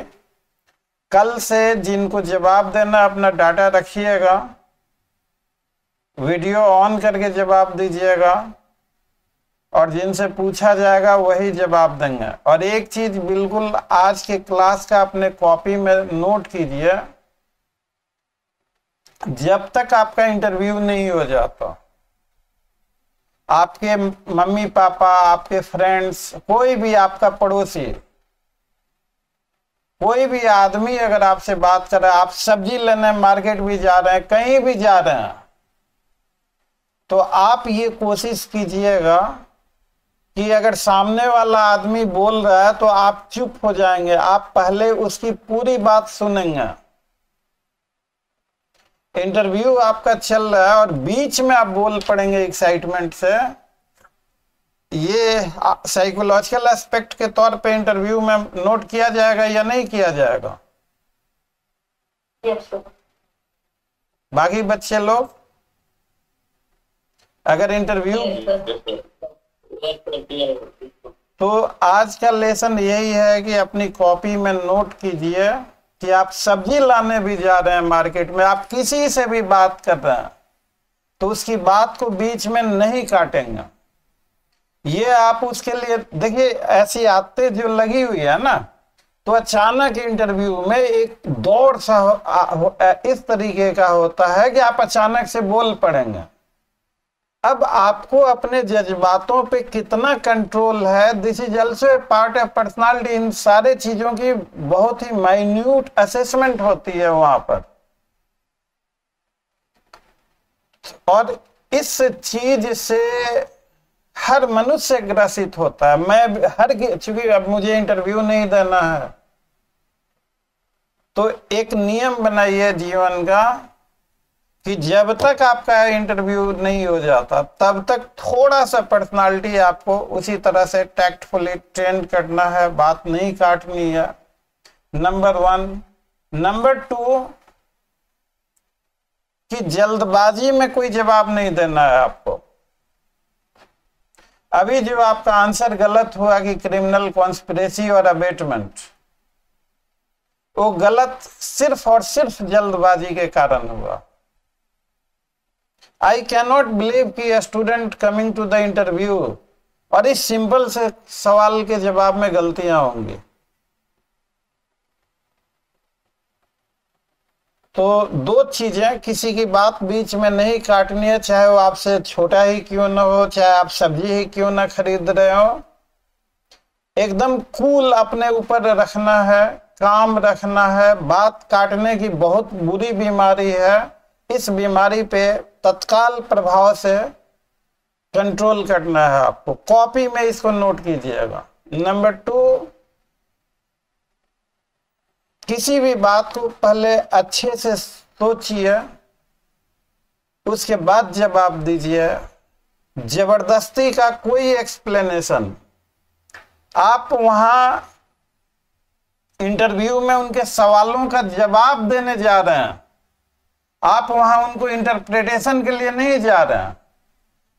कल से जिनको जवाब देना अपना डाटा रखिएगा, वीडियो ऑन करके जवाब दीजिएगा और जिनसे पूछा जाएगा वही जवाब देंगे। और एक चीज बिल्कुल आज के क्लास का अपने कॉपी में नोट कीजिए, जब तक आपका इंटरव्यू नहीं हो जाता आपके मम्मी पापा, आपके फ्रेंड्स, कोई भी आपका पड़ोसी कोई भी आदमी अगर आपसे बात कर रहा है, आप सब्जी लेने मार्केट भी जा रहे हैं, कहीं भी जा रहे हैं, तो आप ये कोशिश कीजिएगा कि अगर सामने वाला आदमी बोल रहा है तो आप चुप हो जाएंगे, आप पहले उसकी पूरी बात सुनेंगे। इंटरव्यू आपका चल रहा है और बीच में आप बोल पड़ेंगे एक्साइटमेंट से, ये साइकोलॉजिकल एस्पेक्ट के तौर पे इंटरव्यू में नोट किया जाएगा या नहीं किया जाएगा? Yes sir. बाकी बच्चे लोग अगर इंटरव्यू, तो आज का लेसन यही है कि अपनी कॉपी में नोट कीजिए कि आप सब्जी लाने भी जा रहे हैं मार्केट में, आप किसी से भी बात कर रहे हैं तो उसकी बात को बीच में नहीं काटेंगे। ये आप उसके लिए देखिए, ऐसी आदतें जो लगी हुई है ना, तो अचानक इंटरव्यू में एक दौड़ सा इस तरीके का होता है कि आप अचानक से बोल पड़ेंगे। अब आपको अपने जज्बातों पे कितना कंट्रोल है, this is also a part of personality. इन सारे चीजों की बहुत ही माइन्यूट असेसमेंट होती है वहां पर, और इस चीज से हर मनुष्य ग्रसित होता है। मैं हर चूंकि अब मुझे इंटरव्यू नहीं देना है, तो एक नियम बनाइए जीवन का कि जब तक आपका इंटरव्यू नहीं हो जाता तब तक थोड़ा सा पर्सनालिटी आपको उसी तरह से टैक्टफुली ट्रेन करना है, बात नहीं काटनी है, नंबर वन। नंबर टू कि जल्दबाजी में कोई जवाब नहीं देना है आपको। अभी जो आपका आंसर गलत हुआ कि क्रिमिनल कॉन्स्पिरेसी और अबेटमेंट, वो गलत सिर्फ और सिर्फ जल्दबाजी के कारण हुआ। आई कैन नॉट बिलीव कि student coming to the interview और इस सिंपल से सवाल के जवाब में गलतियां होंगी। तो दो चीजें, किसी की बात बीच में नहीं काटनी है, चाहे वो आपसे छोटा ही क्यों ना हो, चाहे आप सब्जी ही क्यों ना खरीद रहे हो। एकदम कूल अपने ऊपर रखना है, काम रखना है। बात काटने की बहुत बुरी बीमारी है, इस बीमारी पे तत्काल प्रभाव से कंट्रोल करना है आपको। कॉपी में इसको नोट कीजिएगा। नंबर टू, किसी भी बात को पहले अच्छे से सोचिए, उसके बाद जवाब दीजिए। जबरदस्ती का कोई एक्सप्लेनेशन, आप वहां इंटरव्यू में उनके सवालों का जवाब देने जा रहे हैं, आप वहां उनको इंटरप्रिटेशन के लिए नहीं जा रहे हैं।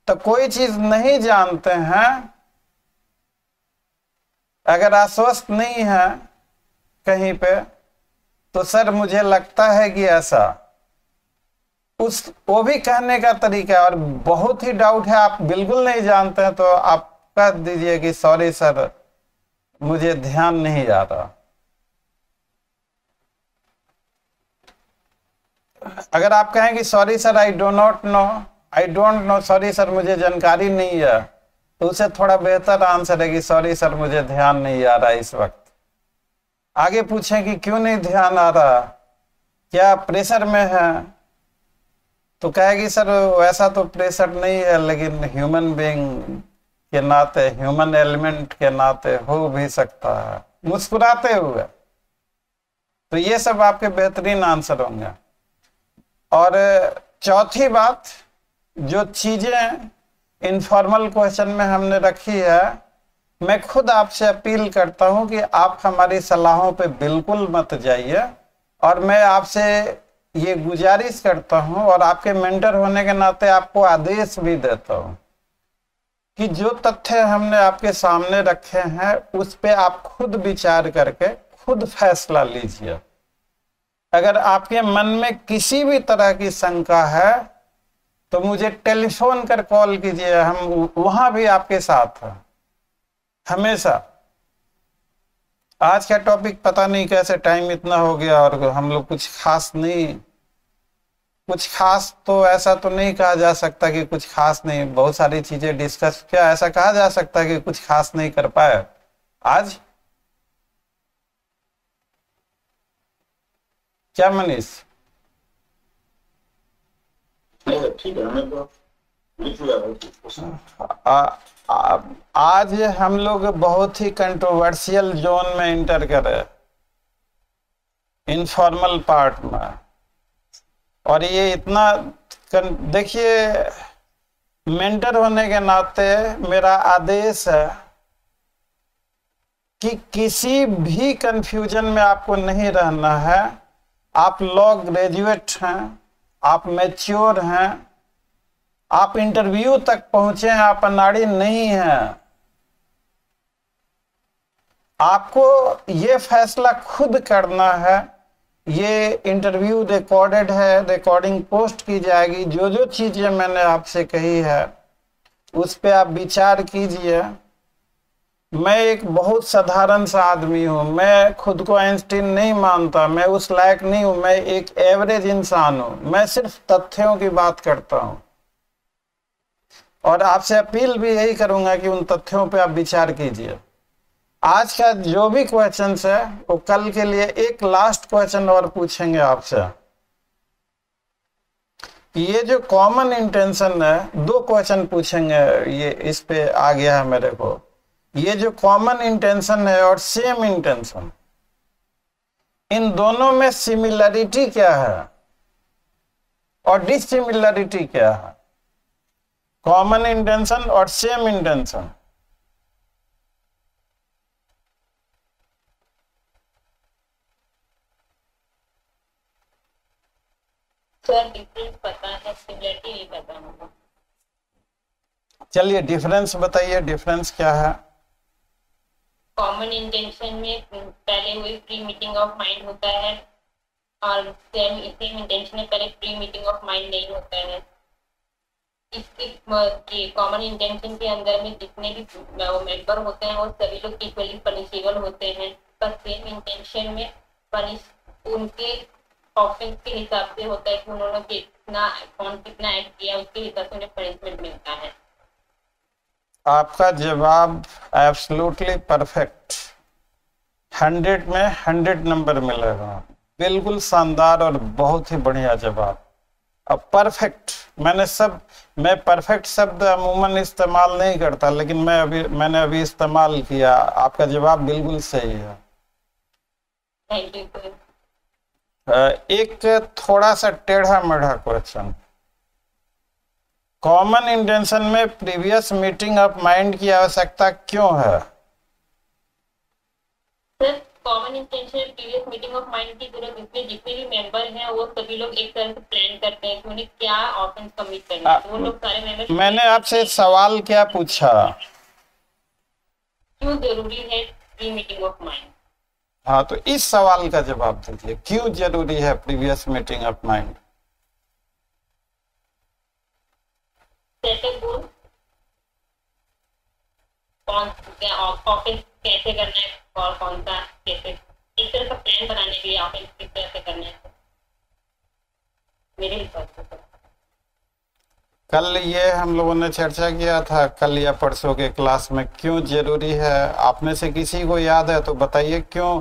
तो कोई चीज नहीं जानते हैं, अगर आश्वस्त नहीं है कहीं पे, तो सर मुझे लगता है कि ऐसा, उस वो भी कहने का तरीका, और बहुत ही डाउट है, आप बिल्कुल नहीं जानते हैं, तो आप कह दीजिए कि सॉरी सर मुझे ध्यान नहीं आ रहा। अगर आप कहें कि sorry sir I do not know, I don't know, sorry sir मुझे जानकारी नहीं है, तो उसे थोड़ा बेहतर आंसर है कि सॉरी सर मुझे ध्यान नहीं आ रहा इस वक्त। आगे पूछें कि क्यों नहीं ध्यान आ रहा, क्या प्रेशर में है, तो कहेगी सर वैसा तो प्रेशर नहीं है, लेकिन ह्यूमन बीइंग के नाते, ह्यूमन एलिमेंट के नाते हो भी सकता है, मुस्कुराते हुए। तो ये सब आपके बेहतरीन आंसर होंगे। और चौथी बात, जो चीजें इनफॉर्मल क्वेश्चन में हमने रखी है, मैं खुद आपसे अपील करता हूं कि आप हमारी सलाहों पे बिल्कुल मत जाइए, और मैं आपसे ये गुजारिश करता हूं और आपके मेंटर होने के नाते आपको आदेश भी देता हूं कि जो तथ्य हमने आपके सामने रखे हैं उस पे आप खुद विचार करके खुद फैसला लीजिए। अगर आपके मन में किसी भी तरह की शंका है तो मुझे टेलीफोन कर कॉल कीजिए, हम वहां भी आपके साथ हैं हमेशा। आज का टॉपिक पता नहीं कैसे टाइम इतना हो गया और हम लोग कुछ खास नहीं, कुछ खास तो ऐसा तो नहीं कहा जा सकता कि कुछ खास नहीं, बहुत सारी चीजें डिस्कस किया, ऐसा कहा जा सकता कि कुछ खास नहीं कर पाए आज। क्या मनीष? ठीक है, मैं तो लिख लिया है। आज हम लोग बहुत ही कंट्रोवर्शियल जोन में इंटर करे, इनफॉर्मल पार्ट में। और ये इतना देखिए, मेंटर होने के नाते मेरा आदेश है कि किसी भी कंफ्यूजन में आपको नहीं रहना है। आप लॉ ग्रेजुएट हैं, आप मैच्योर हैं, आप इंटरव्यू तक पहुंचे हैं, आप अनाड़ी नहीं हैं। आपको ये फैसला खुद करना है। ये इंटरव्यू रिकॉर्डेड है, रिकॉर्डिंग पोस्ट की जाएगी। जो जो चीजें मैंने आपसे कही है उस पे आप विचार कीजिए। मैं एक बहुत साधारण सा आदमी हूँ, मैं खुद को आइंस्टीन नहीं मानता, मैं उस लायक नहीं हूँ, मैं एक एवरेज इंसान हूँ। मैं सिर्फ तथ्यों की बात करता हूँ और आपसे अपील भी यही करूँगा कि उन तथ्यों पे आप विचार कीजिए। आज का जो भी क्वेश्चन है वो कल के लिए एक लास्ट क्वेश्चन और पूछेंगे आपसे। ये जो कॉमन इंटेंशन है, दो क्वेश्चन पूछेंगे, ये इस पे आ गया है मेरे को। ये जो कॉमन इंटेंशन है और सेम इंटेंशन, इन दोनों में सिमिलरिटी क्या है और डिसिमिलरिटी क्या है? कॉमन इंटेंशन और सेम इंटेंशन, सर डिफरेंस पता है, सिमिलरिटी नहीं पता होगा। चलिए डिफरेंस बताइए, डिफरेंस क्या है? कॉमन इंटेंशन में पहले वही प्री मीटिंग ऑफ माइंड होता है और सेम सेम इंटेंशन में पहले प्री मीटिंग ऑफ माइंड नहीं होता है। इसके कॉमन इंटेंशन के अंदर में जितने भी मेंबर होते हैं वो सभी लोग इक्वली पनिशेबल होते हैं, पर सेम इंटेंशन में पनिश उनके ऑफेंस के हिसाब से होता है कि उन्होंने कितना कौन कितना एक्ट किया, उसके हिसाब से उन्हें पनिशमेंट मिलता है। आपका जवाब एब्सोल्युटली परफेक्ट, हंड्रेड में हंड्रेड नंबर मिलेगा, बिल्कुल शानदार और बहुत ही बढ़िया जवाब। अब परफेक्ट, मैंने सब मैं परफेक्ट शब्द अमूमन इस्तेमाल नहीं करता, लेकिन मैं अभी मैंने अभी इस्तेमाल किया। आपका जवाब बिल्कुल सही है। Thank you sir. एक थोड़ा सा टेढ़ा मेढ़ा क्वेश्चन, कॉमन इंटेंशन में प्रीवियस मीटिंग ऑफ माइंड की आवश्यकता क्यों है? Sir common intention previous meeting of mind की जरूरत इसमें जितने भी मेंबर हैं वो सभी लोग एक तरह से प्लान करते हैं कि उन्हें क्या ऑफेंस कमिट करना है, वो लोग सारे मेंबर। मैंने आपसे सवाल क्या पूछा, क्यों जरूरी है प्री मीटिंग ऑफ माइंड? हाँ, तो इस सवाल का जवाब दीजिए, क्यों जरूरी है प्रीवियस मीटिंग ऑफ माइंड? कौन ऑफिस कैसे करना है और कौन सा कैसे, इस तरह का प्लान बनाने के लिए ऑफिस किस तरह से करना है, मेरे हिसाब से। कल ये हम लोगों ने चर्चा किया था, कल या परसों के क्लास में, क्यों जरूरी है। आप में से किसी को याद है तो बताइए, क्यों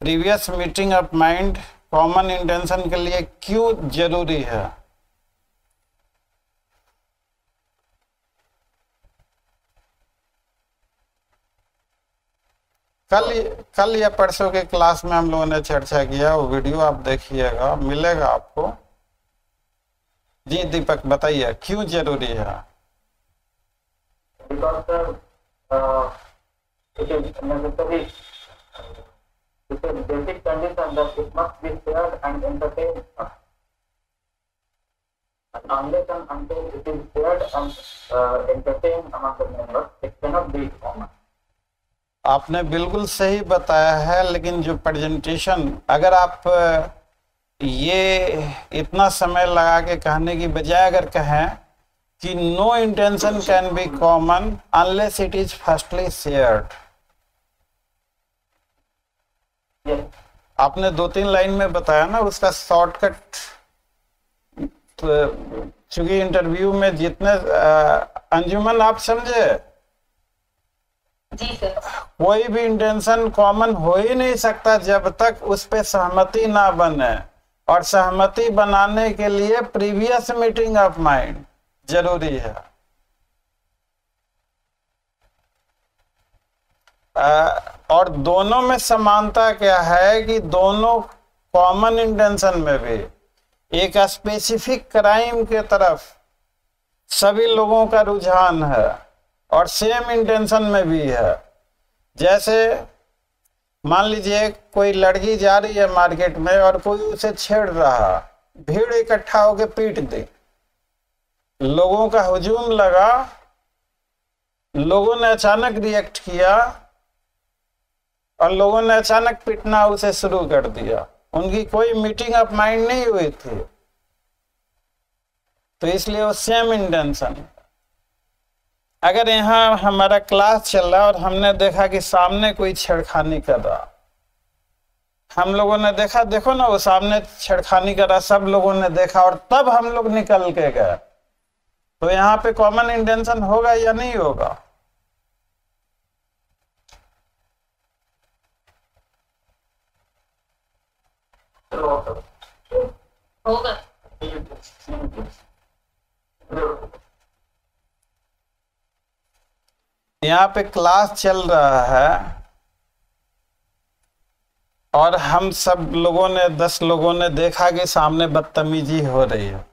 previous meeting of mind common intention के लिए क्यों जरूरी है? कल कल या परसों के क्लास में हम लोगों ने चर्चा किया, वो वीडियो आप देखिएगा, मिलेगा आपको। जी दीपक बताइए, क्यों जरूरी है? Because sir basic condition that it must be shared and entertained unless and until it is shared and entertained among the members, it can not be common. आपने बिल्कुल सही बताया है, लेकिन जो प्रेजेंटेशन, अगर आप ये इतना समय लगा के कहने की बजाय अगर कहें कि no intention can be common unless it is firstly shared, आपने दो तीन लाइन में बताया ना, उसका शॉर्टकट। चूंकि इंटरव्यू में जितने अंजुमन आप समझे, कोई भी इंटेंशन कॉमन हो ही नहीं सकता जब तक उस पे सहमति ना बने। और सहमति बनाने के लिए प्रीवियस मीटिंग ऑफ माइंड जरूरी है। और दोनों में समानता क्या है कि दोनों कॉमन इंटेंशन में भी एक स्पेसिफिक क्राइम के तरफ सभी लोगों का रुझान है और सेम इंटेंशन में भी है। जैसे मान लीजिए कोई लड़की जा रही है मार्केट में और कोई उसे छेड़ रहा, भीड़ इकट्ठा होकर पीट दी, लोगों का हुजूम लगा, लोगों ने अचानक रिएक्ट किया और लोगों ने अचानक पीटना उसे शुरू कर दिया। उनकी कोई मीटिंग ऑफ माइंड नहीं हुई थी, तो इसलिए वो सेम इंटेंशन। अगर यहाँ हमारा क्लास चल रहा और हमने देखा कि सामने कोई छेड़खानी कर रहा, हम लोगों ने देखा, देखो ना वो सामने छेड़खानी कर रहा, सब लोगों ने देखा और तब हम लोग निकल के गए, तो यहाँ पे कॉमन इंटेंशन होगा या नहीं होगा? होगा। यहाँ पे क्लास चल रहा है और हम सब लोगों ने, दस लोगों ने देखा कि सामने बदतमीजी हो रही है।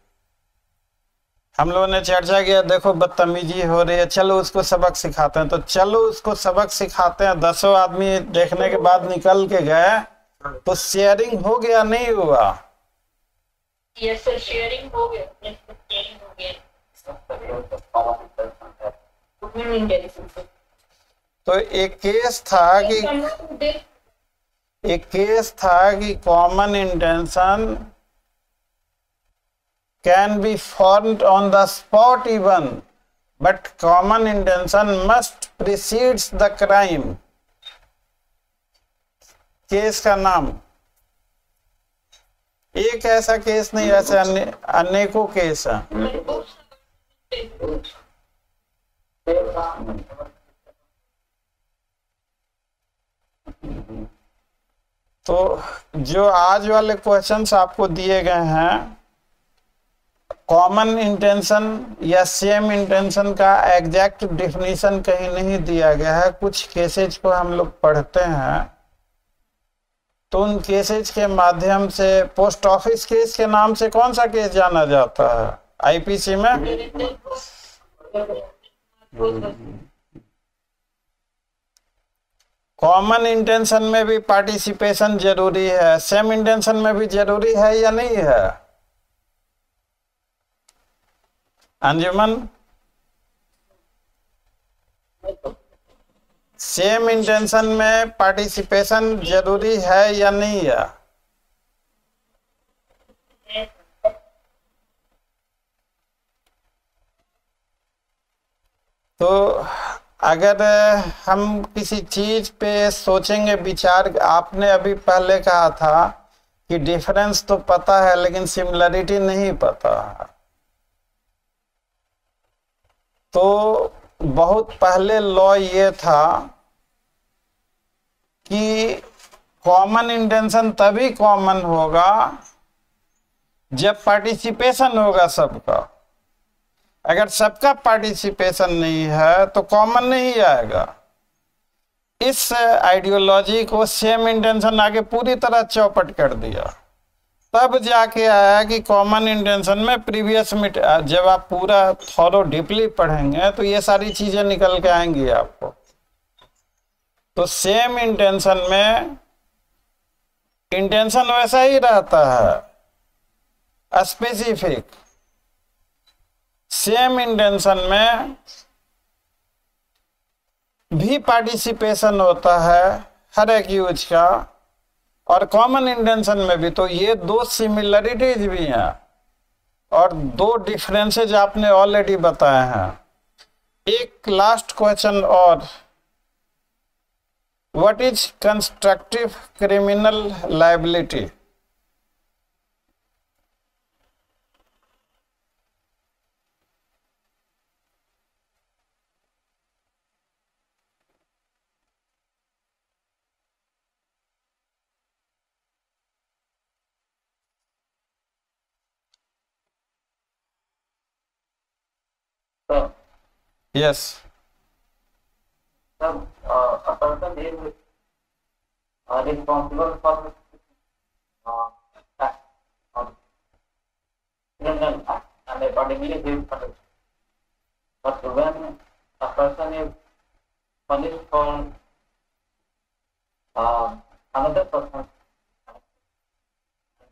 हम लोगों ने चर्चा किया, देखो बदतमीजी हो रही है, चलो उसको सबक सिखाते हैं, तो चलो उसको सबक सिखाते हैं। दसों आदमी देखने के बाद निकल के गए, तो शेयरिंग हो गया नहीं हुआ? यस सर, शेयरिंग हो गया। शेयरिंग हो गया। तो एक केस था कि एक केस था कि common intention can be formed on the spot even, but common intention must precedes the crime. Case का नाम एक ऐसा केस नहीं, ऐसे अने, अनेकों केस है। तो जो आज वाले क्वेश्चंस आपको दिए गए हैं, कॉमन इंटेंशन या सेम इंटेंशन का एग्जैक्ट डिफिनीशन कहीं नहीं दिया गया है। कुछ केसेज को हम लोग पढ़ते हैं, तो उन केसेज के माध्यम से पोस्ट ऑफिस केस के नाम से कौन सा केस जाना जाता है आईपीसी में? कॉमन इंटेंशन में भी पार्टिसिपेशन जरूरी है, सेम इंटेंशन में भी जरूरी है या नहीं है? अंजुमन, सेम इंटेंशन में पार्टिसिपेशन जरूरी है या नहीं है? तो अगर हम किसी चीज पे सोचेंगे, विचार, आपने अभी पहले कहा था कि डिफरेंस तो पता है लेकिन सिमिलरिटी नहीं पता, तो बहुत पहले लॉ ये था कि कॉमन इंटेंशन तभी कॉमन होगा जब पार्टिसिपेशन होगा सबका। अगर सबका पार्टिसिपेशन नहीं है तो कॉमन नहीं आएगा। इस आइडियोलॉजी को सेम इंटेंशन आके पूरी तरह चौपट कर दिया, तब जाके आया कि कॉमन इंटेंशन में प्रीवियस मीट। जब आप पूरा थोरो डीपली पढ़ेंगे तो ये सारी चीजें निकल के आएंगी आपको। तो सेम इंटेंशन में इंटेंशन वैसा ही रहता है स्पेसिफिक, सेम इंटेंशन में भी पार्टिसिपेशन होता है हर एक यूज का और कॉमन इंटेंशन में भी। तो ये दो सिमिलरिटीज भी हैं और दो डिफरेंसेज आपने ऑलरेडी बताए हैं। एक लास्ट क्वेश्चन और, what is constructive criminal liability? Yes. Sir, uh, a person is uh, responsible for uh, uh, criminal act and accordingly he is punished. But when a person is punished for uh, another person,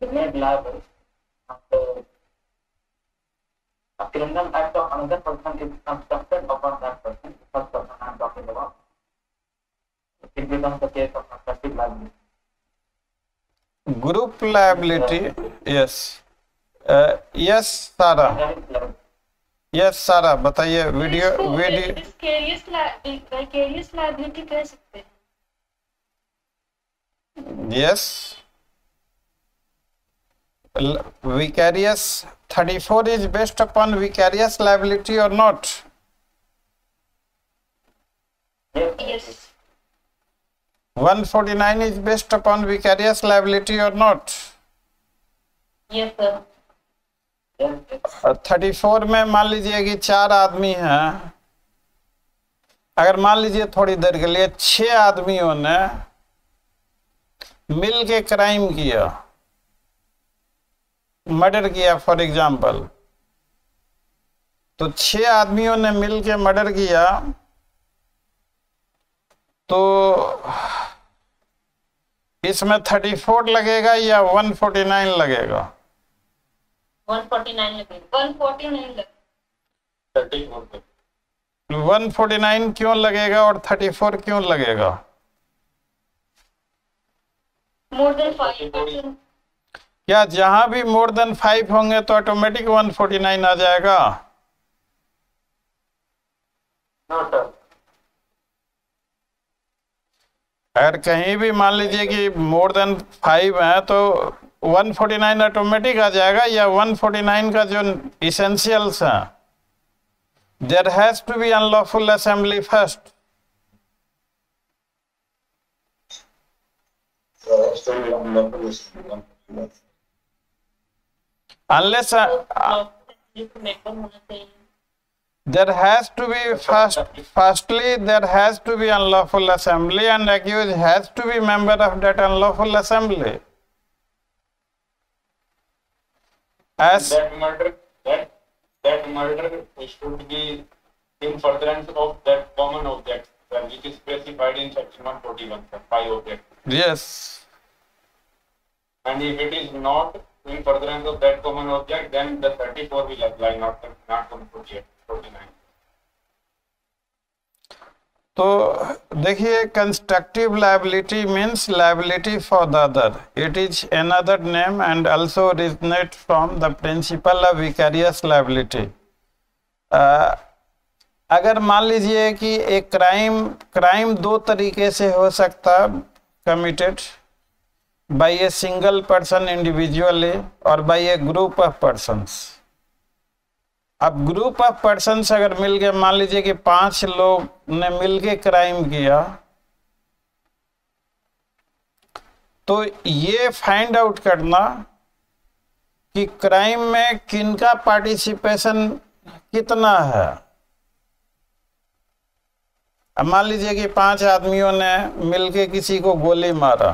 he is made liable. A criminal act of another person is constructed upon that person, the first person I am talking about. It becomes the case of constructive liability. Group liability, yes. Uh, yes, Sarah. Yes, Sarah, बताइए वीडियो वीडियो vicarious liability कह सकते हैं. Yes. Vicarious thirty-four is based upon vicarious liability or not? Yes. one forty-nine is based upon vicarious liability or not? Yes, sir. Thirty four में मान लीजिए कि चार आदमी हैं, अगर मान लीजिए थोड़ी देर के लिए छह आदमियों ने मिल के क्राइम किया, मर्डर किया फॉर एग्जाम्पल, तो छह आदमियों ने मिलके मर्डर किया, तो इसमें थर्टी फोर लगेगा या वन फोर्टी नाइन लगेगा? वन फोर्टी नाइन लगेगा. वन फोर्टी नाइन लगेगा. वन फोर्टी नाइन क्यों लगेगा और थर्टी फोर क्यों लगेगा? More than five percent. क्या जहां भी मोर देन फाइव होंगे तो ऑटोमेटिक वन फोर्टी नाइन आ जाएगा? No sir. अगर कहीं भी मान लीजिए कि मोर देन फाइव है तो वन फोर्टी नाइन ऑटोमेटिक आ जाएगा या वन फोर्टी नाइन का जो इसेंशियल्स है, there has to be unlawful assembly first. Unless uh, there has to be first, firstly there has to be unlawful assembly and accused has to be member of that unlawful assembly. As that murder, that that murder should be in furtherance of that common object, which is specified in section one forty-one, five object. Yes. And if it is not in furtherance of that common object, then the thirty-four will apply, not not one forty nine. तो देखिए, constructive liability means liability for the other. It is another name and also originate from the principle of vicarious liability. अगर मान लीजिए कि एक क्राइम क्राइम दो तरीके से हो सकता, committed by a single person individually or by a group of persons. अब group of persons अगर मिल के मान लीजिए कि पांच लोग ने मिल के क्राइम किया, तो ये फाइंड आउट करना कि क्राइम में किनका पार्टिसिपेशन कितना है. अब मान लीजिए कि पांच आदमियों ने मिलके किसी को गोली मारा,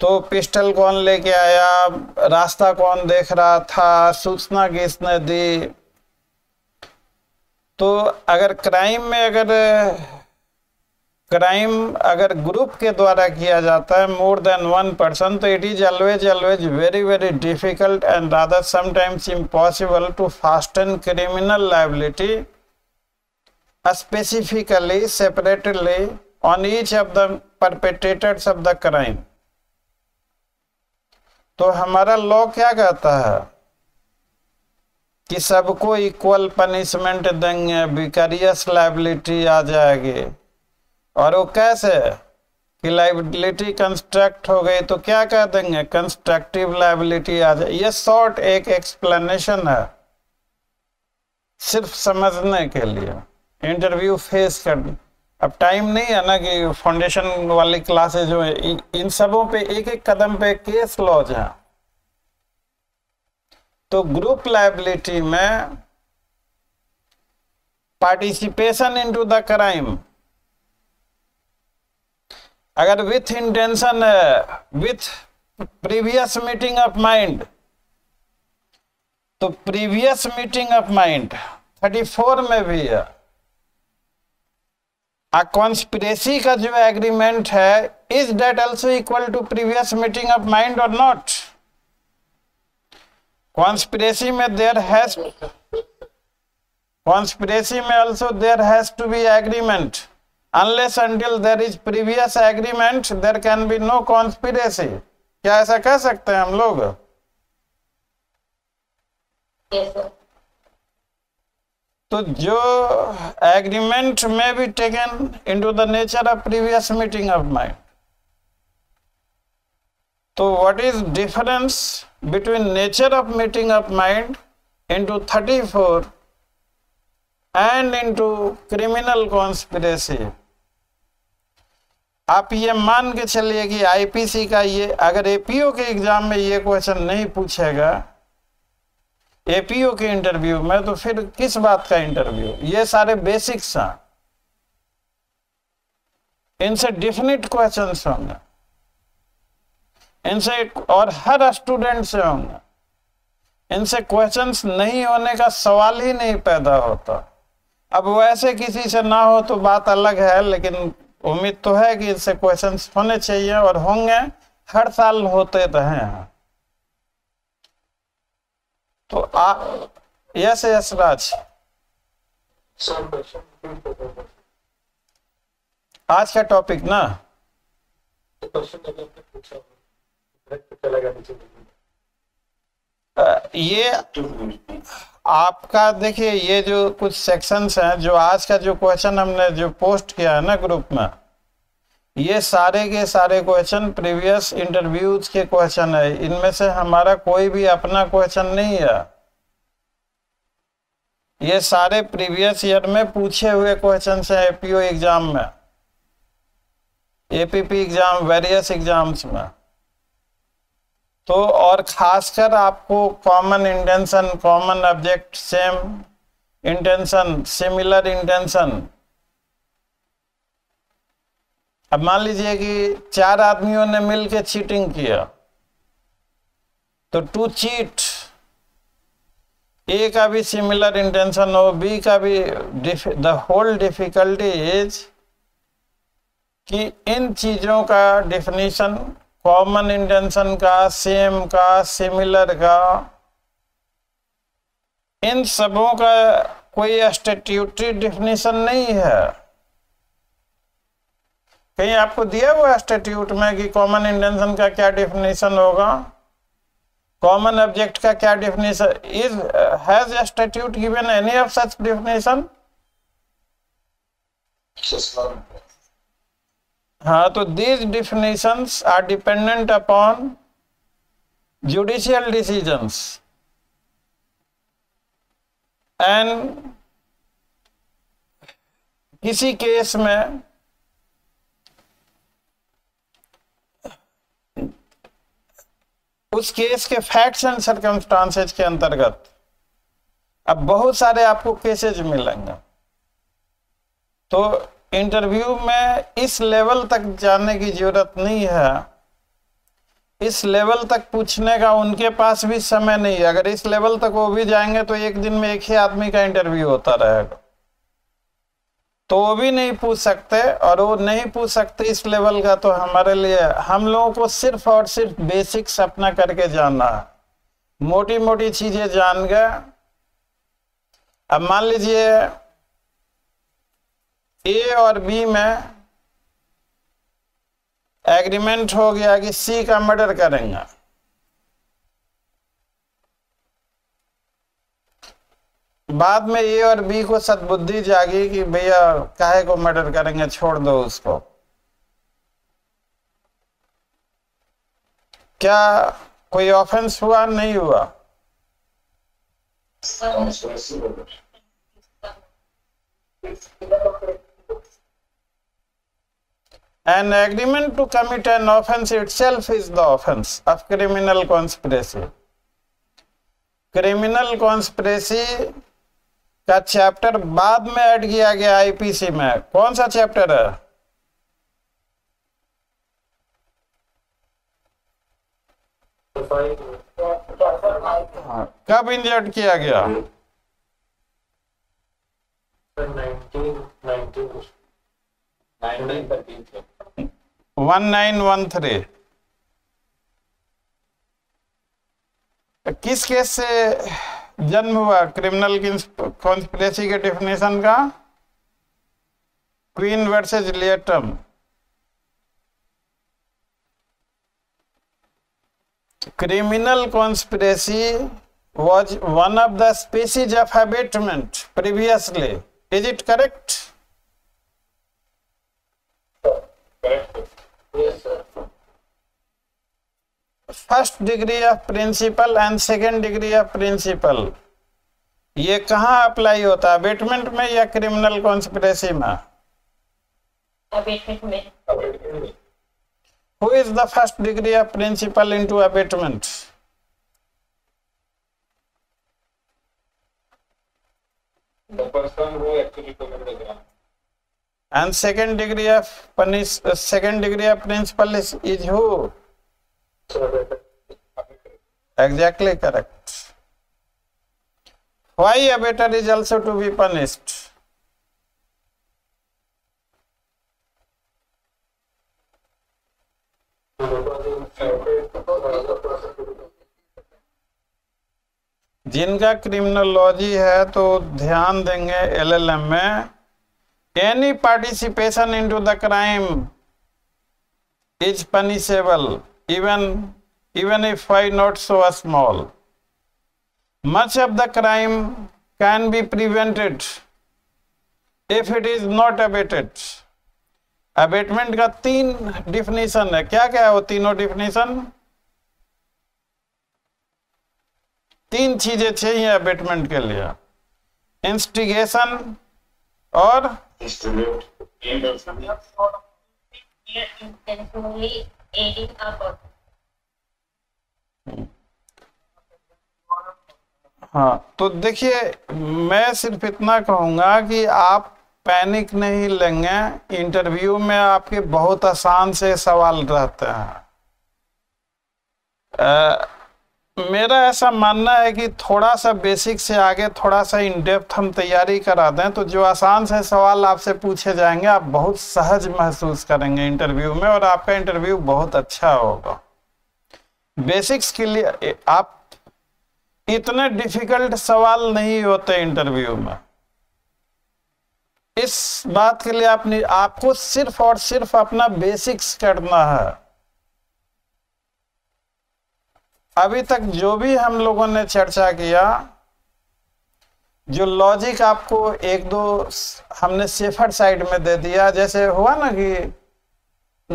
तो पिस्टल कौन लेके आया, रास्ता कौन देख रहा था, सूचना किसने दी. तो अगर क्राइम में अगर क्राइम अगर ग्रुप के द्वारा किया जाता है मोर देन वन पर्सन, तो it is always always very very difficult and rather sometimes impossible to fasten criminal liability specifically separately on each of the perpetrators of the crime. तो हमारा लॉ क्या कहता है कि सबको इक्वल पनिशमेंट देंगे, विकैरियस लायबिलिटी आ जाएगी. और वो कैसे कि लायबिलिटी कंस्ट्रक्ट हो गई तो क्या कह देंगे, कंस्ट्रक्टिव लायबिलिटी आ जाए. ये शॉर्ट एक एक्सप्लेनेशन है सिर्फ समझने के लिए, इंटरव्यू फेस करने. अब टाइम नहीं है ना कि फाउंडेशन वाली क्लासेज जो है, इन, इन सबों पे एक एक कदम पे केस लॉज है. तो ग्रुप लायबिलिटी में पार्टिसिपेशन इनटू द क्राइम, अगर विथ इंटेंशन है, with previous meeting of mind, तो previous meeting of mind thirty four में भी है। कंस्पिरेसी का जो एग्रीमेंट है, is that also equal to previous meeting of mind और नॉट? कंस्पिरेसी में देयर हैज कंस्पिरेसी में also there has to be agreement, unless until there is previous agreement there can be no conspiracy. क्या ऐसा कह सकते हैं हम लोग? yes, sir. तो जो एग्रीमेंट में भी taken into the nature of previous meeting of mind, तो what is difference between nature of meeting of mind into thirty four and into criminal conspiracy? आप ये मान के चलिए कि आईपीसी का ये, अगर एपीओ के एग्जाम में ये क्वेश्चन नहीं पूछेगा एपीओ के इंटरव्यू में, तो फिर किस बात का इंटरव्यू? ये सारे बेसिक्स हैं, इनसे डिफिनिट क्वेश्चंस होंगे, इनसे और हर स्टूडेंट से होंगे, इनसे क्वेश्चंस नहीं होने का सवाल ही नहीं पैदा होता। अब वैसे किसी से ना हो तो बात अलग है, लेकिन उम्मीद तो है कि इनसे क्वेश्चंस होने चाहिए और होंगे, हर साल होते तो हैं। तो आप, यस यस राज, आज का टॉपिक ना, ये आपका, देखिए ये जो कुछ सेक्शंस हैं, जो आज का जो क्वेश्चन हमने जो पोस्ट किया है ना ग्रुप में, ये सारे के सारे क्वेश्चन प्रीवियस इंटरव्यूज के क्वेश्चन है। इनमें से हमारा कोई भी अपना क्वेश्चन नहीं है, ये सारे प्रीवियस ईयर में पूछे हुए क्वेश्चन हैं एपीओ एग्जाम में, एपीपी एग्जाम, वेरियस एग्जाम्स में। तो और खासकर आपको common intention, common object, same intention, similar intention. अब मान लीजिए कि चार आदमियों ने मिलकर चीटिंग किया, तो टू चीट, ए का भी सिमिलर इंटेंशन हो, बी का भी। द होल डिफिकल्टी इज कि इन चीजों का डिफिनेशन, कॉमन इंटेंशन का, सेम का, सिमिलर का, इन सबों का कोई स्टैट्यूटरी डिफिनेशन नहीं है। कहीं आपको दिया हुआ स्टैट्यूट में कि कॉमन इंटेंशन का क्या डेफिनेशन होगा, कॉमन ऑब्जेक्ट का क्या definition? Is has statute given any of such definition? हाँ, तो these definitions are dependent upon judicial decisions and किसी केस में उस केस के फैक्ट्स एंड सर्कमस्टांसेज के अंतर्गत। अब बहुत सारे आपको केसेज मिलेंगे, तो इंटरव्यू में इस लेवल तक जाने की जरूरत नहीं है, इस लेवल तक पूछने का उनके पास भी समय नहीं है। अगर इस लेवल तक वो भी जाएंगे तो एक दिन में एक ही आदमी का इंटरव्यू होता रहेगा, तो वो भी नहीं पूछ सकते, और वो नहीं पूछ सकते इस लेवल का। तो हमारे लिए, हम लोगों को सिर्फ और सिर्फ बेसिक्स अपना करके जाना है, मोटी मोटी चीजें जान गए। अब मान लीजिए ए और बी में एग्रीमेंट हो गया कि सी का मर्डर करेंगे, बाद में ए और बी को सद्बुद्धि जागी कि भैया काहे को मर्डर करेंगे, छोड़ दो उसको। क्या कोई ऑफेंस हुआ? नहीं हुआ। An agreement to commit an offence itself is the offence of criminal conspiracy. Criminal conspiracy का चैप्टर बाद में ऐड किया गया आईपीसी में। कौन सा चैप्टर है? कब इंजर्ट किया गया? उन्नीस सौ तेरह। किस केस से जन्म हुआ क्रिमिनल कॉन्स्पिरेसी के डेफिनेशन का? Queen versus Leatham. Criminal conspiracy was one of the species of abatement previously. Is it correct? Correct. Yes, sir. First degree of principle and second degree of principle. ये कहाँ अप्लाई होता है? अबेटमेंट में या क्रिमिनल कॉन्स्पिरेसी में? अबेटमेंट में. अबेटमेंट में. Who is the first degree of principle into abatement? The person who actually committed the crime. And second degree of punish, uh, second degree of principle is, is who? Exactly correct. Why abettor is also to be punished? जिनका क्रिमिनोलॉजी है तो ध्यान देंगे एलएलएम में। Any participation into the crime is punishable even even if why not so small. Much of the crime can be prevented if it is not abetted. Abetment का तीन डिफिनेशन है, क्या क्या है वो तीनों डिफिनेशन? तीन चीजें चाहिए अबेटमेंट के लिए, इंस्टिगेशन और हाँ। तो देखिए मैं सिर्फ इतना कहूंगा कि आप पैनिक नहीं लेंगे, इंटरव्यू में आपके बहुत आसान से सवाल रहते हैं। आ, मेरा ऐसा मानना है कि थोड़ा सा बेसिक से आगे थोड़ा सा इन डेप्थ हम तैयारी करा दें तो जो आसान से सवाल आपसे पूछे जाएंगे आप बहुत सहज महसूस करेंगे इंटरव्यू में और आपका इंटरव्यू बहुत अच्छा होगा। बेसिक्स के लिए आप इतने डिफिकल्ट सवाल नहीं होते इंटरव्यू में, इस बात के लिए आपने आपको सिर्फ और सिर्फ अपना बेसिक्स करना है। अभी तक जो भी हम लोगों ने चर्चा किया, जो लॉजिक आपको एक दो हमने सेफर साइड में दे दिया, जैसे हुआ ना कि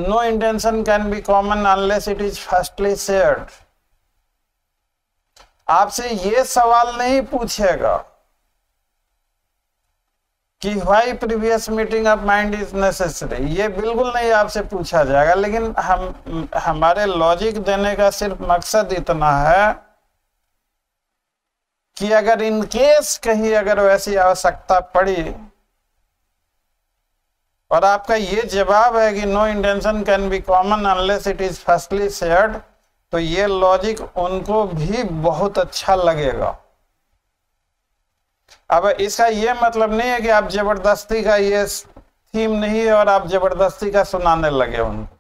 no intention can be common unless it is firstly shared. आपसे ये सवाल नहीं पूछेगा कि why previous meeting of mind is necessary, ये बिल्कुल नहीं आपसे पूछा जाएगा। लेकिन हम हमारे लॉजिक देने का सिर्फ मकसद इतना है कि अगर इन केस कहीं अगर वैसी आवश्यकता पड़ी और आपका ये जवाब है कि no intention can be common unless it is firstly shared, तो ये लॉजिक उनको भी बहुत अच्छा लगेगा। अब इसका ये मतलब नहीं है कि आप जबरदस्ती का, ये थीम नहीं है और आप जबरदस्ती का सुनाने लगे उनको।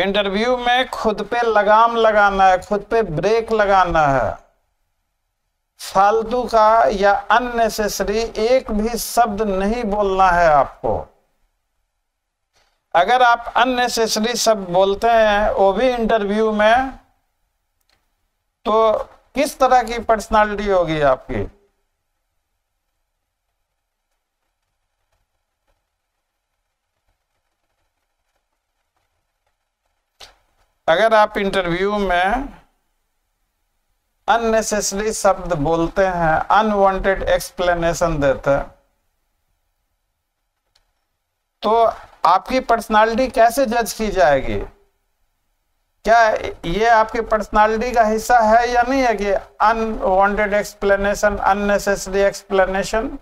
इंटरव्यू में खुद पे लगाम लगाना है, खुद पे ब्रेक लगाना है। फालतू का या अननेसेसरी एक भी शब्द नहीं बोलना है आपको। अगर आप अननेसेसरी शब्द बोलते हैं वो भी इंटरव्यू में तो किस तरह की पर्सनालिटी होगी आपकी? अगर आप इंटरव्यू में अननेसेसरी शब्द बोलते हैं, अनवांटेड एक्सप्लेनेशन देते हैं, तो आपकी पर्सनालिटी कैसे जज की जाएगी? क्या ये आपकी पर्सनालिटी का हिस्सा है या नहीं है कि अनवांटेड एक्सप्लेनेशन, अननेसेसरी एक्सप्लेनेशन?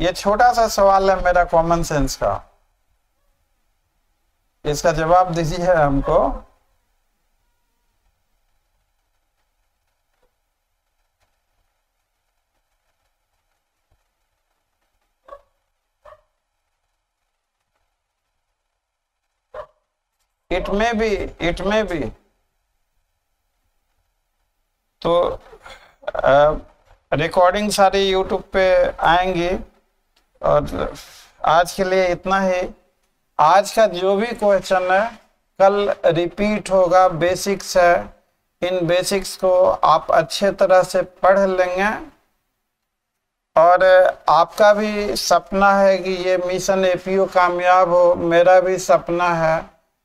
ये छोटा सा सवाल है मेरा कॉमन सेंस का, इसका जवाब दीजिए हमको। It may be, it may be. तो रिकॉर्डिंग सारी यूट्यूब पे आएंगी और आज के लिए इतना ही। आज का जो भी क्वेश्चन है कल रिपीट होगा, बेसिक्स है, इन बेसिक्स को आप अच्छे तरह से पढ़ लेंगे। और आपका भी सपना है कि ये मिशन एपीओ कामयाब हो, मेरा भी सपना है।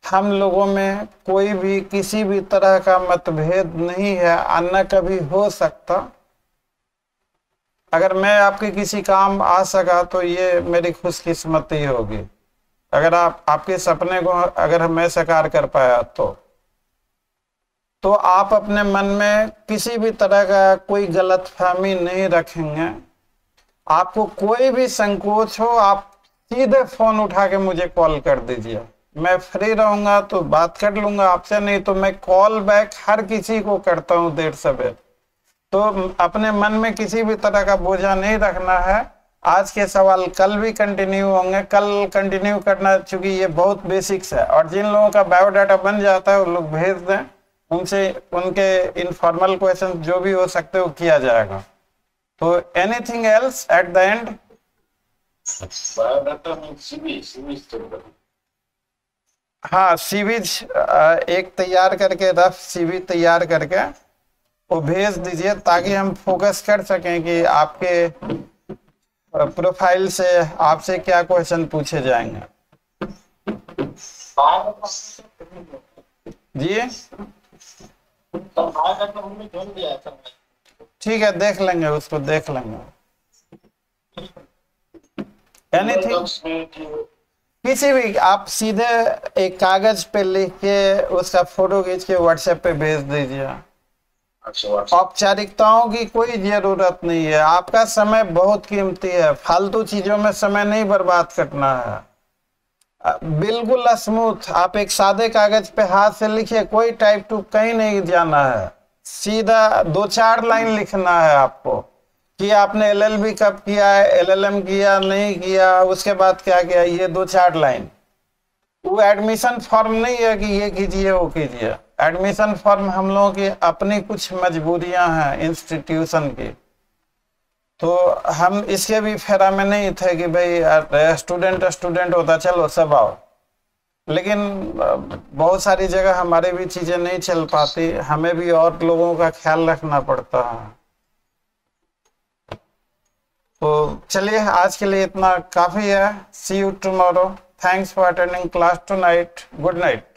हम लोगों में कोई भी किसी भी तरह का मतभेद नहीं है, आना कभी हो सकता। अगर मैं आपके किसी काम आ सका तो ये मेरी खुशकिस्मती होगी, अगर आप आपके सपने को अगर मैं साकार कर पाया तो तो आप अपने मन में किसी भी तरह का कोई गलतफहमी नहीं रखेंगे। आपको कोई भी संकोच हो आप सीधे फोन उठा के मुझे कॉल कर दीजिए, मैं फ्री रहूंगा तो बात कर लूंगा आपसे, नहीं तो मैं कॉल बैक हर किसी को करता हूं देर सवेर। तो अपने मन में किसी भी तरह का बोझा नहीं रखना है। आज के सवाल कल भी कंटिन्यू होंगे, कल कंटिन्यू करना चूंकि ये बहुत बेसिक्स है। और जिन लोगों का बायोडाटा बन जाता है वो लोग भेज दें, उनसे उनके इनफॉर्मल क्वेश्चन जो भी हो सकते वो किया जाएगा। तो anything else at the end? हाँ, सीवीज एक तैयार करके, रफ सीवी तैयार करके वो भेज दीजिए ताकि हम फोकस कर सकें कि आपके प्रोफाइल से आपसे क्या क्वेश्चन पूछे जाएंगे। जी ठीक है, देख लेंगे उसको, देख लेंगे। एनीथिंग किसी भी आप सीधे एक कागज पे लिख के उसका फोटो खींच के व्हाट्सएप पे भेज दीजिए। औपचारिकताओं की कोई जरूरत नहीं है, आपका समय बहुत कीमती है, फालतू चीजों में समय नहीं बर्बाद करना है। बिल्कुल स्मूथ, आप एक सादे कागज पे हाथ से लिखिए, कोई टाइप टू कहीं नहीं जाना है, सीधा दो चार लाइन लिखना है आपको कि आपने एलएलबी कब किया है, एलएलएम किया नहीं किया, उसके बाद क्या किया, ये दो चार लाइन। वो एडमिशन फॉर्म नहीं है कि ये कीजिए वो कीजिए, एडमिशन फॉर्म हम लोगों की अपनी कुछ मजबूरियां हैं इंस्टीट्यूशन की, तो हम इसके भी फेरा में नहीं थे कि भाई स्टूडेंट स्टूडेंट होता चलो सब आओ, लेकिन बहुत सारी जगह हमारी भी चीज़ें नहीं चल पाती, हमें भी और लोगों का ख्याल रखना पड़ता है। तो चलिए आज के लिए इतना काफ़ी है। See you tomorrow. Thanks for attending class tonight. Good night.